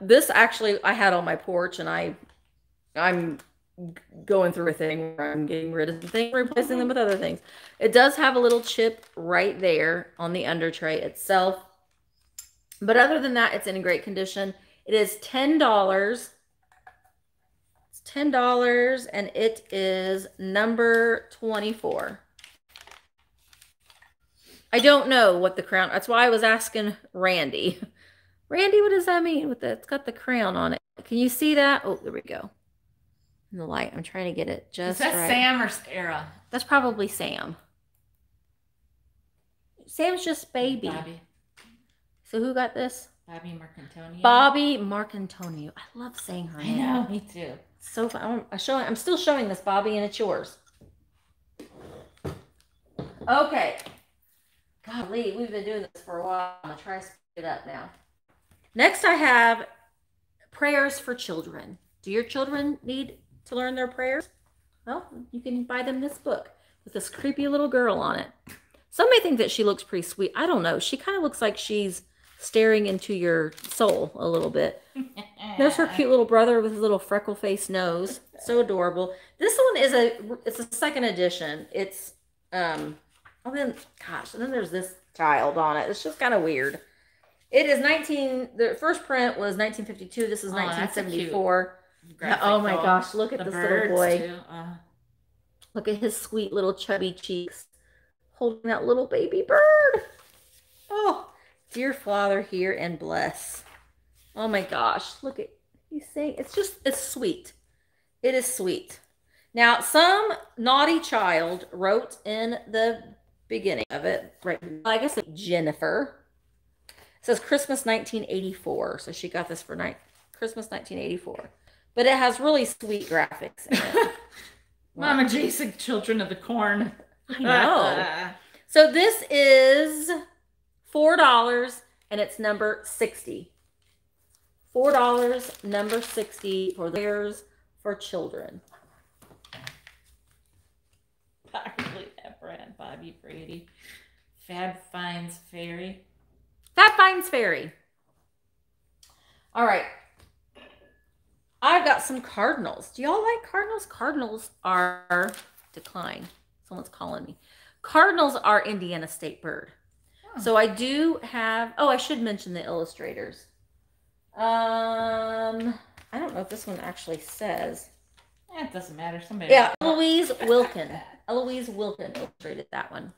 This actually I had on my porch, and I'm going through a thing where I'm getting rid of the thing, replacing them with other things. It does have a little chip right there on the under tray itself. But other than that, it's in great condition. It is $10. It's $10, and it is number 24. I don't know what the crown, that's why I was asking Randy. Randy, what does that mean? It's got the crown on it. Can you see that? Oh, there we go. In the light, I'm trying to get it just right. Is that right. Sam or Sarah? That's probably Sam. Sam's just baby. Bobby. So who got this? Bobby Marcantonio. Bobby Marcantonio. I love saying her name. I know, me too. So fun. I'm still showing this, Bobby, and it's yours. Okay. Golly, we've been doing this for a while. I'm going to try to speed it up now. Next, I have prayers for children. Do your children need to learn their prayers? Well, you can buy them this book with this creepy little girl on it. Some may think that she looks pretty sweet. I don't know. She kind of looks like she's staring into your soul a little bit. There's her cute little brother with his little freckle-faced nose. So adorable. This one is it's a second edition. It's, and then, gosh, and then there's this child on it. It's just kind of weird. It is the first print was 1952. This is 1974. Oh my gosh, look at this little boy. Look at his sweet little chubby cheeks holding that little baby bird. Oh, dear Father, hear and bless. Oh my gosh, look at, he's saying, it's sweet. It is sweet. Now, some naughty child wrote in the beginning of it, right? I guess it's Jennifer. It says Christmas 1984. So she got this for Christmas 1984. But it has really sweet graphics in it. Wow. Mama Jason, Children of the Corn. I know. So this is $4 and it's number 60. $4, number 60 for theirs for children. Probably that brand, Bobby Brady. Fab Finds Fairy. Fab Finds Fairy. All right. I've got some cardinals. Do y'all like cardinals? Cardinals are decline. Someone's calling me. Cardinals are Indiana state bird. Oh. So I do have, oh, I should mention the illustrators. I don't know if this one actually says. It doesn't matter. Somebody. Yeah, Eloise Wilkin. Eloise Wilkin illustrated that one.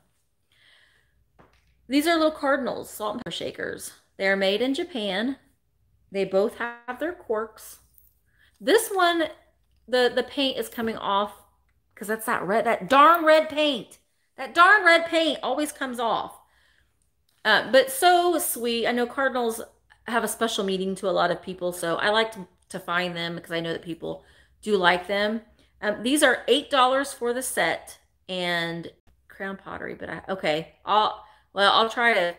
These are little cardinals, salt and pepper shakers. They're made in Japan. They both have their corks. This one, the paint is coming off because that's that red, that darn red paint. That darn red paint always comes off. But so sweet. I know cardinals have a special meaning to a lot of people, so I like to find them because I know that people do like them. These are $8 for the set and Crown Pottery, but I'll try to,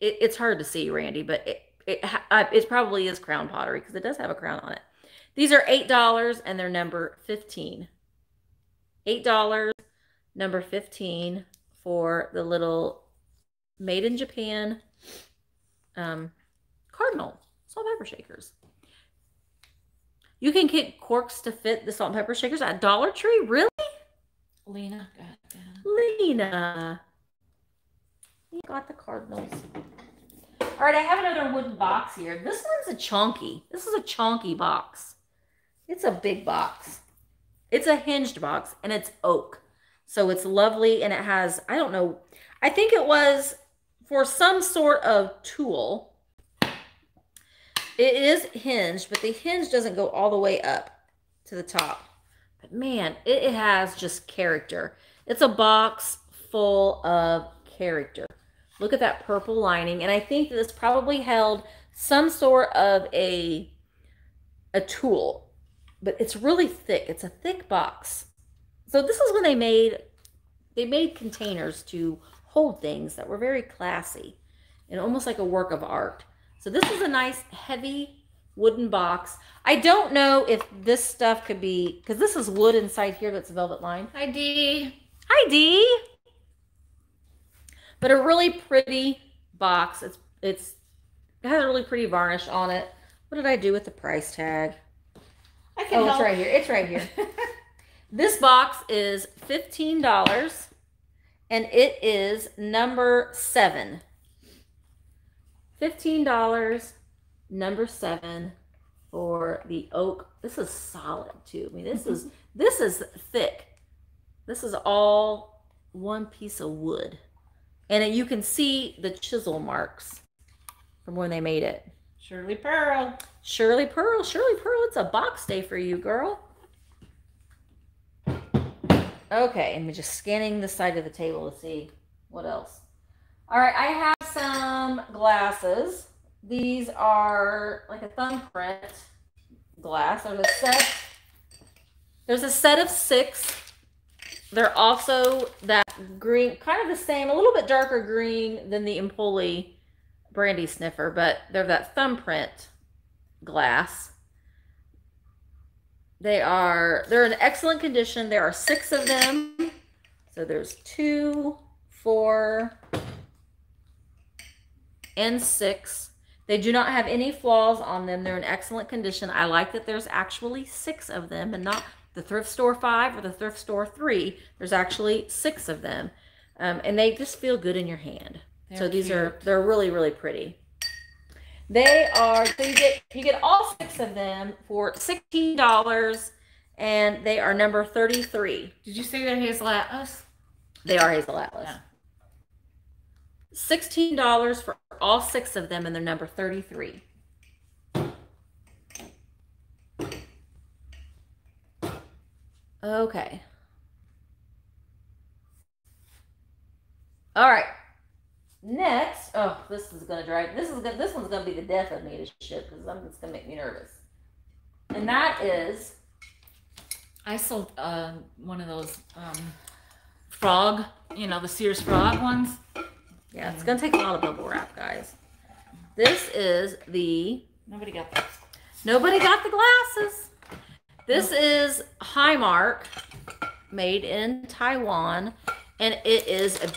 it's hard to see, Randy, but it probably is Crown Pottery because it does have a crown on it. These are $8 and they're number 15. $8, number 15 for the little made in Japan cardinal salt pepper shakers. You can get corks to fit the salt and pepper shakers at Dollar Tree, really? Lena got that. Lena, you got the cardinals. All right, I have another wooden box here. This one's a chonky. This is a chonky box. It's a big box. It's a hinged box and it's oak. So it's lovely and it has, I don't know, I think it was for some sort of tool. It is hinged, but the hinge doesn't go all the way up to the top. But man, it has just character. It's a box full of character. Look at that purple lining. And I think this probably held some sort of a tool. But it's really thick. It's a thick box. So this is when they made containers to hold things that were very classy and almost like a work of art. So this is a nice heavy wooden box. I don't know if this stuff could be, because this is wood inside here that's velvet lined. Hi, Dee. Hi, Dee. But a really pretty box. It has a really pretty varnish on it. What did I do with the price tag? It's right here. It's right here. This box is $15 and it is number 7. $15, number 7 for the oak. This is solid too. I mean, this is thick. This is all one piece of wood. And you can see the chisel marks from when they made it. Shirley Pearl. Shirley Pearl. Shirley Pearl, it's a box day for you, girl. Okay, I'm just scanning the side of the table to see what else. All right, I have some glasses. These are like a thumbprint glass. There's a set of 6. They're also that green, kind of the same, a little bit darker green than the Empoli brandy sniffer, but they're that thumbprint glass. They're in excellent condition. There are 6 of them. So there's 2, 4, and 6. They do not have any flaws on them. They're in excellent condition. I like that there's actually 6 of them and not the thrift store 5 or the thrift store 3. There's actually 6 of them. And they just feel good in your hand. So these are, they're really, really pretty. They are, so you get all 6 of them for $16 and they are number 33. Did you say they're Hazel Atlas? They are Hazel Atlas. Yeah. $16 for all 6 of them and they're number 33. Okay. All right. Next, oh, this is gonna drive. This one's gonna be the death of me to ship because it's gonna make me nervous. And that is, I sold one of those frog, you know, the Sears frog ones. Yeah, it's gonna take a lot of bubble wrap, guys. This is the nobody got this. Nobody got the glasses. This is HighMark, made in Taiwan. And it is a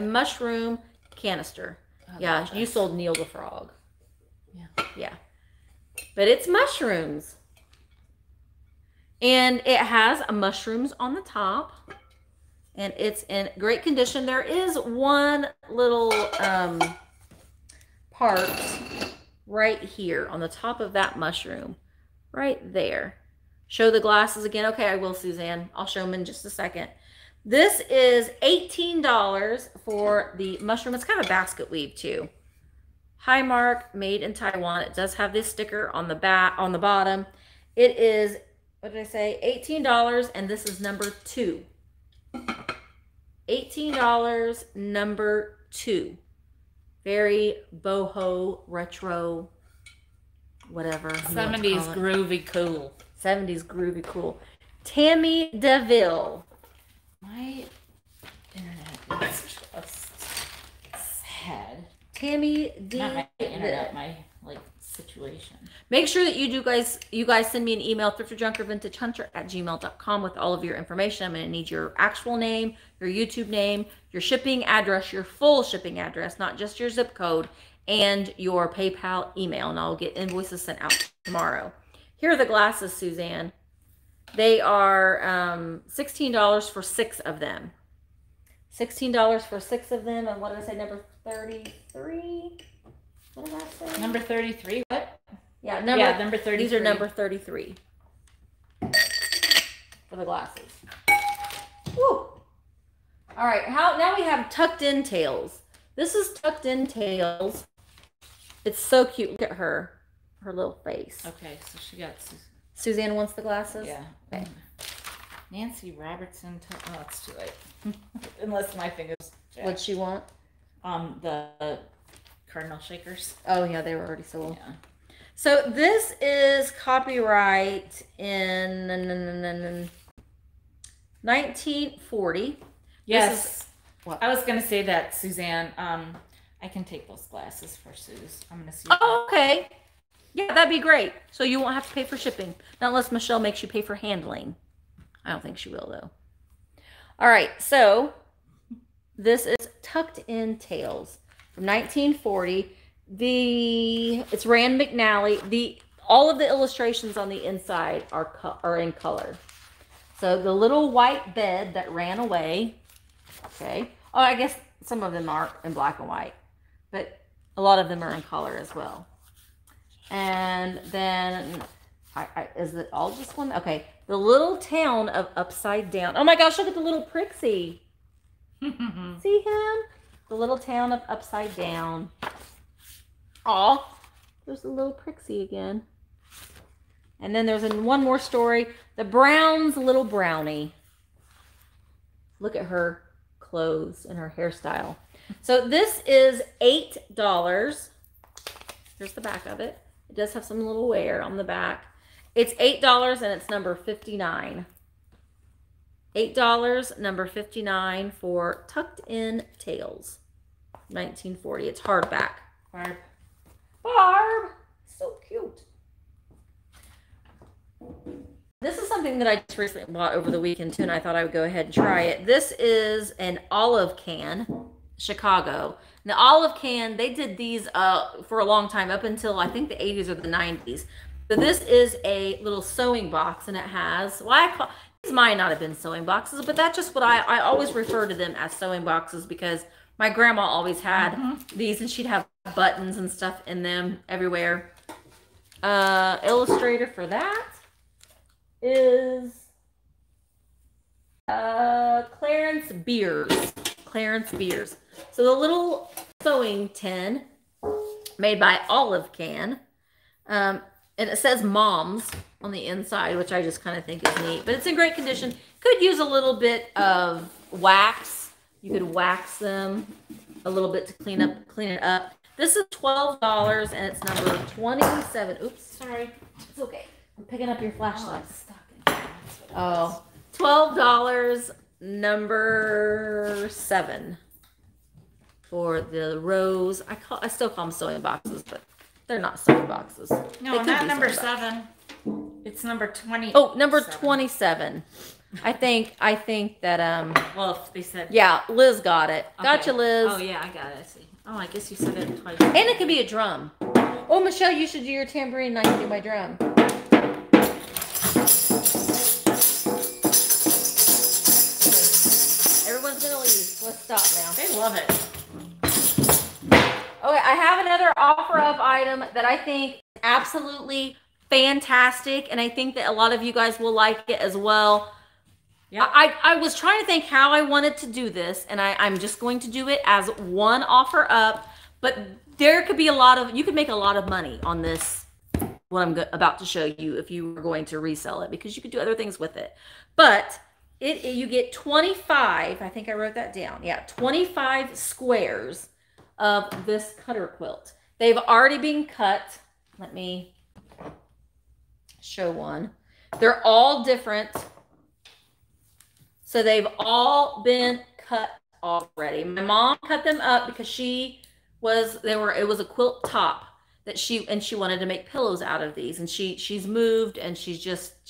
mushroom canister. Yeah, you sold Neil the frog. Yeah. But it's mushrooms. And it has mushrooms on the top. And it's in great condition. There is one little part right here on the top of that mushroom. Right there. Show the glasses again. Okay, I will, Suzanne. I'll show them in just a second. This is $18 for the mushroom. It's kind of a basket weave too. HighMark, made in Taiwan. It does have this sticker on the back, on the bottom. It is, what did I say? $18, and this is number 2. $18, number 2. Very boho, retro, whatever. 70s groovy cool. 70s groovy cool. Tammy DeVille. My internet is just sad. Tammy DeVille. Not my internet, my like situation. Make sure that you guys send me an email, thrifterjunkervintagehunter@gmail.com, with all of your information. I'm going to need your actual name, your YouTube name, your shipping address, your full shipping address, not just your zip code, and your PayPal email, and I'll get invoices sent out tomorrow. Here are the glasses, Suzanne. They are $16 for 6 of them. $16 for 6 of them. And what did I say? Number 33? What did I say? Number 33. What? Yeah, number 33. These are number 33 for the glasses. Woo! All right. Now we have tucked in tails. This is tucked in tails. It's so cute. Look at her. Her little face. Okay, so she got Suzanne wants the glasses? Yeah. Okay. Nancy Robertson. Oh, it's too late. Unless my fingers jacked. What'd she want? The Cardinal Shakers. Oh, yeah, they were already sold. Yeah. So this is copyright in 1940. Yes. This is, what? I was going to say that, Suzanne. I can take those glasses for Suze. I'm going to see. Oh, okay. Yeah, that'd be great. So you won't have to pay for shipping. Not unless Michelle makes you pay for handling. I don't think she will, though. All right, so this is Tucked In Tales from 1940. It's Rand McNally. All of the illustrations on the inside are in color. So the little white bed that ran away. Okay. Oh, I guess some of them are in black and white. But a lot of them are in color as well. And then, is it all just one? Okay, the little town of Upside Down. Oh my gosh, look at the little Prixie. See him? The little town of Upside Down. Aw, there's the little Prixie again. And then there's one more story. The Brown's Little Brownie. Look at her clothes and her hairstyle. So this is $8. Here's the back of it. It does have some little wear on the back. It's $8 and it's number 59. $8, number 59 for Tucked In Tails, 1940. It's hardback. Barb, so cute. This is something something that I just recently bought over the weekend too, and I thought I would go ahead and try it. This is an olive can, Chicago. And the olive can, they did these for a long time, up until I think the 80s or the 90s. But this is a little sewing box, and it has, well, I call, these might not have been sewing boxes, but that's just what I always refer to them as, sewing boxes, because my grandma always had these, and she'd have buttons and stuff in them everywhere. Illustrator for that is Clarence Beers. Clarence Beers. So the little sewing tin made by Olive Can. And it says Moms on the inside, which I just kind of think is neat. But it's in great condition. Could use a little bit of wax. You could wax them a little bit to clean it up. This is $12, and it's number 27. Oops, sorry. It's okay. I'm picking up your flashlight. Oh, $12, number 7 for the rows. I still call them sewing boxes, but they're not sewing boxes. No, not number 7. It's number 20. Oh, number 27. I think that well, they said, yeah, Liz got it. Okay. Gotcha, Liz. Oh yeah, I got it. I see. Oh, I guess you said it twice. And it could be a drum. Oh, Michelle, you should do your tambourine, and I can do my drum. Everyone's gonna leave. Let's stop now. They love it. Okay, I have another offer-up item that I think is absolutely fantastic, and I think that a lot of you guys will like it as well. Yeah, I was trying to think how I wanted to do this, and I'm just going to do it as one offer up, but there could be a lot of, you could make a lot of money on this, what I'm about to show you, if you were going to resell it, because you could do other things with it. But you get 25, I think I wrote that down, yeah, 25 squares of this cutter quilt. They've already been cut. Let me show one. They're all different. So they've all been cut already. My mom cut them up because it was a quilt top that she wanted to make pillows out of these, and she's moved, and she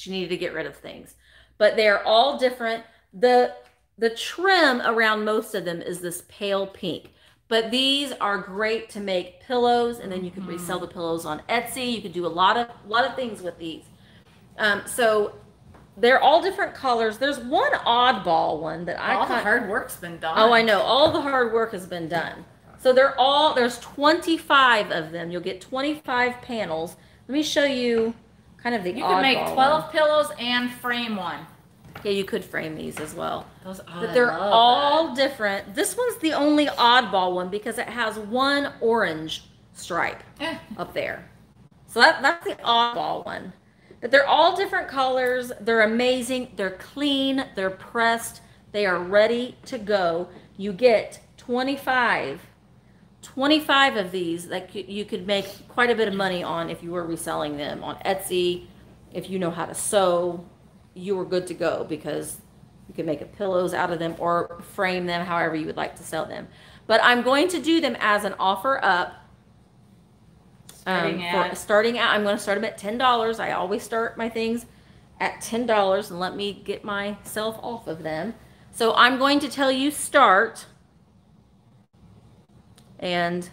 needed to get rid of things. But they're all different. The trim around most of them is this pale pink. But these are great to make pillows, and then you can resell the pillows on Etsy. You could do a lot of things with these. So they're all different colors. There's one oddball one that I caught. All the hard work's been done. Oh, I know. All the hard work has been done. So there's 25 of them. You'll get 25 panels. Let me show you kind of the oddball. You could make 12 pillows and frame one. Yeah, you could frame these as well. But they're all different. This one's the only oddball one because it has one orange stripe up there. So that's the oddball one. But they're all different colors. They're amazing. They're clean. They're pressed. They are ready to go. You get 25 of these that you could make quite a bit of money on if you were reselling them on Etsy. If you know how to sew, you were good to go, because you could make pillows out of them or frame them however you would like to sell them. But I'm going to do them as an offer up. Starting out, I'm going to start them at $10. I always start my things at $10, and let me get myself off of them. So I'm going to tell you start, and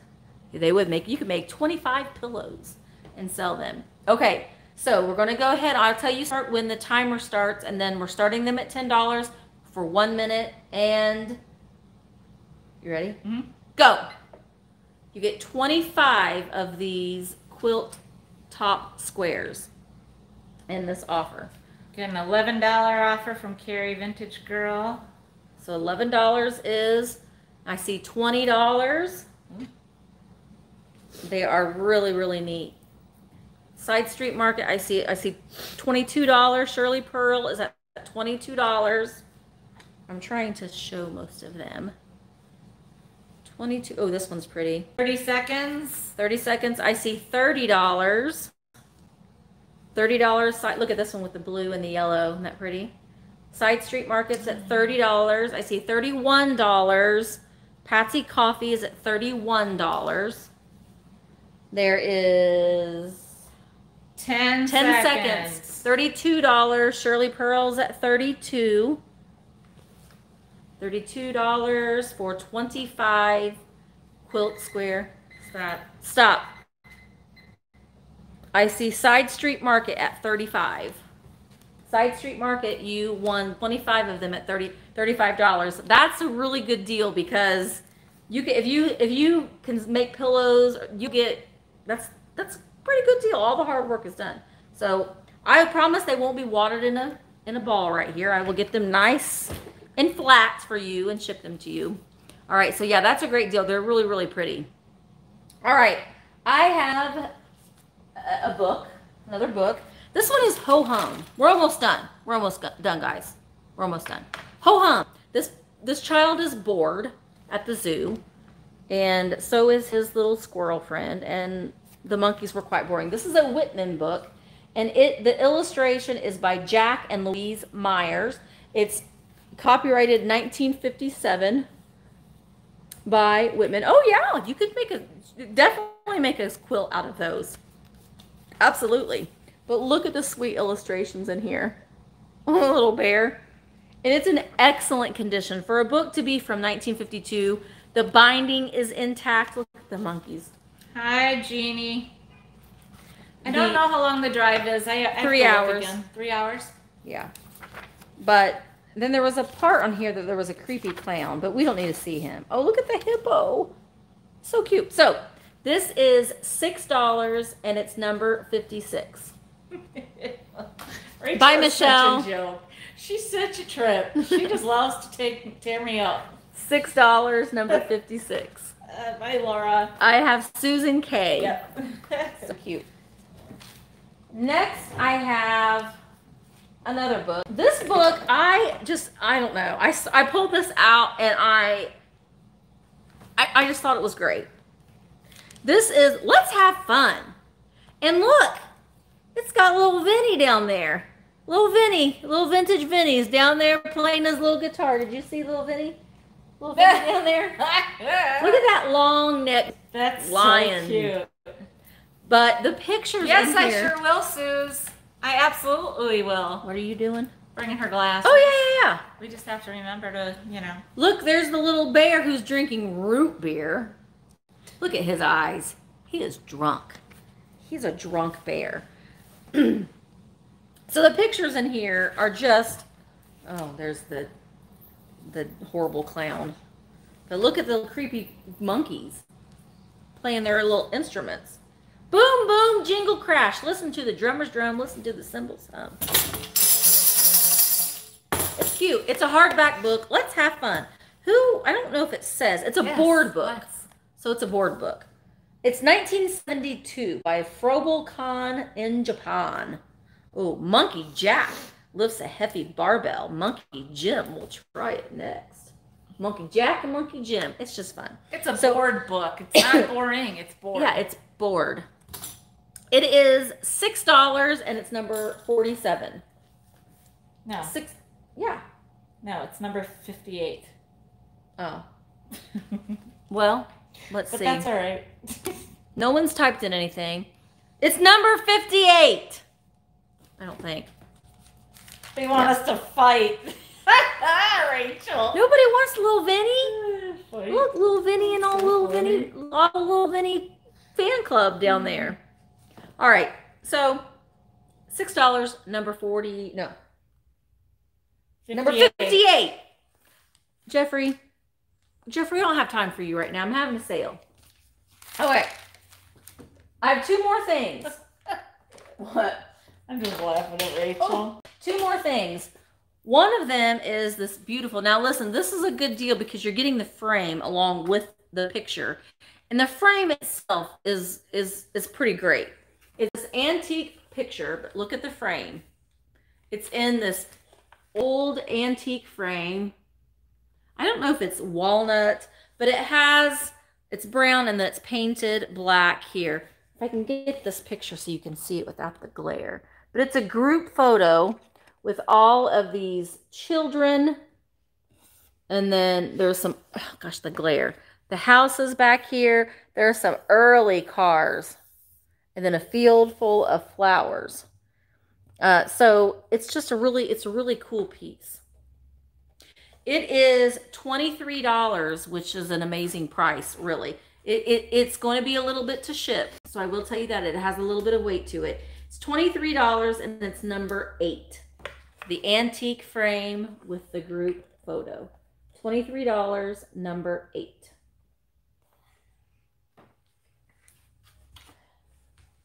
you could make 25 pillows and sell them. Okay, so we're going to go ahead. I'll tell you start when the timer starts, and then we're starting them at $10 for 1 minute. And you ready? Mm-hmm. Go. You get 25 of these quilt top squares in this offer. Get an $11 offer from Carrie Vintage Girl. So $11 is, I see $20. They are really, really neat. Side Street Market, I see $22. Shirley Pearl is at $22. I'm trying to show most of them. 22. Oh, this one's pretty. 30 seconds. 30 seconds. I see $30. $30. Look at this one with the blue and the yellow. Isn't that pretty? Side Street Market's at $30. I see $31. Patsy Coffee is at $31. There is 10 seconds. $32. Shirley Pearls at $32. $32 for 25 quilt square. Stop. I see Side Street Market at 35. Side Street Market, you won 25 of them at $35. That's a really good deal because you can, if you can make pillows, you get that's a pretty good deal. All the hard work is done. So I promise they won't be watered in a ball right here. I will get them nice and flats for you and ship them to you. All right, so yeah, that's a great deal. They're really, really pretty. All right, I have a book, another book. This one is Ho Hum. We're almost done. We're almost done, guys. We're almost done. Ho Hum. This child is bored at the zoo, and so is his little squirrel friend, and the monkeys were quite boring. This is a Whitman book, and the illustration is by Jack and Louise Myers. It's copyrighted 1957 by Whitman. Oh yeah, you could definitely make a quilt out of those. Absolutely. But look at the sweet illustrations in here. A little bear. And it's in excellent condition. For a book to be from 1952, the binding is intact. Look at the monkeys. Hi, Jeannie. I don't know how long the drive is. I 3 hours. 3 hours? Yeah. But then there was a part on here that there was a creepy clown, but we don't need to see him. Oh, look at the hippo. So cute. So this is $6, and it's number 56. Bye, Michelle. Such a joke. She's such a trip. She just loves to tear me up. $6, number 56. Bye, Laura. I have Susan K. Yep. So cute. Next, I have another book. This book, I don't know. I pulled this out, and I just thought it was great. This is Let's Have Fun. And look. It's got little Vinny down there. Little Vinny, little vintage Vinny's down there playing his little guitar. Did you see little Vinny? Little Vinny down there. Look at that long neck. That's lion. So cute. But the pictures. Yes, in here. I sure will, Suze. I absolutely will. What are you doing? Bringing her glass. Oh yeah, yeah, yeah. We just have to remember to, you know. Look, there's the little bear who's drinking root beer. Look at his eyes. He is drunk. He's a drunk bear. So the pictures in here are just, oh, there's the horrible clown. But look at the creepy monkeys playing their little instruments. Boom, boom, jingle, crash. Listen to the drummer's drum. Listen to the cymbals hum. It's cute. It's a hardback book. Let's Have Fun. I don't know if it says. It's a board book. Yes. So it's a board book. It's 1972 by Fröbel-Kan in Japan. Oh, Monkey Jack lifts a heavy barbell. Monkey Jim will try it next. Monkey Jack and Monkey Jim. It's just fun. It's a board book. It's not boring. It's bored. Yeah, it's bored. It is $6 and it's number 47. No. Six. Yeah. No, it's number 58. Oh. Well. Let's see. That's all right. No one's typed in anything. It's number 58. I don't think. They want us to fight. Rachel. Nobody wants little Vinny. Fight. Look, little Vinny and all little Vinny fan club down there. All right. So $6, number 40. No. 58. Number 58. Jeffrey. Jeffrey, I don't have time for you right now. I'm having a sale. All right. I have two more things. What? I'm just laughing at Rachel. Oh, two more things. One of them is this beautiful. Now, listen, this is a good deal because you're getting the frame along with the picture. And the frame itself is pretty great. It's this antique picture, but look at the frame. It's in this old antique frame. I don't know if it's walnut, but it's brown and then it's painted black here. If I can get this picture so you can see it without the glare. But it's a group photo with all of these children. And then there's some, oh gosh, the glare. The houses back here. There are some early cars. And then a field full of flowers. So it's just a really cool piece. It is $23, which is an amazing price, really. It's going to be a little bit to ship. So I will tell you that it has a little bit of weight to it. It's $23 and it's number 8. The antique frame with the group photo. $23, number 8.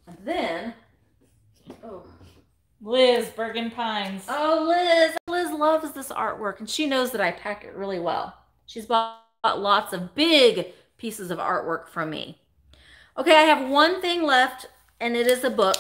And then, oh, Liz, Bergen Pines. Oh, Liz. Liz loves this artwork, and she knows that I pack it really well. She's bought lots of big pieces of artwork from me. Okay, I have one thing left, and it is a book,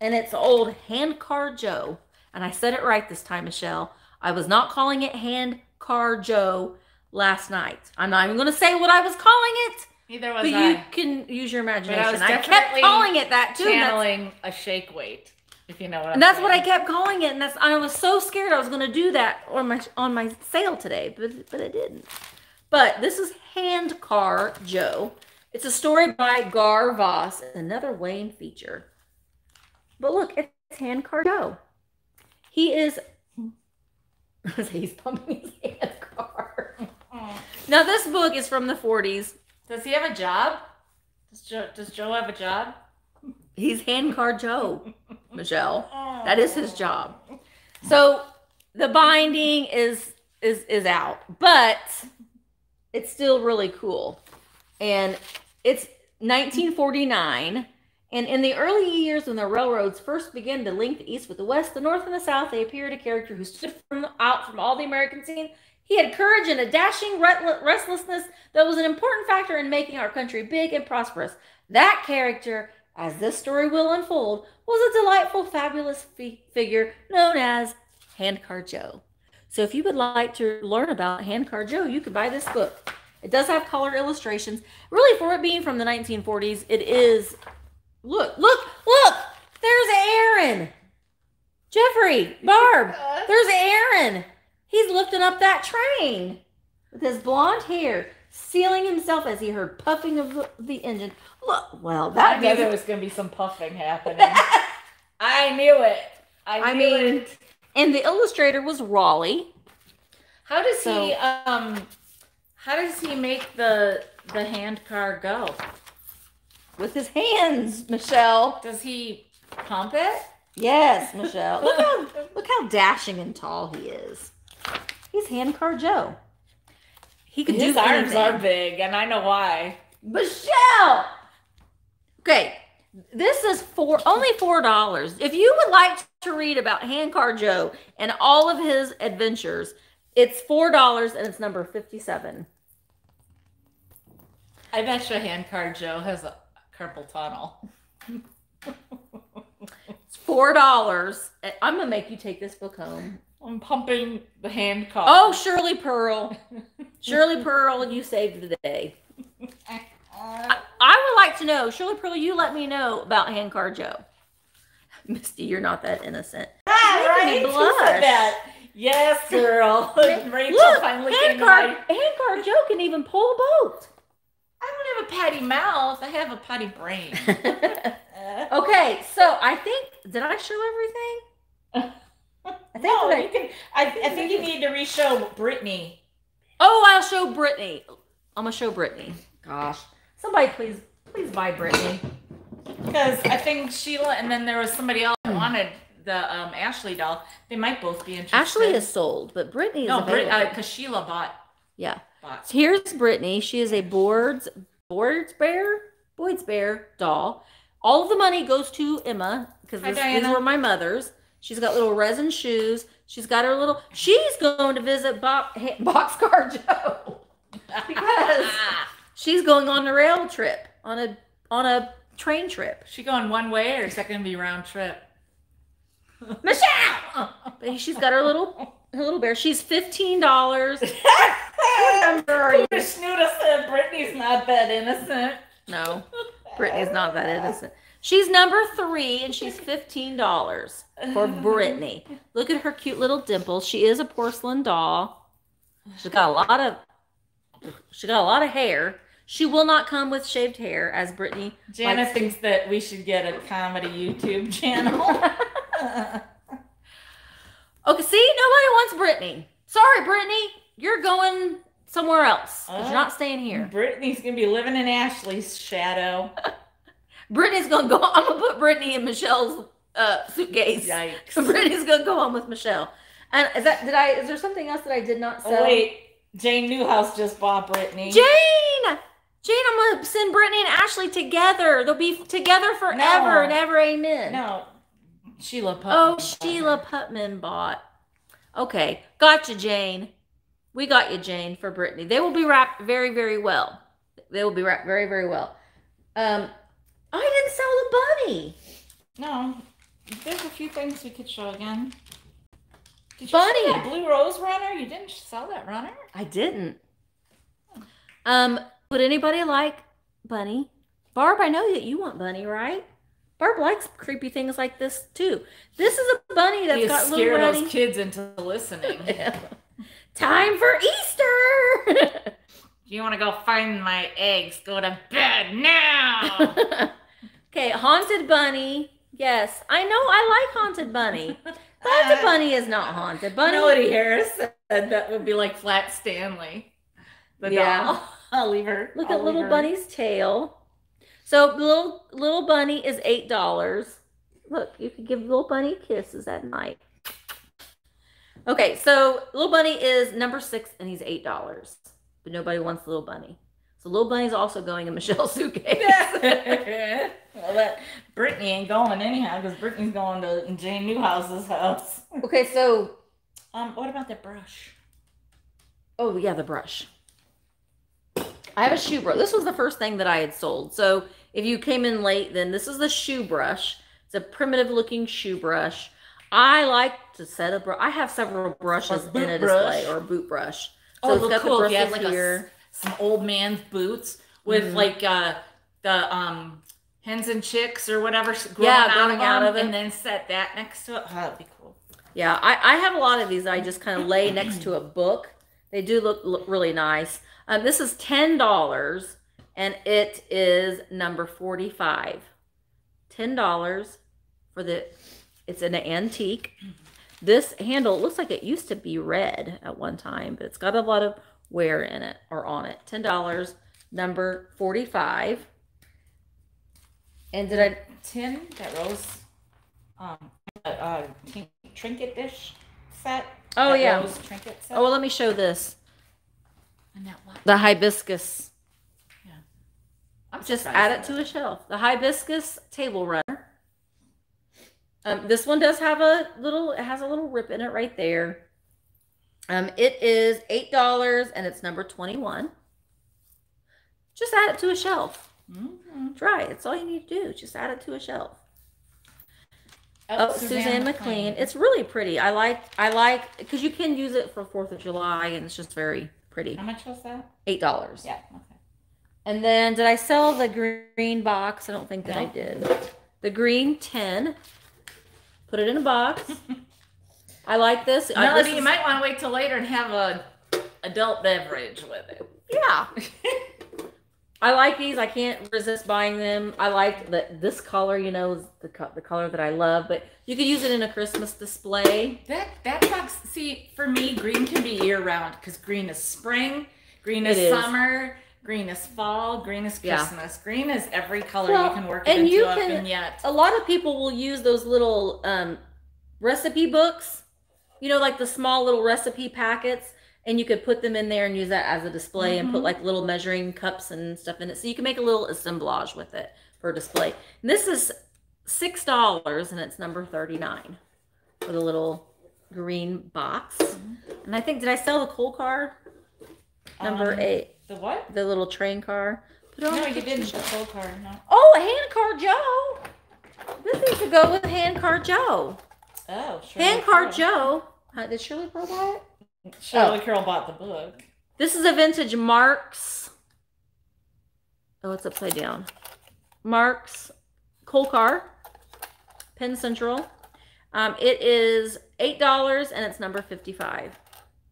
and it's old Handcar Joe. And I said it right this time, Michelle. I was not calling it Handcar Joe last night. I'm not even going to say what I was calling it. Neither was I. You can use your imagination. I kept calling it that, too. Channeling a shake weight. If you know what I'm saying. And that's what I kept calling it, and that's, I was so scared I was going to do that on my sale today, but I didn't. But this is Handcar Joe. It's a story by Gar Voss, another Wayne feature. But look, it's Handcar Joe. He is. He's pumping his handcar. Now this book is from the 40s. Does he have a job? Does Joe have a job? He's Handcar Joe. Michelle, that is his job. So the binding is out, but it's still really cool. And it's 1949. And in the early years when the railroads first began to link the East with the West, the North and the South, they appeared a character who stood out from all the American scene. He had courage and a dashing restlessness that was an important factor in making our country big and prosperous. That character, as this story will unfold, was a delightful, fabulous figure known as Handcar Joe. So if you would like to learn about Handcar Joe, you could buy this book. It does have colored illustrations. Really, for it being from the 1940s, it is... Look, look, look! There's Aaron! Jeffrey, Barb, there's Aaron! He's lifting up that train with his blonde hair, sealing himself as he heard puffing of the engine. Look, well, I knew there was going to be some puffing happening. I knew it. I knew it. And the illustrator was Raleigh. How does he make the handcar go? With his hands, Michelle. Does he pump it? Yes, Michelle. Look how dashing and tall he is. He's Handcar Joe. He could do anything. His arms are big, and I know why. Michelle! Okay, this is only $4. If you would like to read about Handcar Joe and all of his adventures, it's $4, and it's number 57. I bet you Handcar Joe has a carpal tunnel. It's $4. I'm going to make you take this book home. I'm pumping the handcar. Oh, Shirley Pearl. Shirley Pearl, you saved the day. I would like to know, Shirley Pearl, you let me know about Handcar Joe. Misty, you're not that innocent. Right? Blush. Who said that? Yes, girl. Rachel look, finally Handcar Joe can even pull a boat. I don't have a potty mouth. I have a potty brain. Okay, so I think, did I show everything? I think no, I think you need to re-show Brittany. Oh, I'll show Brittany. I'm gonna show Brittany. Gosh, somebody please buy Brittany, because I think Sheila and then there was somebody else that wanted the Ashley doll. They might both be interested. Ashley is sold, but Brittany is because Sheila bought. Yeah. So here's Brittany. She is a Boyds Bear doll. All of the money goes to Emma because these were my mother's. She's got little resin shoes. She's got her little... She's going to visit Boxcar Joe because she's going on a rail trip, on a train trip. She going one way or is that going to be round trip? Michelle! But she's got her little bear. She's $15. What number are you? Shnuda said Brittany's not that innocent. No, Brittany's not that innocent. She's number 3, and she's $15 for Brittany. Look at her cute little dimples. She is a porcelain doll. She got a lot of hair. She will not come with shaved hair, as Brittany. Jana thinks that we should get a comedy YouTube channel. Okay, see, nobody wants Brittany. Sorry, Brittany, you're going somewhere else. You're not staying here. Brittany's gonna be living in Ashley's shadow. Brittany's gonna go. I'm gonna put Brittany in Michelle's suitcase. Yikes! Brittany's gonna go home with Michelle. And is that? Did I? Is there something else that I did not sell? Oh, wait, Jane Newhouse just bought Brittany. Jane, I'm gonna send Brittany and Ashley together. They'll be together forever and ever. Amen. No. Sheila Putman. Oh, Sheila Putman bought. Okay. Gotcha, Jane. We got you, Jane, for Brittany. They will be wrapped very, very well. They will be wrapped very, very well. I didn't sell the bunny. No. There's a few things we could show again. Did you sell that Blue Rose runner? You didn't sell that runner? I didn't. Would anybody like bunny? Barb, I know that you want bunny, right? Barb likes creepy things like this too. This is a bunny that's got little running. You scare those kids into listening. Yeah. Time for Easter. You want to go find my eggs? Go to bed now. Okay, haunted bunny. Yes, I know. I like haunted bunny. Haunted bunny is not haunted. Bunny. Melody Harris said that would be like Flat Stanley. The doll. I'll leave her. Look at little bunny's tail. So little bunny is $8. Look, you could give little bunny kisses at night. Okay, so little bunny is number 6 and he's $8. But nobody wants little bunny. So little bunny's also going in Michelle's suitcase. Well, that Brittany ain't going anyhow because Brittany's going to Jane Newhouse's house. Okay, so what about that brush? Oh yeah, the brush. I have a shoe brush. This was the first thing that I had sold. So if you came in late, then this is the shoe brush. It's a primitive looking shoe brush. I like to set a brush. I have several brushes in a display or a boot brush. So it's got the bristles like here. Some old man's boots with like the hens and chicks or whatever growing out of it. And then set that next to it. Oh, that'd be cool. Yeah, I have a lot of these that I just kind of lay next to a book. They do look really nice. This is $10 and it is number 45. $10 for the, it's an antique. This handle looks like it used to be red at one time, but it's got a lot of wear in it or on it. $10, number 45. And did I tin that rose trinket dish set? Oh yeah. Rose trinket set. Oh, well, let me show this. The hibiscus. Yeah. I'm just add it to a shelf. The hibiscus table runner. This one does have a little, it has a little rip in it right there. It is $8 and it's number 21. Just add it to a shelf. Try it. It's all you need to do. Just add it to a shelf. Oh, Suzanne McLean. It's really pretty. I like because you can use it for 4th of July and it's just very pretty. How much was that? $8. Yeah. Okay. And then did I sell the green box? I don't think that I did. The green tin. Put it in a box. I like this. Melody, you might want to wait till later and have a adult beverage with it. Yeah. I like these. I can't resist buying them. I like that this color, you know, is the color that I love. But you could use it in a Christmas display. That box, see, for me, green can be year-round because green is spring, green is summer, green is fall, green is Christmas. Yeah. Green is every color you can work and into a vignette. A lot of people will use those little recipe books, you know, like the small little recipe packets. And you could put them in there and use that as a display and put like little measuring cups and stuff in it. So you can make a little assemblage with it for display. And this is $6 and it's number 39 for the little green box. And I think, did I sell the coal car? Number 8. The what? The little train car. Put it on you didn't. The coal car. No. Oh, a hand car Joe. This needs to go with hand car Joe. Oh, sure. Hand car Joe. Did Shirley Pearl buy it? Shirley Carroll bought the book. This is a vintage Marx. Oh, it's upside down. Marx coal car, Penn Central. It is $8 and it's number 55.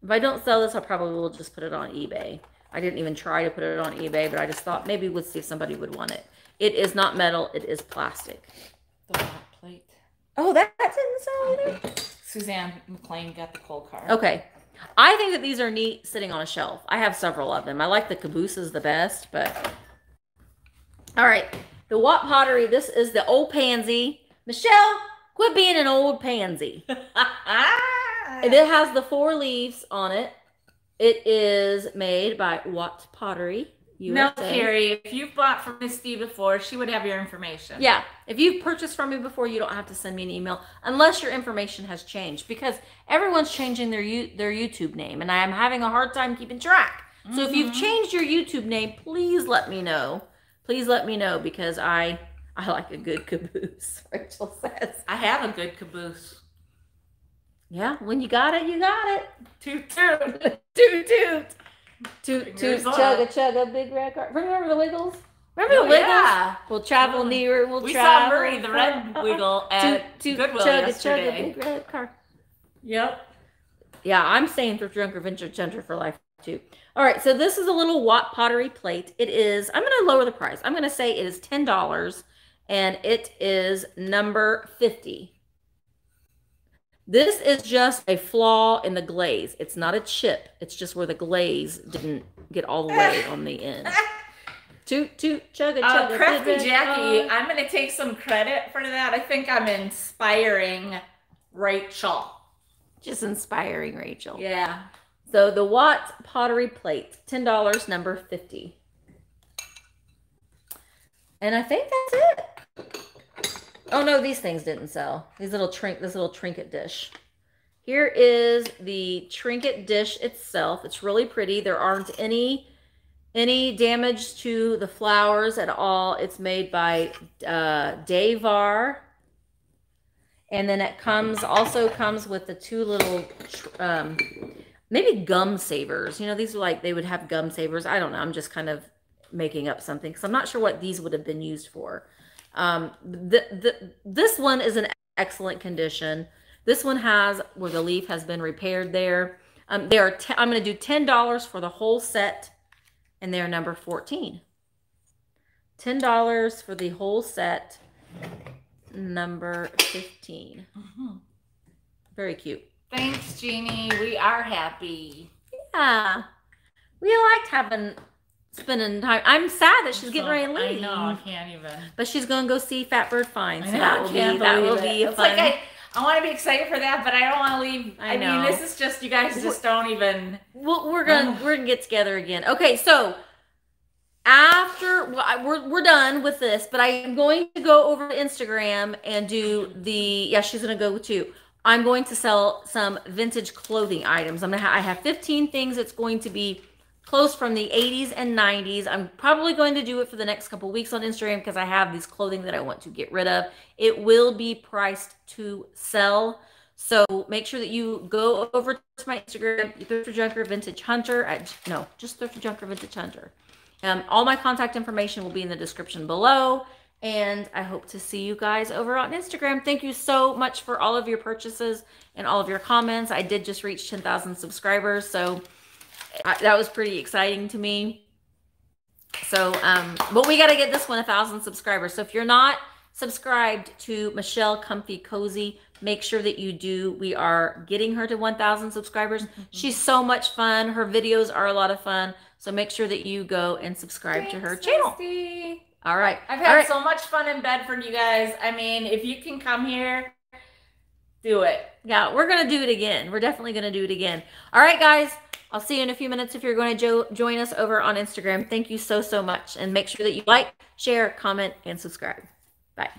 If I don't sell this, I probably will just put it on eBay. I didn't even try to put it on eBay, but I just thought maybe we'd see if somebody would want it. It is not metal. It is plastic. The hot plate. Oh, that's in the cellar. Suzanne McLean got the cold card. Okay. I think that these are neat sitting on a shelf. I have several of them. I like the cabooses the best, but... All right. The Watt Pottery. This is the old pansy. Michelle, quit being an old pansy. It has the four leaves on it. It is made by Watt Pottery USA. No, Carrie, if you've bought from Miss D before, she would have your information. Yeah. If you've purchased from me before, you don't have to send me an email unless your information has changed, because everyone's changing their YouTube name, and I am having a hard time keeping track. Mm-hmm. So if you've changed your YouTube name, please let me know. Please let me know, because I like a good caboose, Rachel says. I have a good caboose. Yeah, when you got it, you got it. Toot, toot. Toot, toot. Toot, toot, chugga, chugga, big red car. Remember the Wiggles? Remember the Wiggles? Yeah. We'll travel nearer, we'll travel. We saw Murray the Red Wiggle at toot, toot, Goodwill chugga, yesterday. Chugga, big red car. Yep. Yeah, I'm saying Thrifter Junker Vintage Hunter for life, too. All right, so this is a little Watt Pottery plate. It is, I'm going to lower the price. I'm going to say it is $10, and it is number 50. This is just a flaw in the glaze. It's not a chip. It's just where the glaze didn't get all the way on the end. Toot, toot, chugga, chugga. Crafty Jackie, I'm going to take some credit for that. I think I'm inspiring Rachel. Just inspiring Rachel. Yeah. So the Watt Pottery Plate, $10, number 50. And I think that's it. Oh no, these things didn't sell. These little trinket dish. Here is the trinket dish itself. It's really pretty. There aren't any damage to the flowers at all. It's made by Davar, and then it also comes with the two little maybe gum savers. You know, these are like, they would have gum savers. I don't know. I'm just kind of making up something because I'm not sure what these would have been used for. This one is in excellent condition. This one has where the leaf has been repaired there. I'm going to do $10 for the whole set, and they're number 14. $10 for the whole set, number 15. Mm-hmm. Very cute. Thanks, Jeannie. We are happy. Yeah. We liked having... spending time. I'm sad that she's getting ready to leave. I know, I can't even. But she's going to go see Fatbird Finds. So that will be fun. It's like I want to be excited for that, but I don't want to leave. I know. I mean, this is just, you guys just don't even. Well, we're gonna get together again. Okay, so after we're done with this, but I am going to go over to Instagram and do the. Yeah, she's gonna go too. I'm going to sell some vintage clothing items. I have 15 things. It's going to be. Clothes from the 80s and 90s. I'm probably going to do it for the next couple weeks on Instagram because I have these clothing that I want to get rid of. It will be priced to sell. So make sure that you go over to my Instagram, Thrifter Junker Vintage Hunter. Just Thrifter Junker Vintage Hunter. All my contact information will be in the description below. And I hope to see you guys over on Instagram. Thank you so much for all of your purchases and all of your comments. I did just reach 10,000 subscribers. So... that was pretty exciting to me. So, but we got to get this one 1,000 subscribers. So if you're not subscribed to Michelle Comfy Cozy, make sure that you do. We are getting her to 1,000 subscribers. Mm-hmm. She's so much fun. Her videos are a lot of fun. So make sure that you go and subscribe to her channel. All right. I've had so much fun in Bedford, you guys. I mean, if you can come here, do it. Yeah, we're going to do it again. We're definitely going to do it again. All right, guys. I'll see you in a few minutes if you're going to join us over on Instagram. Thank you so, so much. And make sure that you like, share, comment, and subscribe. Bye.